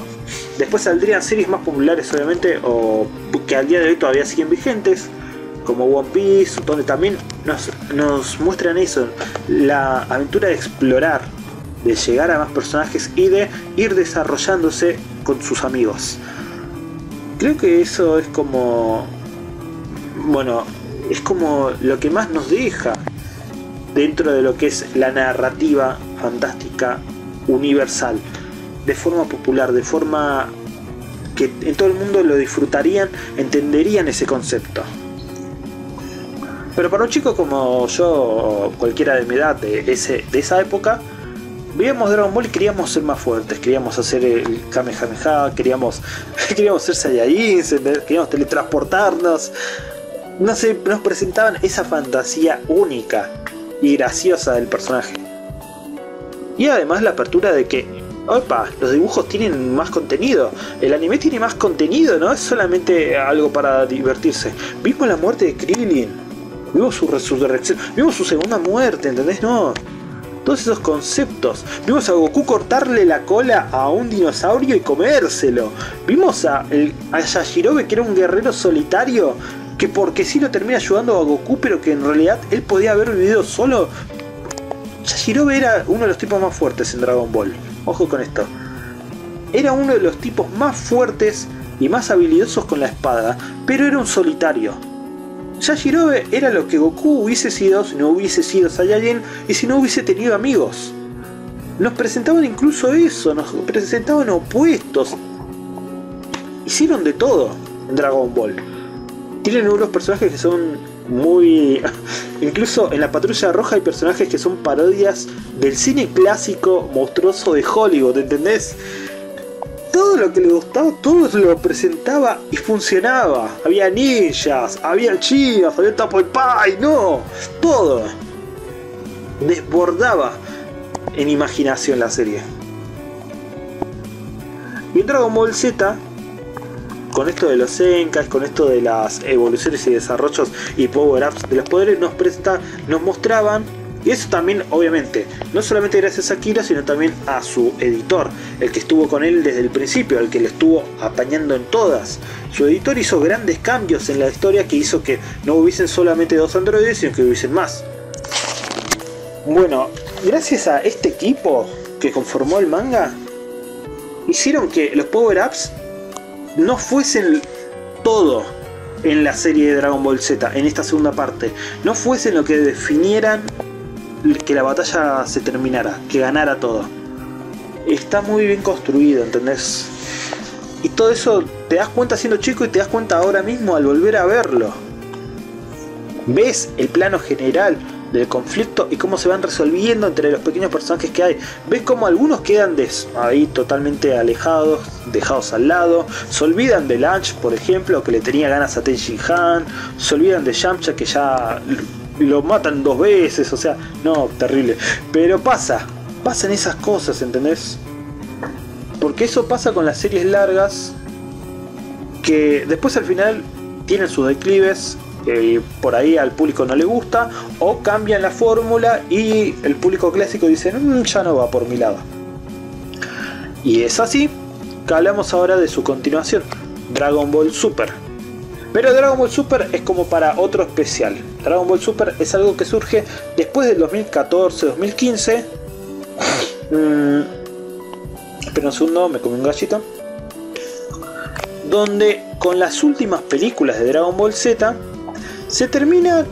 después saldrían series más populares obviamente, o que al día de hoy todavía siguen vigentes, como One Piece, donde también nos, nos muestran eso, la aventura de explorar, de llegar a más personajes y de ir desarrollándose con sus amigos. Creo que eso es como, bueno, es como lo que más nos deja dentro de lo que es la narrativa fantástica universal, de forma popular, de forma que en todo el mundo lo disfrutarían, entenderían ese concepto. Pero para un chico como yo, cualquiera de mi edad, de, ese, de esa época, veíamos Dragon Ball y queríamos ser más fuertes, queríamos hacer el Kamehameha, queríamos, queríamos ser Saiyajins, queríamos teletransportarnos. No sé, nos presentaban esa fantasía única y graciosa del personaje. Y además la apertura de que, opa, los dibujos tienen más contenido, el anime tiene más contenido, no es solamente algo para divertirse. Vimos la muerte de Krillin, vimos su resurrección, vimos su segunda muerte, ¿entendés? No. Todos esos conceptos. Vimos a Goku cortarle la cola a un dinosaurio y comérselo. Vimos a, el, a Yajirobe, que era un guerrero solitario, que porque sí lo termina ayudando a Goku, pero que en realidad él podía haber vivido solo. Yajirobe era uno de los tipos más fuertes en Dragon Ball. Ojo con esto. Era uno de los tipos más fuertes y más habilidosos con la espada, pero era un solitario. Yajirobe era lo que Goku hubiese sido si no hubiese sido Saiyajin y si no hubiese tenido amigos. Nos presentaban incluso eso, nos presentaban opuestos. Hicieron de todo en Dragon Ball. Tienen unos personajes que son muy... Incluso en la Patrulla Roja hay personajes que son parodias del cine clásico monstruoso de Hollywood, ¿entendés? Todo lo que le gustaba, todo lo presentaba y funcionaba. Había ninjas, había chivas, había tapo de pay, no, todo. Desbordaba en imaginación la serie. Y en Dragon Ball Z, con esto de los Zenkais, con esto de las evoluciones y desarrollos y power-ups de los poderes, nos presta, nos mostraban, y eso también obviamente, no solamente gracias a Akira, sino también a su editor, el que estuvo con él desde el principio, el que le estuvo apañando en todas. Su editor hizo grandes cambios en la historia que hizo que no hubiesen solamente dos androides, sino que hubiesen más. Bueno, gracias a este equipo que conformó el manga, hicieron que los power-ups no fuesen todo en la serie de Dragon Ball Z, en esta segunda parte, no fuesen lo que definieran que la batalla se terminara, que ganara todo. Está muy bien construido, ¿entendés? Y todo eso te das cuenta siendo chico y te das cuenta ahora mismo al volver a verlo. Ves el plano general del conflicto y cómo se van resolviendo entre los pequeños personajes que hay. Ves cómo algunos quedan de ahí totalmente alejados, dejados al lado. Se olvidan de Lunch, por ejemplo, que le tenía ganas a Tien Shinhan. Se olvidan de Yamcha, que ya lo matan dos veces. O sea, no, terrible. Pero pasa, pasan esas cosas, ¿entendés? Porque eso pasa con las series largas, que después al final tienen sus declives. Eh, por ahí al público no le gusta, o cambian la fórmula y el público clásico dice mmm, ya no va por mi lado. Y es así que hablamos ahora de su continuación, Dragon Ball Super. Pero Dragon Ball Super es como para otro especial. Dragon Ball Super es algo que surge después del dos mil catorce dos mil quince. mm, Espera un segundo, me comí un gallito. Donde con las últimas películas de Dragon Ball Z se termina,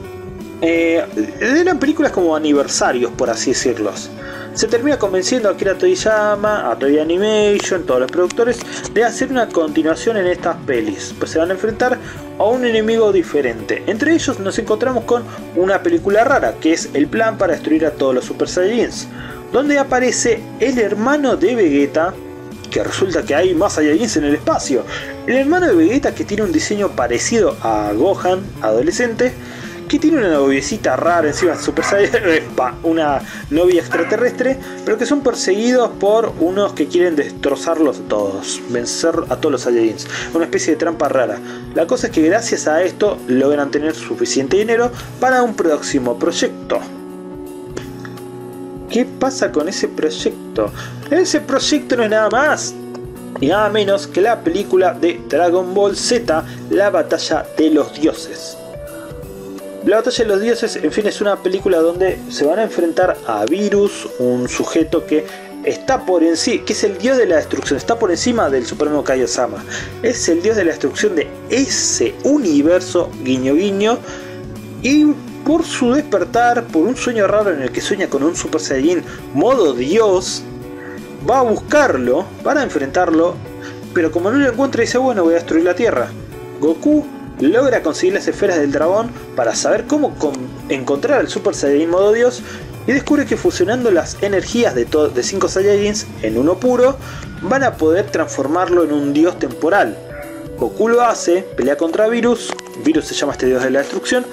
eh, eran películas como aniversarios, por así decirlos. Se termina convenciendo a Akira Toriyama, a Toei Animation, todos los productores, de hacer una continuación en estas pelis. Pues se van a enfrentar a un enemigo diferente. Entre ellos nos encontramos con una película rara, que es el plan para destruir a todos los Super Saiyans, donde aparece el hermano de Vegeta, que resulta que hay más Saiyajins en el espacio. El hermano de Vegeta, que tiene un diseño parecido a Gohan, adolescente, que tiene una noviecita rara encima, Super Saiyan, una novia extraterrestre, pero que son perseguidos por unos que quieren destrozarlos todos, vencer a todos los Saiyajins. Una especie de trampa rara. La cosa es que gracias a esto logran tener suficiente dinero para un próximo proyecto. ¿Qué pasa con ese proyecto? Ese proyecto no es nada más y nada menos que la película de Dragon Ball Z, La Batalla de los Dioses. La Batalla de los Dioses, en fin, es una película donde se van a enfrentar a Virus, un sujeto que está por encima, que es el dios de la destrucción, está por encima del supremo Kaio Sama. Es el dios de la destrucción de ese universo, guiño guiño, y por su despertar, por un sueño raro en el que sueña con un Super Saiyajin modo Dios, va a buscarlo para enfrentarlo, pero como no lo encuentra dice bueno, voy a destruir la Tierra. Goku logra conseguir las esferas del dragón para saber cómo encontrar al Super Saiyajin modo Dios, y descubre que fusionando las energías de cinco Saiyajins en uno puro, van a poder transformarlo en un dios temporal. Goku lo hace, pelea contra Virus, Virus se llama este dios de la destrucción,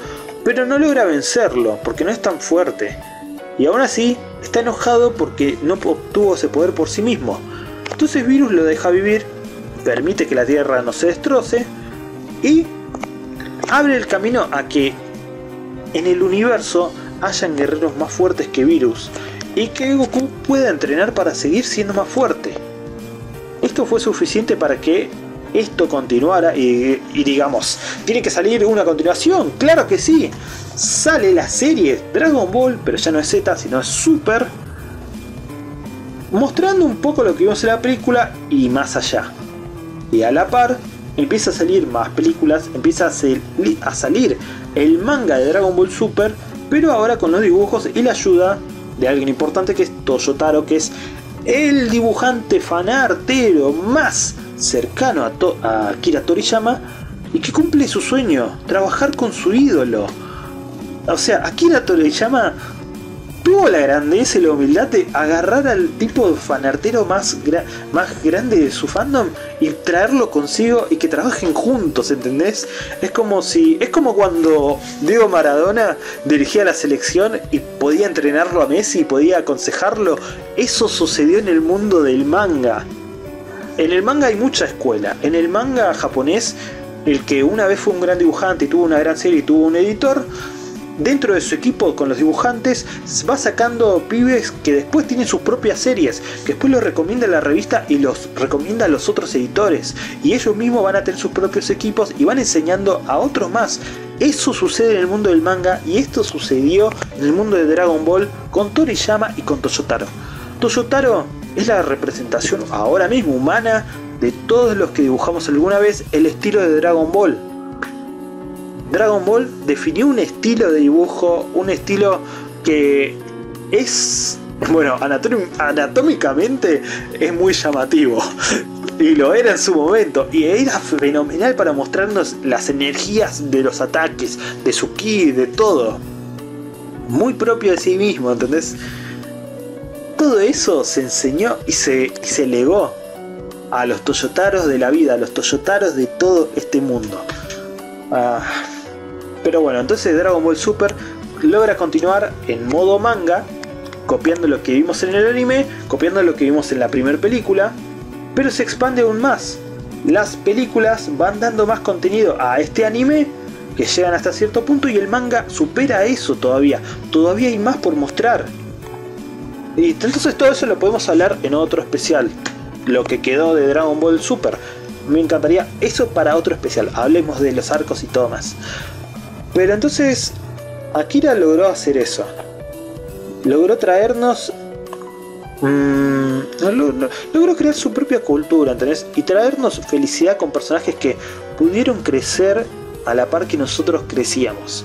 pero no logra vencerlo porque no es tan fuerte. Y aún así está enojado porque no obtuvo ese poder por sí mismo. Entonces Virus lo deja vivir, permite que la Tierra no se destroce y abre el camino a que en el universo hayan guerreros más fuertes que Virus y que Goku pueda entrenar para seguir siendo más fuerte. Esto fue suficiente para que esto continuara y, y digamos, tiene que salir una continuación, claro que sí. Sale la serie Dragon Ball, pero ya no es Z, sino es Super, mostrando un poco lo que vimos en la película y más allá. Y a la par, empieza a salir más películas, empieza a, ser, a salir el manga de Dragon Ball Super, pero ahora con los dibujos y la ayuda de alguien importante que es Toyotaro, que es el dibujante fanartero más cercano a, to a Akira Toriyama y que cumple su sueño, trabajar con su ídolo. O sea, Akira Toriyama tuvo la grandeza y la humildad de agarrar al tipo de fanartero más, gra más grande de su fandom y traerlo consigo y que trabajen juntos, ¿entendés? Es como si es como cuando Diego Maradona dirigía la selección y podía entrenarlo a Messi, podía aconsejarlo. Eso sucedió en el mundo del manga. En el manga hay mucha escuela. En el manga japonés, el que una vez fue un gran dibujante y tuvo una gran serie y tuvo un editor, dentro de su equipo con los dibujantes va sacando pibes que después tienen sus propias series, que después los recomienda la revista y los recomienda a los otros editores, y ellos mismos van a tener sus propios equipos y van enseñando a otros más. Eso sucede en el mundo del manga y esto sucedió en el mundo de Dragon Ball con Toriyama y con Toyotaro. Toyotaro es la representación ahora mismo humana de todos los que dibujamos alguna vez el estilo de Dragon Ball. Dragon Ball definió un estilo de dibujo, un estilo que es, bueno, anatómicamente es muy llamativo, y lo era en su momento, y era fenomenal para mostrarnos las energías de los ataques, de su ki, de todo, muy propio de sí mismo, ¿entendés? Todo eso se enseñó y se, y se legó a los Toyotaros de la vida, a los Toyotaros de todo este mundo. Ah, pero bueno, entonces Dragon Ball Super logra continuar en modo manga, copiando lo que vimos en el anime, copiando lo que vimos en la primera película, pero se expande aún más. Las películas van dando más contenido a este anime, que llegan hasta cierto punto, y el manga supera eso todavía. Todavía hay más por mostrar. Y entonces todo eso lo podemos hablar en otro especial, lo que quedó de Dragon Ball Super. Me encantaría eso para otro especial. Hablemos de los arcos y todo más. Pero entonces Akira logró hacer eso. Logró traernos mmm, logró crear su propia cultura, ¿entendés? Y traernos felicidad con personajes que pudieron crecer a la par que nosotros crecíamos.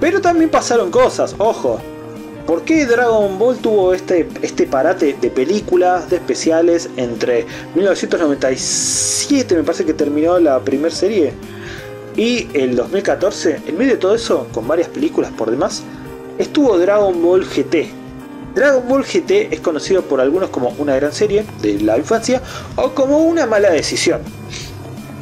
Pero también pasaron cosas, ojo. ¿Por qué Dragon Ball tuvo este, este parate de películas, de especiales, entre mil novecientos noventa y siete, me parece que terminó la primera serie, y el dos mil catorce? En medio de todo eso, con varias películas por demás, estuvo Dragon Ball G T. Dragon Ball G T es conocido por algunos como una gran serie de la infancia, o como una mala decisión.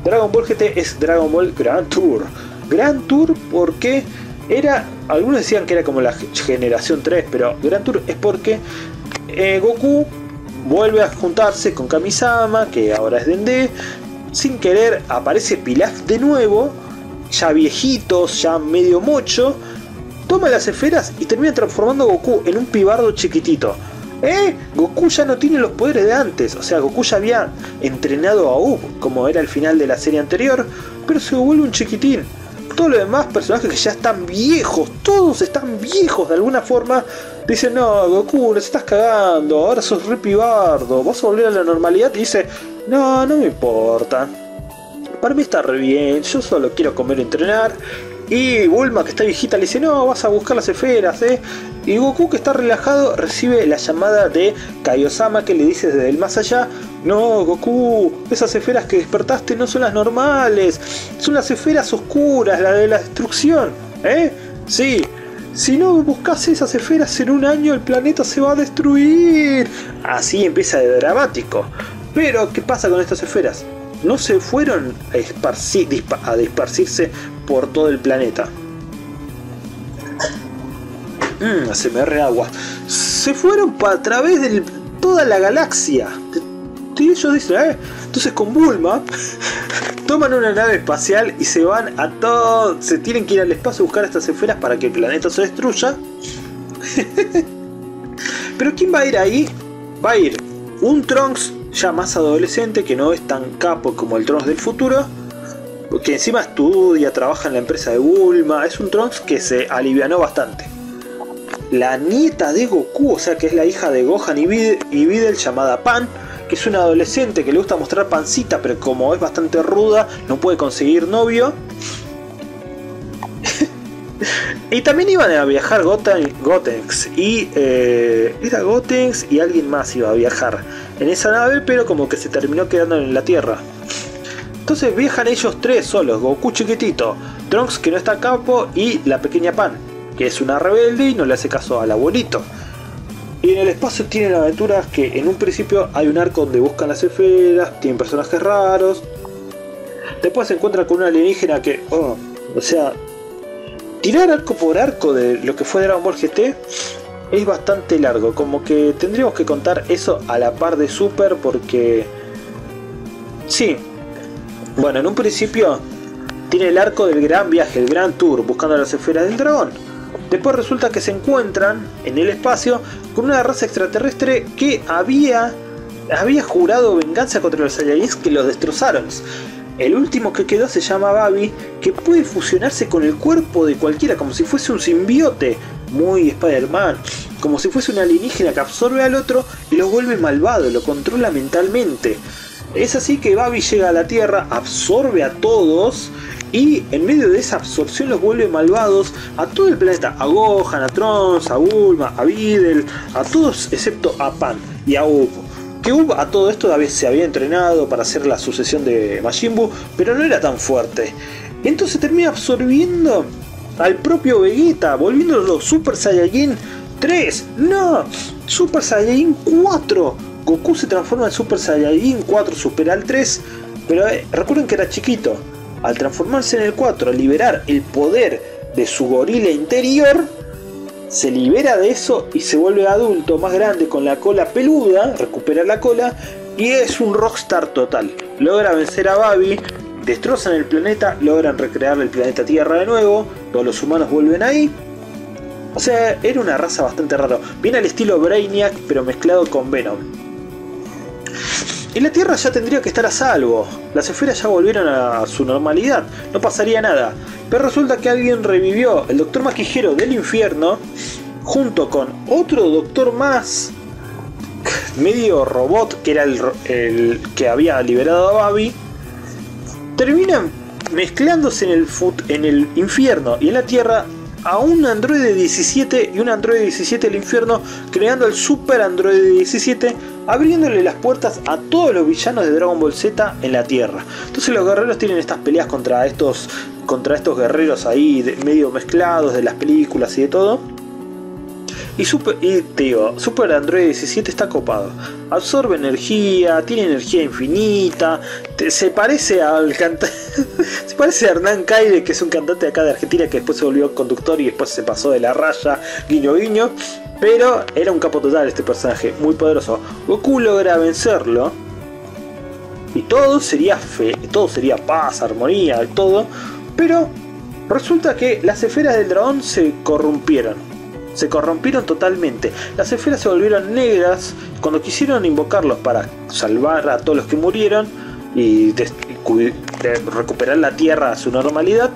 Dragon Ball G T es Dragon Ball Grand Tour. Grand Tour porque... era, algunos decían que era como la generación tres, pero Gran Tour es porque eh, Goku vuelve a juntarse con Kamisama, que ahora es Dende. Sin querer aparece Pilaf de nuevo, ya viejito, ya medio mocho, toma las esferas y termina transformando a Goku en un pibardo chiquitito. ¿Eh? Goku ya no tiene los poderes de antes, o sea, Goku ya había entrenado a Uub, como era el final de la serie anterior, pero se vuelve un chiquitín. Todos los demás personajes que ya están viejos, todos están viejos de alguna forma, dicen: no, Goku, nos estás cagando, ahora sos re pibardo, vas a volver a la normalidad. Y dice: no, no me importa, para mí está re bien, yo solo quiero comer y entrenar. Y Bulma, que está viejita, le dice: no, vas a buscar las esferas, eh. Y Goku, que está relajado, recibe la llamada de Kaio Sama, que le dice desde el más allá: no, Goku, esas esferas que despertaste no son las normales, son las esferas oscuras, la de la destrucción, ¿eh? Sí, si no buscas esas esferas en un año el planeta se va a destruir. Así empieza de dramático. Pero, ¿qué pasa con estas esferas? No se fueron a, esparcir, a disparcirse por todo el planeta. Mm, se me reagua. Se fueron pa a través de toda la galaxia. Y ellos dicen, ¿eh? Entonces con Bulma toman una nave espacial y se van a todo. Se tienen que ir al espacio a buscar estas esferas para que el planeta se destruya. Pero ¿quién va a ir ahí? Va a ir un Trunks ya más adolescente, que no es tan capo como el Trunks del futuro, que encima estudia, trabaja en la empresa de Bulma. Es un Trunks que se alivianó bastante. La nieta de Goku, o sea, que es la hija de Gohan y Videl, y Videl llamada Pan, que es una adolescente que le gusta mostrar pancita, pero como es bastante ruda, no puede conseguir novio. Y también iban a viajar Goten, Gotenks y eh, era Gotenks y alguien más iba a viajar en esa nave, pero como que se terminó quedando en la Tierra. Entonces viajan ellos tres solos, Goku chiquitito, Trunks que no está a capo y la pequeña Pan, que es una rebelde y no le hace caso al abuelito. Y en el espacio tienen aventuras que en un principio hay un arco donde buscan las esferas, tienen personajes raros. Después se encuentran con una alienígena que, oh, o sea, tirar arco por arco de lo que fue Dragon Ball G T es bastante largo. Como que tendríamos que contar eso a la par de Super porque... sí. Bueno, en un principio tiene el arco del gran viaje, el gran tour, buscando las esferas del dragón. Después resulta que se encuentran en el espacio con una raza extraterrestre que había, había jurado venganza contra los Saiyajins que los destrozaron. El último que quedó se llama Babi, que puede fusionarse con el cuerpo de cualquiera, como si fuese un simbiote, muy Spider-Man, como si fuese una alienígena que absorbe al otro y lo vuelve malvado, lo controla mentalmente. Es así que Babi llega a la Tierra, absorbe a todos y en medio de esa absorción los vuelve malvados a todo el planeta, a Gohan, a Trunks, a Bulma, a Videl, a todos excepto a Pan y a Uub. Que Uub a todo esto se había entrenado para hacer la sucesión de Majin Buu, pero no era tan fuerte. Entonces termina absorbiendo al propio Vegeta, volviéndolo Super Saiyajin tres, no, Super Saiyajin cuatro. Goku se transforma en Super Saiyajin cuatro, supera al tres, pero eh, recuerden que era chiquito. Al transformarse en el cuatro, al liberar el poder de su gorila interior, se libera de eso y se vuelve adulto, más grande, con la cola peluda, recupera la cola y es un rockstar total. Logra vencer a Babi, destrozan el planeta, logran recrear el planeta Tierra de nuevo, todos los humanos vuelven ahí. O sea, era una raza bastante rara, bien al estilo Brainiac pero mezclado con Venom. Y la Tierra ya tendría que estar a salvo, las esferas ya volvieron a su normalidad, no pasaría nada. Pero resulta que alguien revivió, el Doctor Maquijero del Infierno, junto con otro doctor más, medio robot, que era el, el que había liberado a Babi. Terminan mezclándose en el, en el infierno y en la Tierra a un androide diecisiete y un androide diecisiete del infierno, creando el super androide diecisiete, abriéndole las puertas a todos los villanos de Dragon Ball Z en la Tierra. Entonces los guerreros tienen estas peleas contra estos contra estos guerreros ahí de, medio mezclados de las películas y de todo. Y, super, y te digo, Super Android diecisiete está copado. Absorbe energía, tiene energía infinita. Te, se parece al cantante. Se parece a Hernán Caire, que es un cantante acá de Argentina que después se volvió conductor y después se pasó de la raya. Guiño, guiño. Pero era un capo total este personaje, muy poderoso. Goku logra vencerlo. Y todo sería fe, todo sería paz, armonía, todo. Pero resulta que las esferas del dragón se corrompieron. Se corrompieron totalmente. Las esferas se volvieron negras. Cuando quisieron invocarlos para salvar a todos los que murieron y recuperar la Tierra a su normalidad,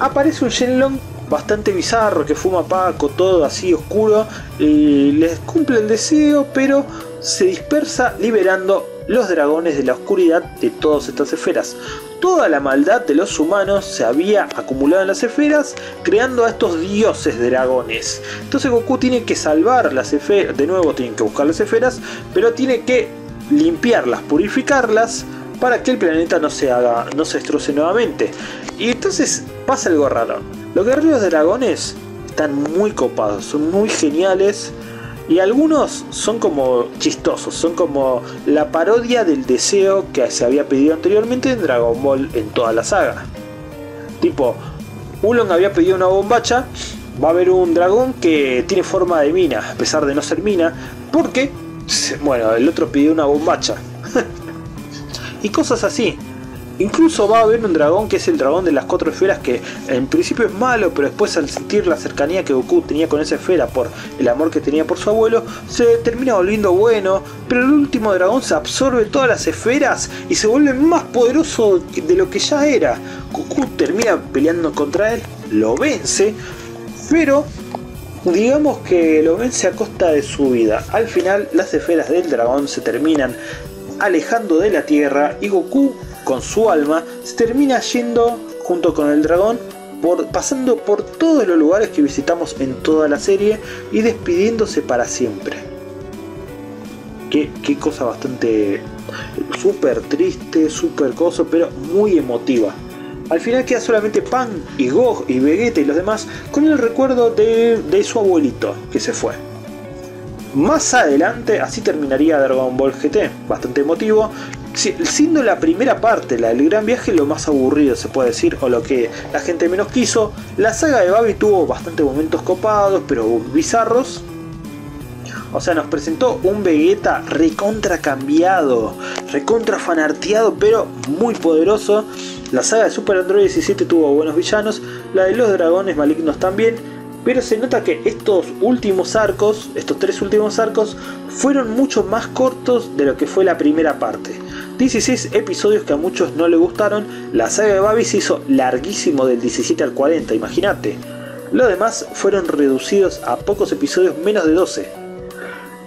aparece un Shenlong bastante bizarro que fuma paco, todo así oscuro, y les cumple el deseo, pero se dispersa liberando los dragones de la oscuridad de todas estas esferas. Toda la maldad de los humanos se había acumulado en las esferas, creando a estos dioses dragones. Entonces Goku tiene que salvar las esferas, de nuevo tienen que buscar las esferas, pero tiene que limpiarlas, purificarlas, para que el planeta no se haga, no se destroce nuevamente. Y entonces pasa algo raro. Los guerreros dragones están muy copados, son muy geniales. Y algunos son como chistosos, son como la parodia del deseo que se había pedido anteriormente en Dragon Ball en toda la saga. Tipo, Oolong había pedido una bombacha, va a haber un dragón que tiene forma de mina, a pesar de no ser mina, porque, bueno, el otro pidió una bombacha. Y cosas así. Incluso va a haber un dragón que es el dragón de las cuatro esferas, que en principio es malo, pero después al sentir la cercanía que Goku tenía con esa esfera por el amor que tenía por su abuelo, se termina volviendo bueno. Pero el último dragón se absorbe todas las esferas y se vuelve más poderoso de lo que ya era. Goku termina peleando contra él, lo vence, pero digamos que lo vence a costa de su vida. Al final las esferas del dragón se terminan alejando de la Tierra y Goku, con su alma, se termina yendo junto con el dragón por, pasando por todos los lugares que visitamos en toda la serie y despidiéndose para siempre. Qué, qué cosa bastante súper triste, súper coso, pero muy emotiva. Al final queda solamente Pan y Gog y Vegeta y los demás con el recuerdo de, de su abuelito que se fue. Más adelante, así terminaría Dragon Ball G T, bastante emotivo, siendo la primera parte, la del gran viaje, lo más aburrido se puede decir, o lo que la gente menos quiso. La saga de Babidi tuvo bastantes momentos copados, pero bizarros. O sea, nos presentó un Vegeta recontra cambiado, recontra fanarteado, pero muy poderoso. La saga de Super Android diecisiete tuvo buenos villanos, la de los dragones malignos también. Pero se nota que estos últimos arcos, estos tres últimos arcos, fueron mucho más cortos de lo que fue la primera parte. dieciséis episodios que a muchos no le gustaron, la saga de Babidi se hizo larguísimo del diecisiete al cuarenta, imagínate. Los demás fueron reducidos a pocos episodios, menos de doce.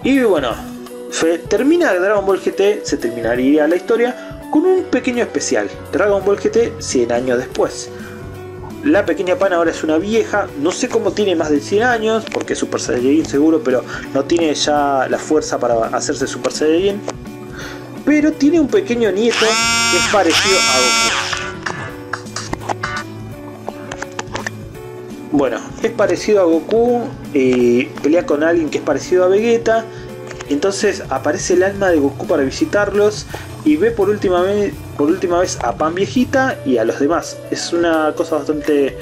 Y bueno, se termina Dragon Ball G T, se terminaría la historia con un pequeño especial, Dragon Ball G T cien años después. La pequeña Pan ahora es una vieja, no sé cómo tiene más de cien años, porque es Super Saiyajin seguro, pero no tiene ya la fuerza para hacerse Super Saiyajin. Pero tiene un pequeño nieto que es parecido a Goku. Bueno, es parecido a Goku, eh, pelea con alguien que es parecido a Vegeta. Entonces aparece el alma de Goku para visitarlos y ve por última vez, por última vez a Pan viejita y a los demás. Es una cosa bastante,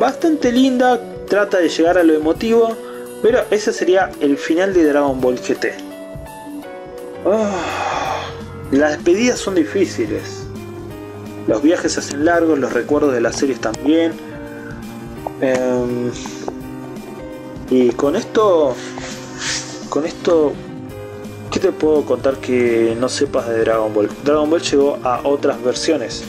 bastante linda, trata de llegar a lo emotivo, pero ese sería el final de Dragon Ball G T. Oh, las despedidas son difíciles, los viajes se hacen largos, los recuerdos de las series también. Eh, y con esto, con esto... ¿qué te puedo contar que no sepas de Dragon Ball? Dragon Ball llegó a otras versiones.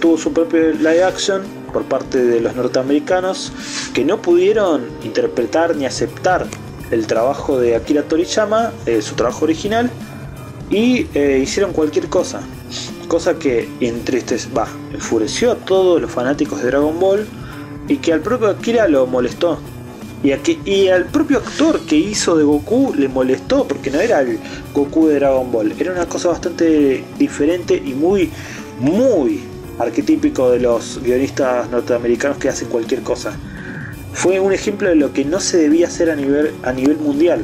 Tuvo su propio live action por parte de los norteamericanos que no pudieron interpretar ni aceptar el trabajo de Akira Toriyama, eh, su trabajo original, y eh, hicieron cualquier cosa. Cosa que entristece, bah, enfureció a todos los fanáticos de Dragon Ball y que al propio Akira lo molestó. Y, aquí, y al propio actor que hizo de Goku le molestó porque no era el Goku de Dragon Ball. Era una cosa bastante diferente y muy, muy arquetípico de los guionistas norteamericanos que hacen cualquier cosa. Fue un ejemplo de lo que no se debía hacer a nivel, a nivel mundial.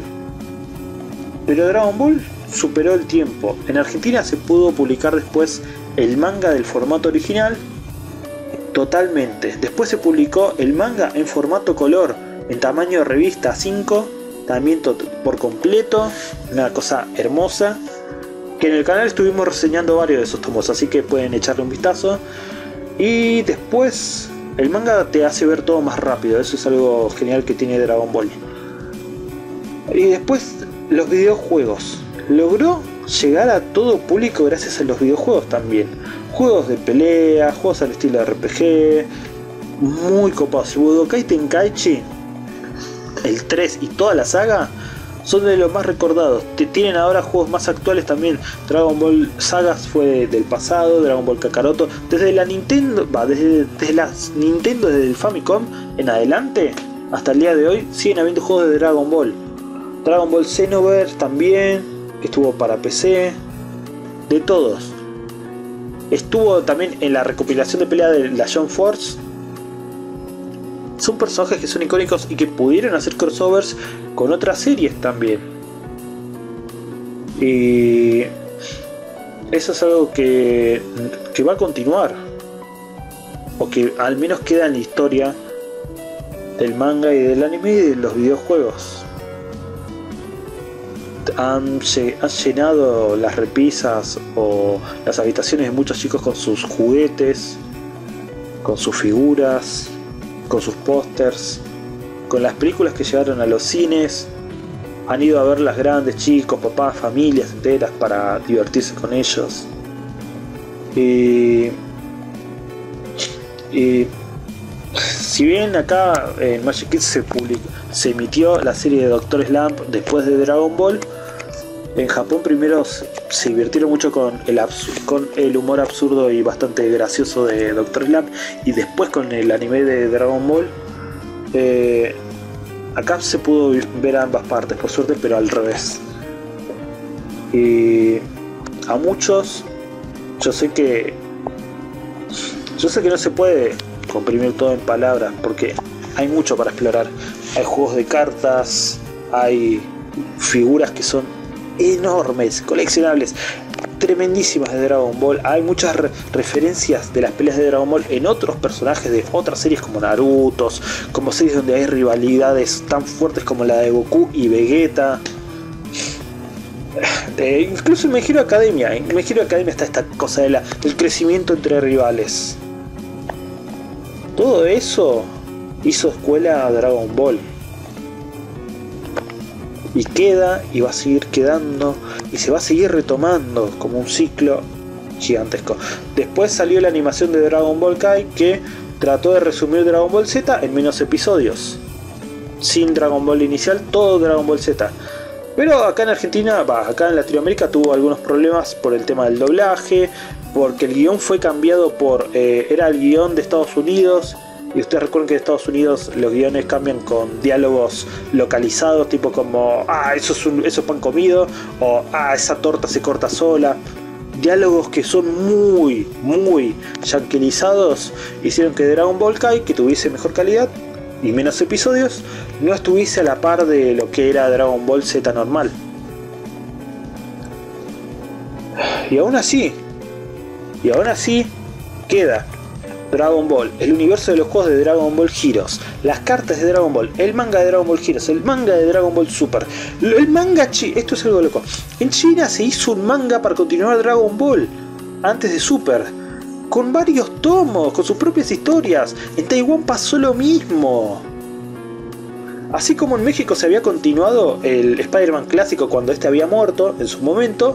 Pero Dragon Ball superó el tiempo. En Argentina se pudo publicar después el manga del formato original totalmente. Después se publicó el manga en formato color, en tamaño de revista cinco, también por completo, una cosa hermosa, que en el canal estuvimos reseñando varios de esos tomos, así que pueden echarle un vistazo. Y después, el manga te hace ver todo más rápido, eso es algo genial que tiene Dragon Ball. Y después, los videojuegos. Logró llegar a todo público gracias a los videojuegos también. Juegos de pelea, juegos al estilo R P G, muy copados. Budokai Tenkaichi, el tres y toda la saga son de los más recordados. Tienen ahora juegos más actuales también. Dragon Ball Sagas fue del pasado, Dragon Ball Kakaroto. Desde la Nintendo, va, desde, desde las Nintendo, desde el Famicom en adelante, hasta el día de hoy, siguen habiendo juegos de Dragon Ball. Dragon Ball Xenoverse también, que estuvo para P C, de todos. Estuvo también en la recopilación de pelea de la Jump Force. Son personajes que son icónicos y que pudieron hacer crossovers con otras series también. Y eso es algo que, que va a continuar. O que al menos queda en la historia del manga y del anime y de los videojuegos. Han, han llenado las repisas o las habitaciones de muchos chicos con sus juguetes, con sus figuras, con sus pósters, con las películas que llegaron a los cines. Han ido a verlas grandes, chicos, papás, familias enteras para divertirse con ellos. Y, y si bien acá en Magic Kids se publicó, se emitió la serie de Doctor Slump después de Dragon Ball, en Japón primero se divirtieron mucho con el, con el humor absurdo y bastante gracioso de Doctor Slump, y después con el anime de Dragon Ball. Eh, acá se pudo ver a ambas partes, por suerte, pero al revés. Y a muchos, yo sé que yo sé que no se puede comprimir todo en palabras, porque hay mucho para explorar. Hay juegos de cartas, hay figuras que son enormes, coleccionables, tremendísimas de Dragon Ball. Hay muchas re referencias de las peleas de Dragon Ball en otros personajes de otras series como Naruto, como series donde hay rivalidades tan fuertes como la de Goku y Vegeta. Eh, incluso en My Hero Academia, en My Hero Academia está esta cosa de la, del crecimiento entre rivales. Todo eso hizo escuela a Dragon Ball. Y queda, y va a seguir quedando, y se va a seguir retomando como un ciclo gigantesco. Después salió la animación de Dragon Ball Kai, que trató de resumir Dragon Ball Z en menos episodios. Sin Dragon Ball inicial, todo Dragon Ball Z. Pero acá en Argentina, bah, acá en Latinoamérica tuvo algunos problemas por el tema del doblaje, porque el guión fue cambiado por... Eh, era el guión de Estados Unidos... Y ustedes recuerden que en Estados Unidos los guiones cambian con diálogos localizados, tipo como ah, eso es, un, eso es pan comido, o ah, esa torta se corta sola. Diálogos que son muy, muy yanquilizados hicieron que Dragon Ball Kai, que tuviese mejor calidad y menos episodios, no estuviese a la par de lo que era Dragon Ball Z normal. Y aún así, y aún así, queda Dragon Ball, el universo de los juegos de Dragon Ball Heroes, las cartas de Dragon Ball, el manga de Dragon Ball Heroes, el manga de Dragon Ball Super, el manga chi, esto es algo loco. En China se hizo un manga para continuar Dragon Ball antes de Super, con varios tomos, con sus propias historias. En Taiwán pasó lo mismo. Así como en México se había continuado el Spider-Man clásico cuando este había muerto en su momento,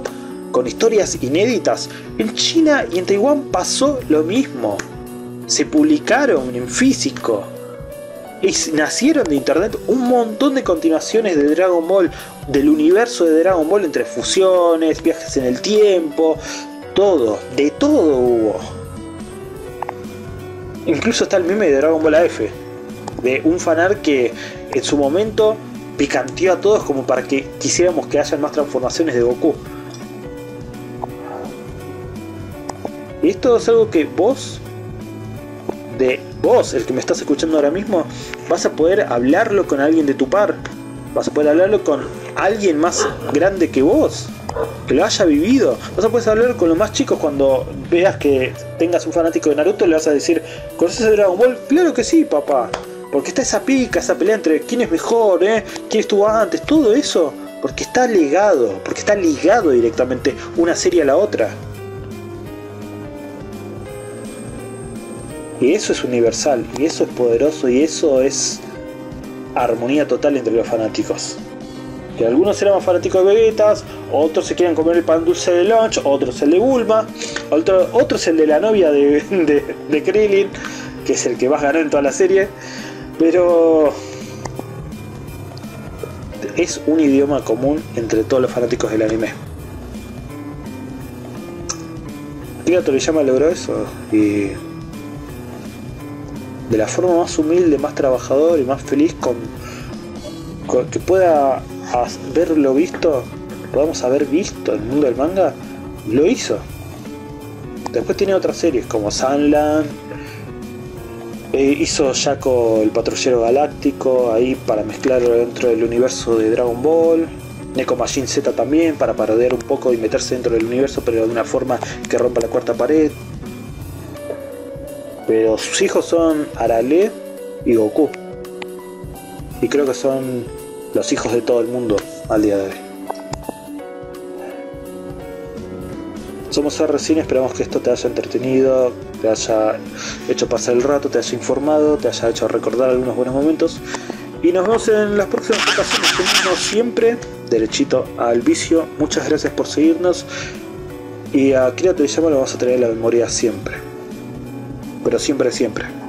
con historias inéditas, en China y en Taiwán pasó lo mismo. Se publicaron en físico y nacieron de internet un montón de continuaciones de Dragon Ball, del universo de Dragon Ball, entre fusiones, viajes en el tiempo, todo, de todo hubo. Incluso está el meme de Dragon Ball A F, de un fanart que en su momento picanteó a todos como para que quisiéramos que hayan más transformaciones de Goku. Y esto es algo que vos... de vos, el que me estás escuchando ahora mismo, vas a poder hablarlo con alguien de tu par, vas a poder hablarlo con alguien más grande que vos, que lo haya vivido, vas a poder hablar con los más chicos. Cuando veas que tengas un fanático de Naruto, le vas a decir, ¿conoces Dragon Ball? Claro que sí, papá, porque está esa pica, esa pelea entre quién es mejor, eh, quién estuvo antes, todo eso, porque está ligado, porque está ligado directamente una serie a la otra. Y eso es universal, y eso es poderoso, y eso es armonía total entre los fanáticos. Que algunos eran más fanáticos de Vegeta, otros se quieren comer el pan dulce de lunch, otros el de Bulma, otro, otro es el de la novia de, de, de Krillin, que es el que más ganó en toda la serie. Pero es un idioma común entre todos los fanáticos del anime. Akira Toriyama logró eso, y... de la forma más humilde, más trabajador y más feliz con, con que pueda haberlo visto, podamos haber visto el mundo del manga, lo hizo. Después tiene otras series como Sandland, eh, hizo Shaco el patrullero galáctico, ahí para mezclarlo dentro del universo de Dragon Ball, Neko Majin Z también, para parodiar un poco y meterse dentro del universo, pero de una forma que rompa la cuarta pared. Pero sus hijos son Arale y Goku. Y creo que son los hijos de todo el mundo al día de hoy. Somos R cine, esperamos que esto te haya entretenido, te haya hecho pasar el rato, te haya informado, te haya hecho recordar algunos buenos momentos. Y nos vemos en las próximas ocasiones, como siempre, derechito al vicio. Muchas gracias por seguirnos. Y a Akira Toriyama lo vamos a tener en la memoria siempre. Pero siempre, siempre.